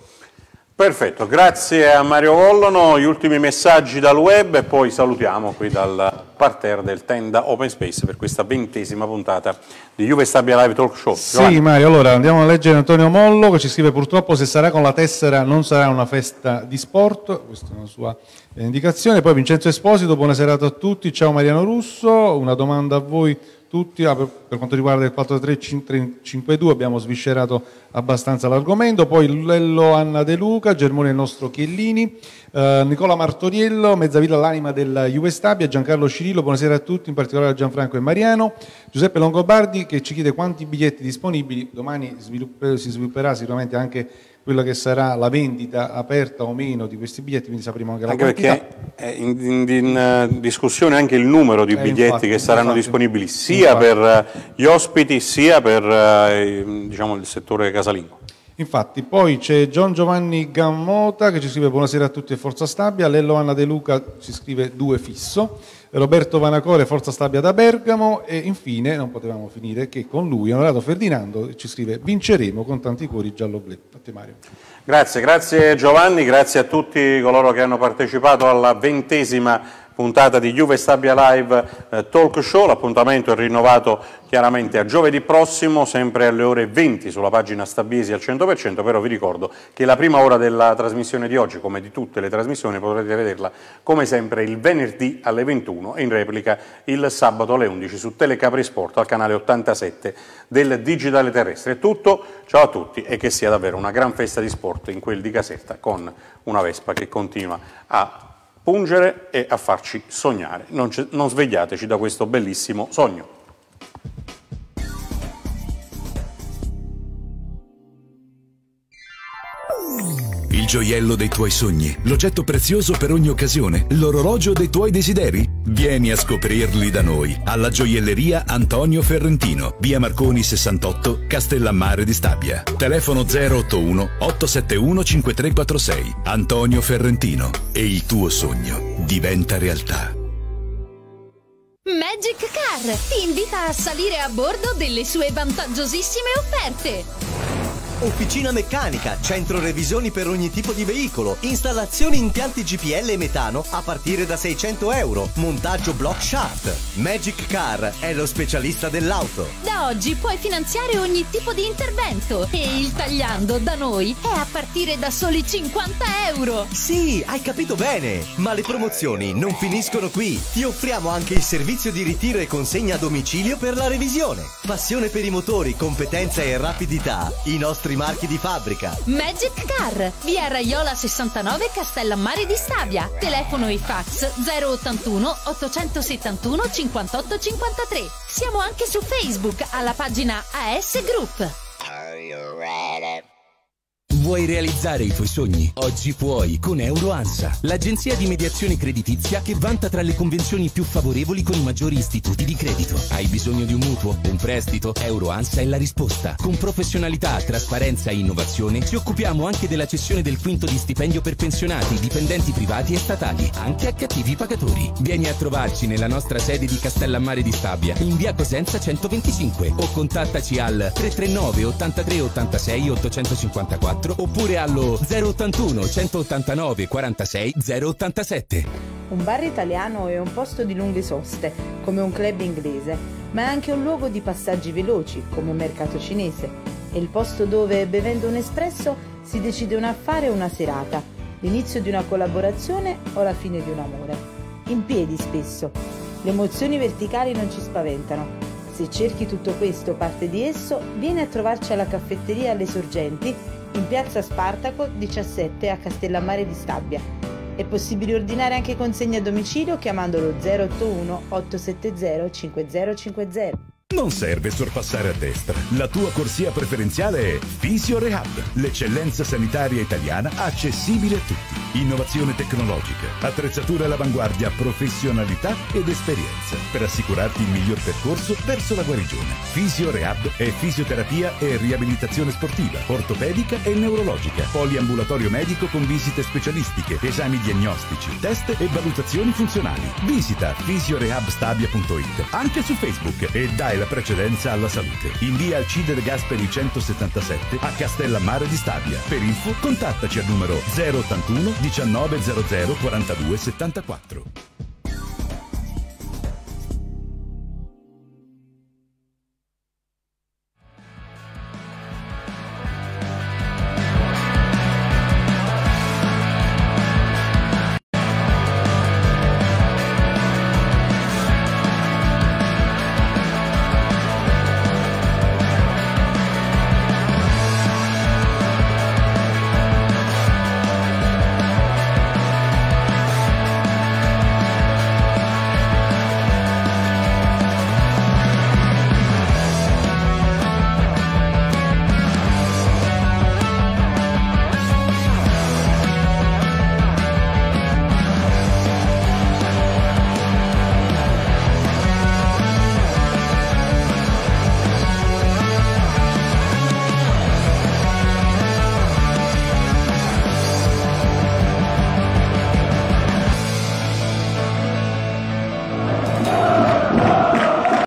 Perfetto, grazie a Mario Vollono. Gli ultimi messaggi dal web e poi salutiamo qui dal parterre del Tenda Open Space per questa 20ª puntata di Juve Stabia Live Talk Show. Giovanni. Sì Mario, allora andiamo a leggere Antonio Mollo, che ci scrive: purtroppo se sarà con la tessera non sarà una festa di sport, questa è una sua indicazione. Poi Vincenzo Esposito: buona serata a tutti, ciao Mariano Russo, una domanda a voi tutti. Per quanto riguarda il 4-3-5-2 abbiamo sviscerato abbastanza l'argomento. Poi Lello Anna De Luca: Germone il nostro Chiellini. Nicola Martoriello: Mezzavilla l'anima della Juve Stabia. Giancarlo Cirillo: buonasera a tutti, in particolare a Gianfranco e Mariano. Giuseppe Longobardi, che ci chiede quanti biglietti disponibili. Domani si svilupperà sicuramente anche quella che sarà la vendita aperta o meno di questi biglietti, quindi sapremo anche la quantità. Anche perché è in discussione anche il numero di biglietti, infatti, che saranno disponibili sia per gli ospiti sia per diciamo, il settore casalingo. Infatti. Poi c'è Gian Giovanni Gammota che ci scrive: buonasera a tutti e Forza Stabia. Lello Anna De Luca ci scrive 2 fisso. Roberto Vanacore: Forza Stabia da Bergamo. E infine non potevamo finire che con lui, Onorato Ferdinando, ci scrive: vinceremo con tanti cuori giallo-blu. A te Mario. Grazie, grazie Giovanni, grazie a tutti coloro che hanno partecipato alla 20ª puntata di Juve Stabia Live Talk Show. L'appuntamento è rinnovato chiaramente a giovedì prossimo, sempre alle ore 20 sulla pagina Stabiesi al 100%, però vi ricordo che la prima ora della trasmissione di oggi, come di tutte le trasmissioni, potrete vederla come sempre il venerdì alle 21 e in replica il sabato alle 11 su Telecapri Sport al canale 87 del Digitale Terrestre. È tutto, ciao a tutti e che sia davvero una gran festa di sport in quel di Caserta, con una Vespa che continua a pungere e a farci sognare. Non svegliateci da questo bellissimo sogno. il gioiello dei tuoi sogni, l'oggetto prezioso per ogni occasione, l'orologio dei tuoi desideri? Vieni a scoprirli da noi, alla gioielleria Antonio Ferrentino, via Marconi 68, Castellammare di Stabia. Telefono 081 871 5346. Antonio Ferrentino, e il tuo sogno diventa realtà. Magic Car ti invita a salire a bordo delle sue vantaggiosissime offerte. Officina meccanica, centro revisioni per ogni tipo di veicolo, installazioni impianti GPL e metano a partire da 600 €, montaggio block shaft. Magic Car è lo specialista dell'auto. Da oggi puoi finanziare ogni tipo di intervento e il tagliando da noi è a partire da soli 50 €. Sì, hai capito bene, ma le promozioni non finiscono qui. Ti offriamo anche il servizio di ritiro e consegna a domicilio per la revisione. Passione per i motori, competenza e rapidità, i nostri marchi di fabbrica. Magic Car, via Raiola 69, Castellammare di Stabia. Telefono e fax 081 871 58 53. Siamo anche su Facebook alla pagina AS Group. Are you ready? Vuoi realizzare i tuoi sogni? Oggi puoi con EuroAnsa, l'agenzia di mediazione creditizia che vanta tra le convenzioni più favorevoli con i maggiori istituti di credito. Hai bisogno di un mutuo, un prestito? EuroAnsa è la risposta. Con professionalità, trasparenza e innovazione ci occupiamo anche della cessione del quinto di stipendio per pensionati, dipendenti privati e statali, anche a cattivi pagatori. Vieni a trovarci nella nostra sede di Castellammare di Stabia, in via Cosenza 125, o contattaci al 339 83 86 854 oppure allo 081 189 46 087. Un bar italiano è un posto di lunghe soste, come un club inglese, ma è anche un luogo di passaggi veloci, come un mercato cinese. È il posto dove, bevendo un espresso, si decide un affare o una serata, l'inizio di una collaborazione o la fine di un amore. In piedi spesso. Le emozioni verticali non ci spaventano. Se cerchi tutto questo o parte di esso, vieni a trovarci alla caffetteria Alle Sorgenti, in piazza Spartaco 17 a Castellammare di Stabia. È possibile ordinare anche consegna a domicilio chiamandolo 081 870 5050. Non serve sorpassare a destra. La tua corsia preferenziale è Fisio Rehab, l'eccellenza sanitaria italiana accessibile a tutti. Innovazione tecnologica, attrezzatura all'avanguardia, professionalità ed esperienza per assicurarti il miglior percorso verso la guarigione. Fisio Rehab è fisioterapia e riabilitazione sportiva, ortopedica e neurologica, poliambulatorio medico con visite specialistiche, esami diagnostici, test e valutazioni funzionali. Visita fisiorehabstabia.it anche su Facebook e dai la precedenza alla salute. In via Alcide De Gasperi 177 a Castellammare di Stabia. Per info contattaci al numero 081 1900 42 74.